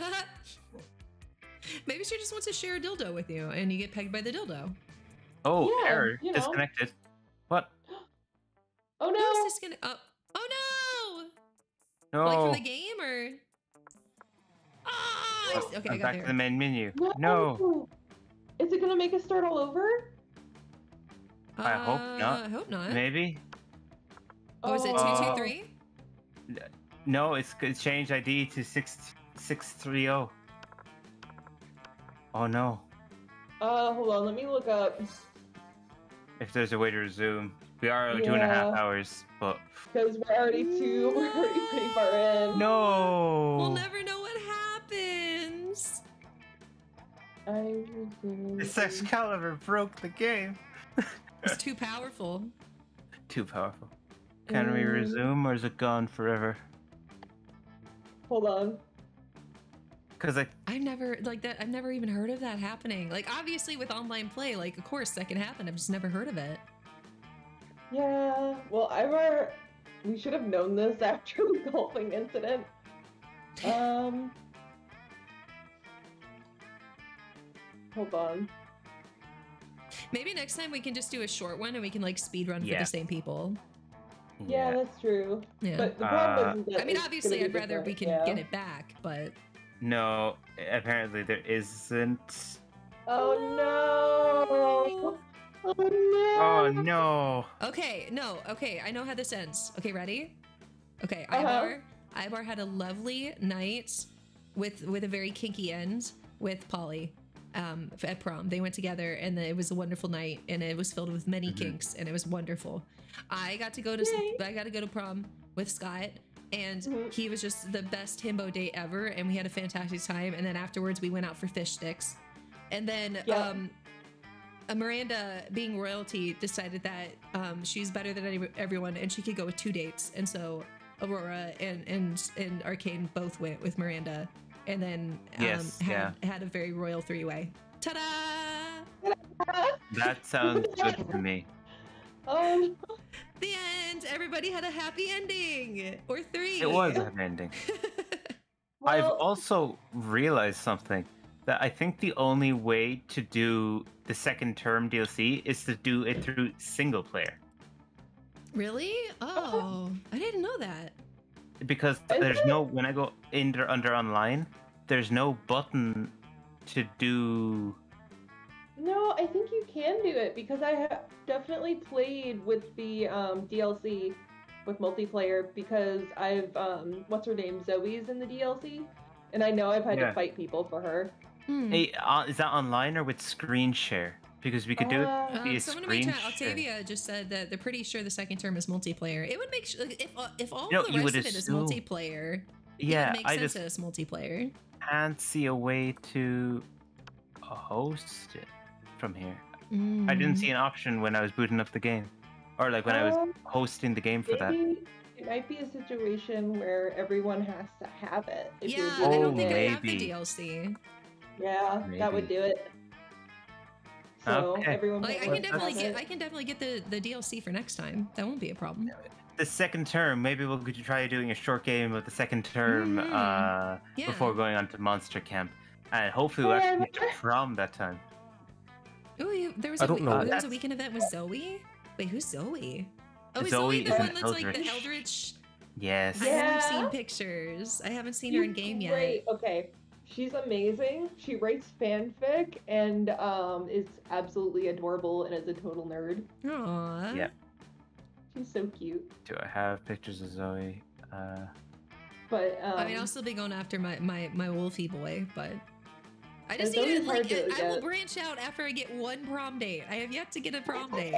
Maybe she just wants to share a dildo with you, and you get pegged by the dildo. Oh, yeah, error. You know. Disconnected. What? Oh, no. Discon oh. oh, no. No. Like from the game, or? Oh, oh, okay, I'm I got back there. To the main menu. No. no. Is it going to make us start all over? Uh, I hope not. I hope not. Maybe. Oh, is it two two three? Uh, no, it's changed I D to six six three zero. Oh, no. Uh, hold on. Let me look up. If there's a way to resume. We are yeah. two and a half hours, but... Because we're already two. We're already pretty far in. No! We'll never know what happens! I... The Sexcalibur broke the game. It's too powerful. Too powerful. Can mm. we resume, or is it gone forever? Hold on. Because I... I've never like that. I've never even heard of that happening. Like obviously with online play, like of course that can happen. I've just never heard of it. Yeah. Well, I've we should have known this after the golfing incident. Um. Hold on. Maybe next time we can just do a short one and we can like speed run yeah. for the same people. Yeah, yeah. That's true. Yeah. But the problem uh, is I mean, obviously, I'd rather we can yeah. get it back, but. No, apparently there isn't. Oh no! Oh no! Oh no! Okay, no, okay, I know how this ends. Okay, ready? Okay, Eibhear, uh-huh. Eibhear had a lovely night with with a very kinky end with Polly um, at prom. They went together, and it was a wonderful night, and it was filled with many mm-hmm. kinks, and it was wonderful. I got to go to Yay. I got to go to prom with Scott. And mm-hmm. he was just the best himbo date ever, and we had a fantastic time. And then afterwards, we went out for fish sticks. And then yeah. um, Miranda, being royalty, decided that um, she's better than any everyone, and she could go with two dates. And so Aurora and and, and Arcane both went with Miranda, and then um, yes, had, yeah. had a very royal three-way. Ta-da! That sounds good to me. Um. The end. Everybody had a happy ending, or three. It was a happy ending. Well, I've also realized something that I think the only way to do the second term D L C is to do it through single player. Really? Oh, I didn't know that. Because there's no when I go in under online, there's no button to do No, I think you can do it because I have definitely played with the um, D L C with multiplayer because I've, um, what's her name? Zoe's in the D L C. And I know I've had yeah. to fight people for her. Mm. Hey, uh, is that online or with screen share? Because we could do uh, it via um, screen chat, share. Octavia just said that they're pretty sure the second term is multiplayer. It would make sure, like, if, uh, if all no, of the rest of it is multiplayer, yeah, it would make I sense that it's multiplayer. Can't see a way to host it from here. Mm. I didn't see an option when I was booting up the game. Or like when um, I was hosting the game for maybe. that. It might be a situation where everyone has to have it. If yeah, I don't think maybe. I have the D L C. Yeah, maybe. That would do it. So okay. everyone. Like, I can definitely get. It. I can definitely get the the D L C for next time. That won't be a problem. The second term, maybe we'll could try doing a short game of the second term mm-hmm. uh, yeah. before going on to Monster Camp, and hopefully we'll actually get to prom that time. Ooh, you, there was I a don't know. There was a weekend event with Zoe. Wait, who's Zoe? Oh, is Zoe, Zoe the one that's Eldritch. like the Eldritch? Yes. Yeah. I haven't seen pictures. I haven't seen She's her in game yet. Great. Okay. She's amazing. She writes fanfic and um, is absolutely adorable and is a total nerd. Aww. Yeah. She's so cute. Do I have pictures of Zoe? Uh... But um, I mean, I'll still be going after my my my wolfy boy, but. I just need to, like, to I, I will branch out after I get one prom date. I have yet to get a prom date.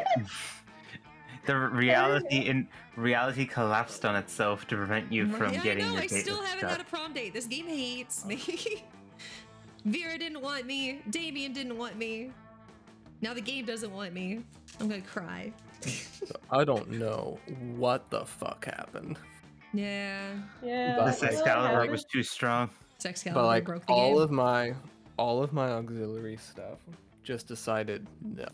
The reality in reality collapsed on itself to prevent you from yeah, getting I know. your date. I still haven't stuff. had a prom date. This game hates me. Vera didn't want me. Damien didn't want me. Now the game doesn't want me. I'm gonna cry. I don't know what the fuck happened. Yeah. Yeah. But the Sexcalibur was too strong. Sexcalibur but like, broke the all game. of my. All of my auxiliary stuff just decided no.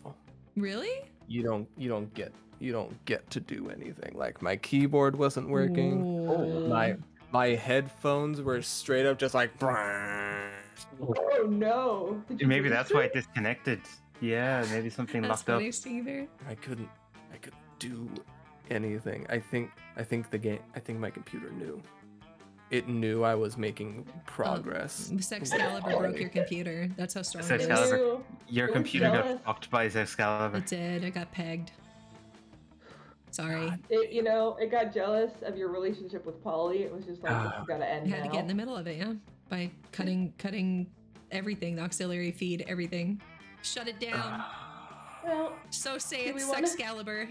Really? You don't. You don't get. You don't get to do anything. Like my keyboard wasn't working. Oh. My my headphones were straight up just like. Oh no! Maybe that's why it disconnected. Yeah, maybe something that's locked up. Either. I couldn't. I couldn't do anything. I think. I think the game. I think my computer knew. It knew I was making progress. Oh, Sexcalibur broke your computer. That's how strong it is. Your computer got fucked by Sexcalibur. It did. It got pegged. Sorry. It, you know, it got jealous of your relationship with Polly. It was just like, uh, you gotta end. You had now. to get in the middle of it, yeah, by cutting, cutting everything, the auxiliary feed, everything. Shut it down. Well, so say it's wanna... Sexcalibur.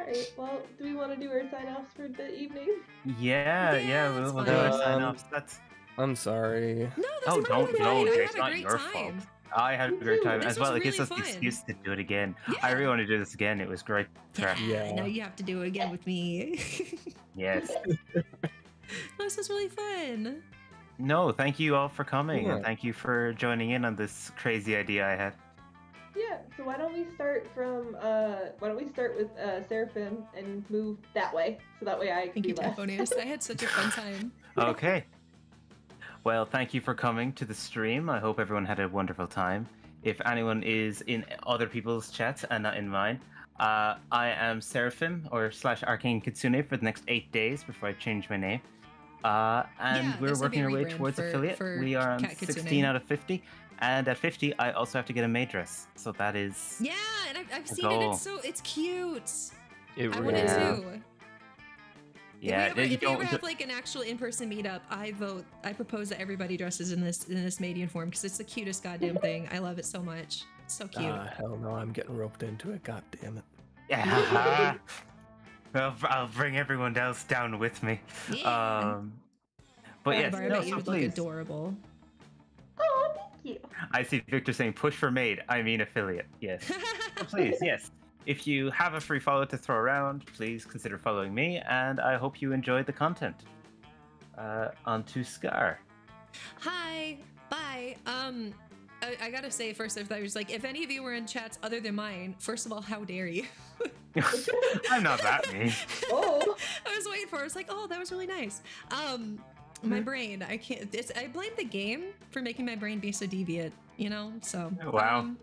Alright, well, do we want to do our sign-offs for the evening? Yeah, yeah, yeah we'll, we'll do our sign-offs. That's... I'm sorry. No, that's oh, don't, no, no, it's not your fault. I had a great time as well. It gives us the excuse to do it again. Yeah. I really want to do this again. It was great. Yeah, yeah. Now you have to do it again with me. Yes. This was really fun. No, thank you all for coming. Yeah. And thank you for joining in on this crazy idea I had. Yeah, so why don't we start from, uh, why don't we start with uh, Seraphim and move that way, so that way I can be left. Thank you, Taphoneus. I had such a fun time. Okay. Well, thank you for coming to the stream. I hope everyone had a wonderful time. If anyone is in other people's chats and not in mine, uh, I am Seraphim, or slash Arcane Kitsune, for the next eight days before I change my name. Uh, and yeah, we're working our way towards for, affiliate. For we are on sixteen out of fifty. And at fifty, I also have to get a maid dress. So that is. Yeah, and I've, I've seen goal. it. It's so it's cute. It I want it too. Yeah. If we ever, it, if we ever have like an actual in-person meetup, I vote. I propose that everybody dresses in this in this maid uniform because it's the cutest goddamn thing. I love it so much. It's so cute. Uh, hell no! I'm getting roped into it. God damn it. Yeah. I'll, I'll bring everyone else down with me. Yeah. Um, but yeah, Barbara, no, so you would please. look adorable. Oh, thank you. I see Victor saying, push for maid. I mean affiliate. Yes. Please, yes. If you have a free follow to throw around, please consider following me, and I hope you enjoyed the content. Uh, on to Scar. Hi. Bye. Um, I, I gotta say first, if I was like, if any of you were in chats other than mine, first of all, how dare you? I'm not that mean. Oh. I was waiting for it. I was like, oh, that was really nice. Um... My brain, I can't. It's, I blame the game for making my brain be so deviant, you know. So wow. Um,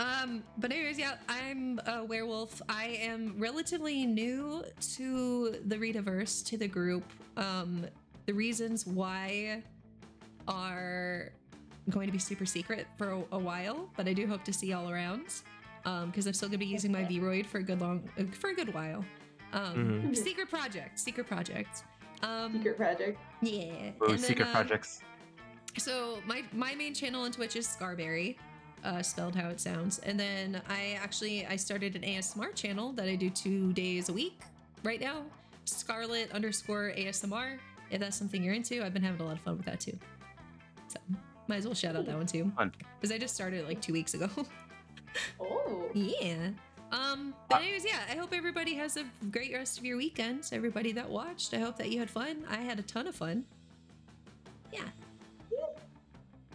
um but anyways, yeah, I'm a werewolf. I am relatively new to the Rediverse, to the group. Um, the reasons why are going to be super secret for a, a while, but I do hope to see all around, um, because I'm still going to be using my Vroid for a good long, uh, for a good while. Um, mm-hmm. Secret project, secret project. Um, secret project. Yeah. Oh, and secret then, um, projects. So my my main channel on Twitch is Scarberry, uh, spelled how it sounds. And then I actually I started an A S M R channel that I do two days a week right now. Scarlet underscore A S M R. If that's something you're into, I've been having a lot of fun with that too. So might as well shout out that one too, because I just started it like two weeks ago. Oh. Yeah. Um, but anyways, yeah, I hope everybody has a great rest of your weekends. Everybody that watched, I hope that you had fun. I had a ton of fun. Yeah.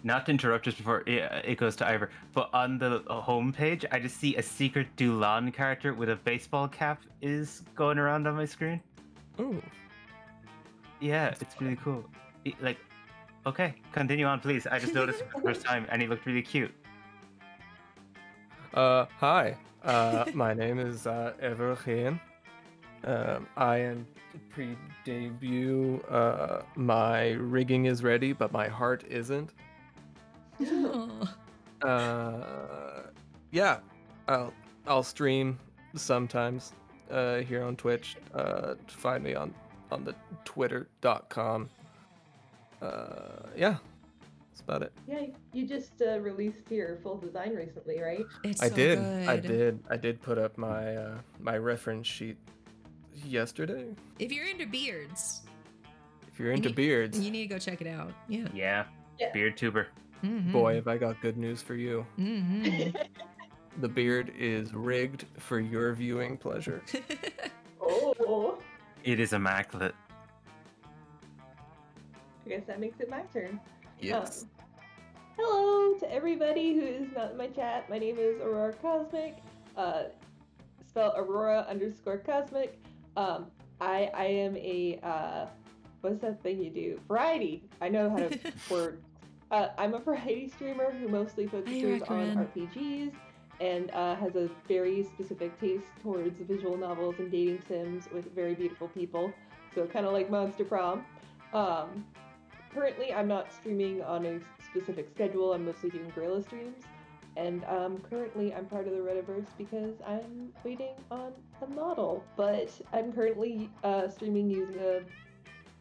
Not to interrupt just before it goes to Eibhear, but on the homepage, I just see a secret Dulan character with a baseball cap is going around on my screen. Ooh. Yeah, that's it's really cool. Like, okay, continue on, please. I just noticed it for the first time, and he looked really cute. Uh, hi. Uh, my name is uh, Eibhear Hien. Um, I am pre-debut. Uh, my rigging is ready, but my heart isn't. Oh. Uh, yeah, I'll I'll stream sometimes uh, here on Twitch. Uh, find me on on the twitter dot com. Uh, yeah. That's about it. Yeah, you just uh, released your full design recently, right? It's I so did. Good. I did. I did put up my uh, my reference sheet yesterday. If you're into beards, if you're into you, beards, you need to go check it out. Yeah. Yeah. yeah. Beard tuber. Mm-hmm. Boy, have I got good news for you. Mm-hmm. The beard is rigged for your viewing pleasure. Oh. It is immaculate. I guess that makes it my turn. Yes. Um, hello to everybody who is not in my chat. My name is Aurora Cosmic. Uh, spell Aurora underscore Cosmic. Um, I I am a uh, what's that thing you do? Variety. I know how to word. Uh, I'm a variety streamer who mostly focuses on R P Gs and uh, has a very specific taste towards visual novels and dating sims with very beautiful people. So kind of like Monster Prom. Um. Currently, I'm not streaming on a specific schedule. I'm mostly doing guerrilla streams. And um, currently, I'm part of the Rediverse because I'm waiting on the model. But I'm currently uh, streaming using a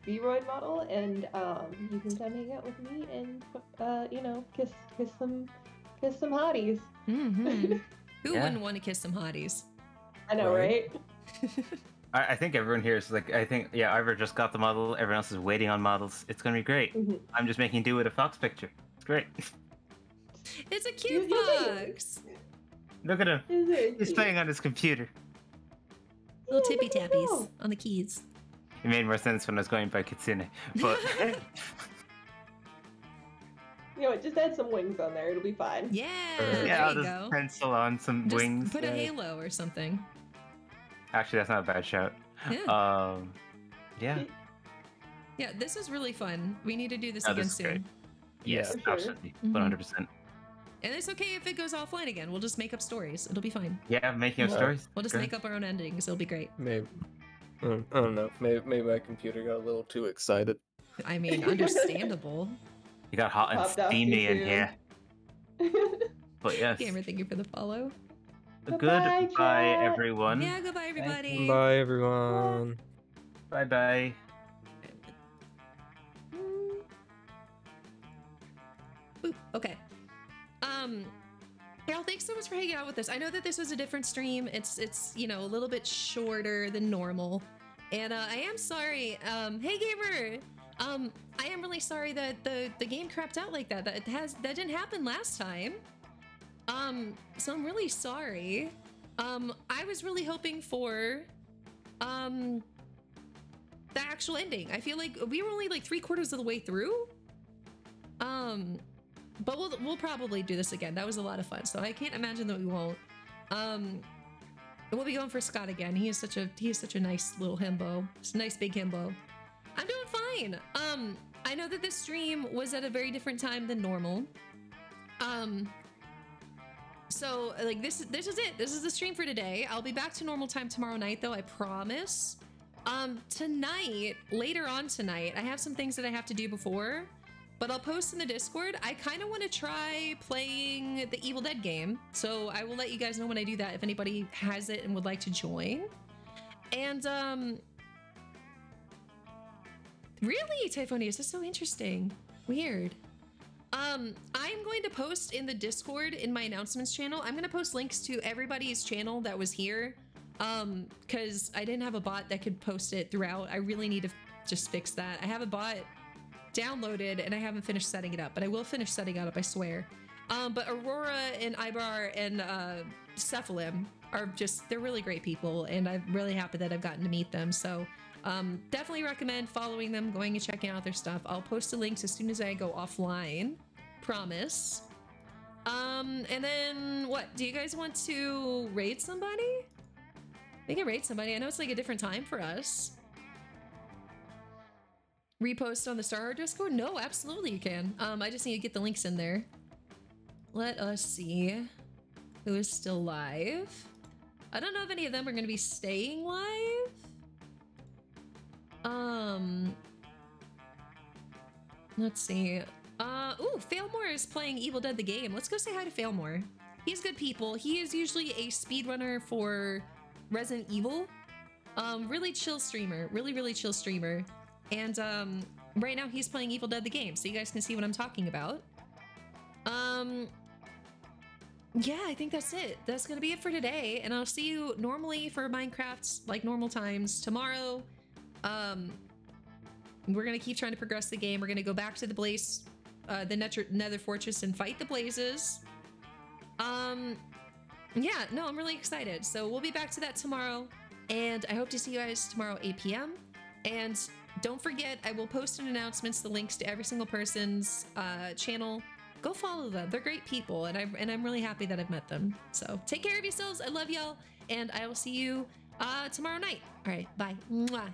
Vroid model. And um, you can come hang out with me and, uh, you know, kiss kiss some, kiss some hotties. Mm-hmm. Who yeah. wouldn't want to kiss some hotties? I know, right? right? I think everyone here is like, I think, yeah, Eibhear just got the model. Everyone else is waiting on models. It's going to be great. Mm-hmm. I'm just making do with a fox picture. It's great. It's a cute fox. Look at him. He's cute. Playing on his computer. Little tippy tappies on the keys. It made more sense when I was going by Kitsune. But you know what? Just add some wings on there. It'll be fine. Yeah. Sure. Yeah, I'll just go. pencil on some just wings. Put there. a halo or something. Actually, that's not a bad shout. Yeah. Um, yeah. Yeah, this is really fun. We need to do this no, again this soon. Great. Yes, yeah, sure. Absolutely. one hundred percent. Mm-hmm. And it's okay if it goes offline again. We'll just make up stories. It'll be fine. Yeah, making up yeah. stories. We'll just great. make up our own endings. It'll be great. Maybe. I don't know. Maybe, maybe my computer got a little too excited. I mean, understandable. You got hot and steamy in here. But yes. Gamer, thank you for the follow. Goodbye, goodbye everyone. Yeah, goodbye everybody. Goodbye everyone. Bye bye. Ooh, okay. Um, Carol, thanks so much for hanging out with us. I know that this was a different stream. It's it's you know a little bit shorter than normal, and uh, I am sorry. Um, hey Gamer. Um, I am really sorry that the the game crapped out like that. That has that didn't happen last time. Um, so I'm really sorry. Um, I was really hoping for, um, the actual ending. I feel like we were only like three quarters of the way through. Um, but we'll, we'll probably do this again. That was a lot of fun. So I can't imagine that we won't. Um, we'll be going for Scott again. He is such a, he is such a nice little himbo. It's a nice big himbo. I'm doing fine. Um, I know that this stream was at a very different time than normal. Um... So, like, this this is it. This is the stream for today. I'll be back to normal time tomorrow night, though, I promise. Um, tonight, later on tonight, I have some things that I have to do before. but I'll post in the Discord. I kind of want to try playing the Evil Dead game, so I will let you guys know when I do that if anybody has it and would like to join. And um, really, Typhonius, that's so interesting. Weird. Um, I'm going to post in the Discord in my announcements channel. I'm going to post links to everybody's channel that was here, um, because I didn't have a bot that could post it throughout. I really need to just fix that. I have a bot downloaded and I haven't finished setting it up, but I will finish setting it up, I swear. Um, but Aurora and Eibhear and uh, Seraphim are just, they're really great people, and I'm really happy that I've gotten to meet them. So um, definitely recommend following them, going and checking out their stuff. I'll post the links as soon as I go offline. Promise. Um, and then what? Do you guys want to raid somebody? We can raid somebody. I know it's like a different time for us. Repost on the Star Discord? No, absolutely you can. Um, I just need to get the links in there. Let us see who is still live. I don't know if any of them are going to be staying live. Um, let's see. Uh, ooh, Failmore is playing Evil Dead the game. Let's go say hi to Failmore. He's good people. He is usually a speedrunner for Resident Evil. Um, really chill streamer. Really, really chill streamer. And um, right now he's playing Evil Dead the game, so you guys can see what I'm talking about. Um, yeah, I think that's it. That's going to be it for today. And I'll see you normally for Minecraft's like normal times tomorrow. Um, we're going to keep trying to progress the game. We're going to go back to the Blaze, uh, the Nether, Nether Fortress, and fight the Blazes. Um, yeah, no, I'm really excited. So we'll be back to that tomorrow. And I hope to see you guys tomorrow, eight p m And don't forget, I will post in announcements the links to every single person's uh, channel. Go follow them. They're great people, and I'm, and I'm really happy that I've met them. So take care of yourselves. I love y'all, and I will see you uh, tomorrow night. All right, bye. Mwah.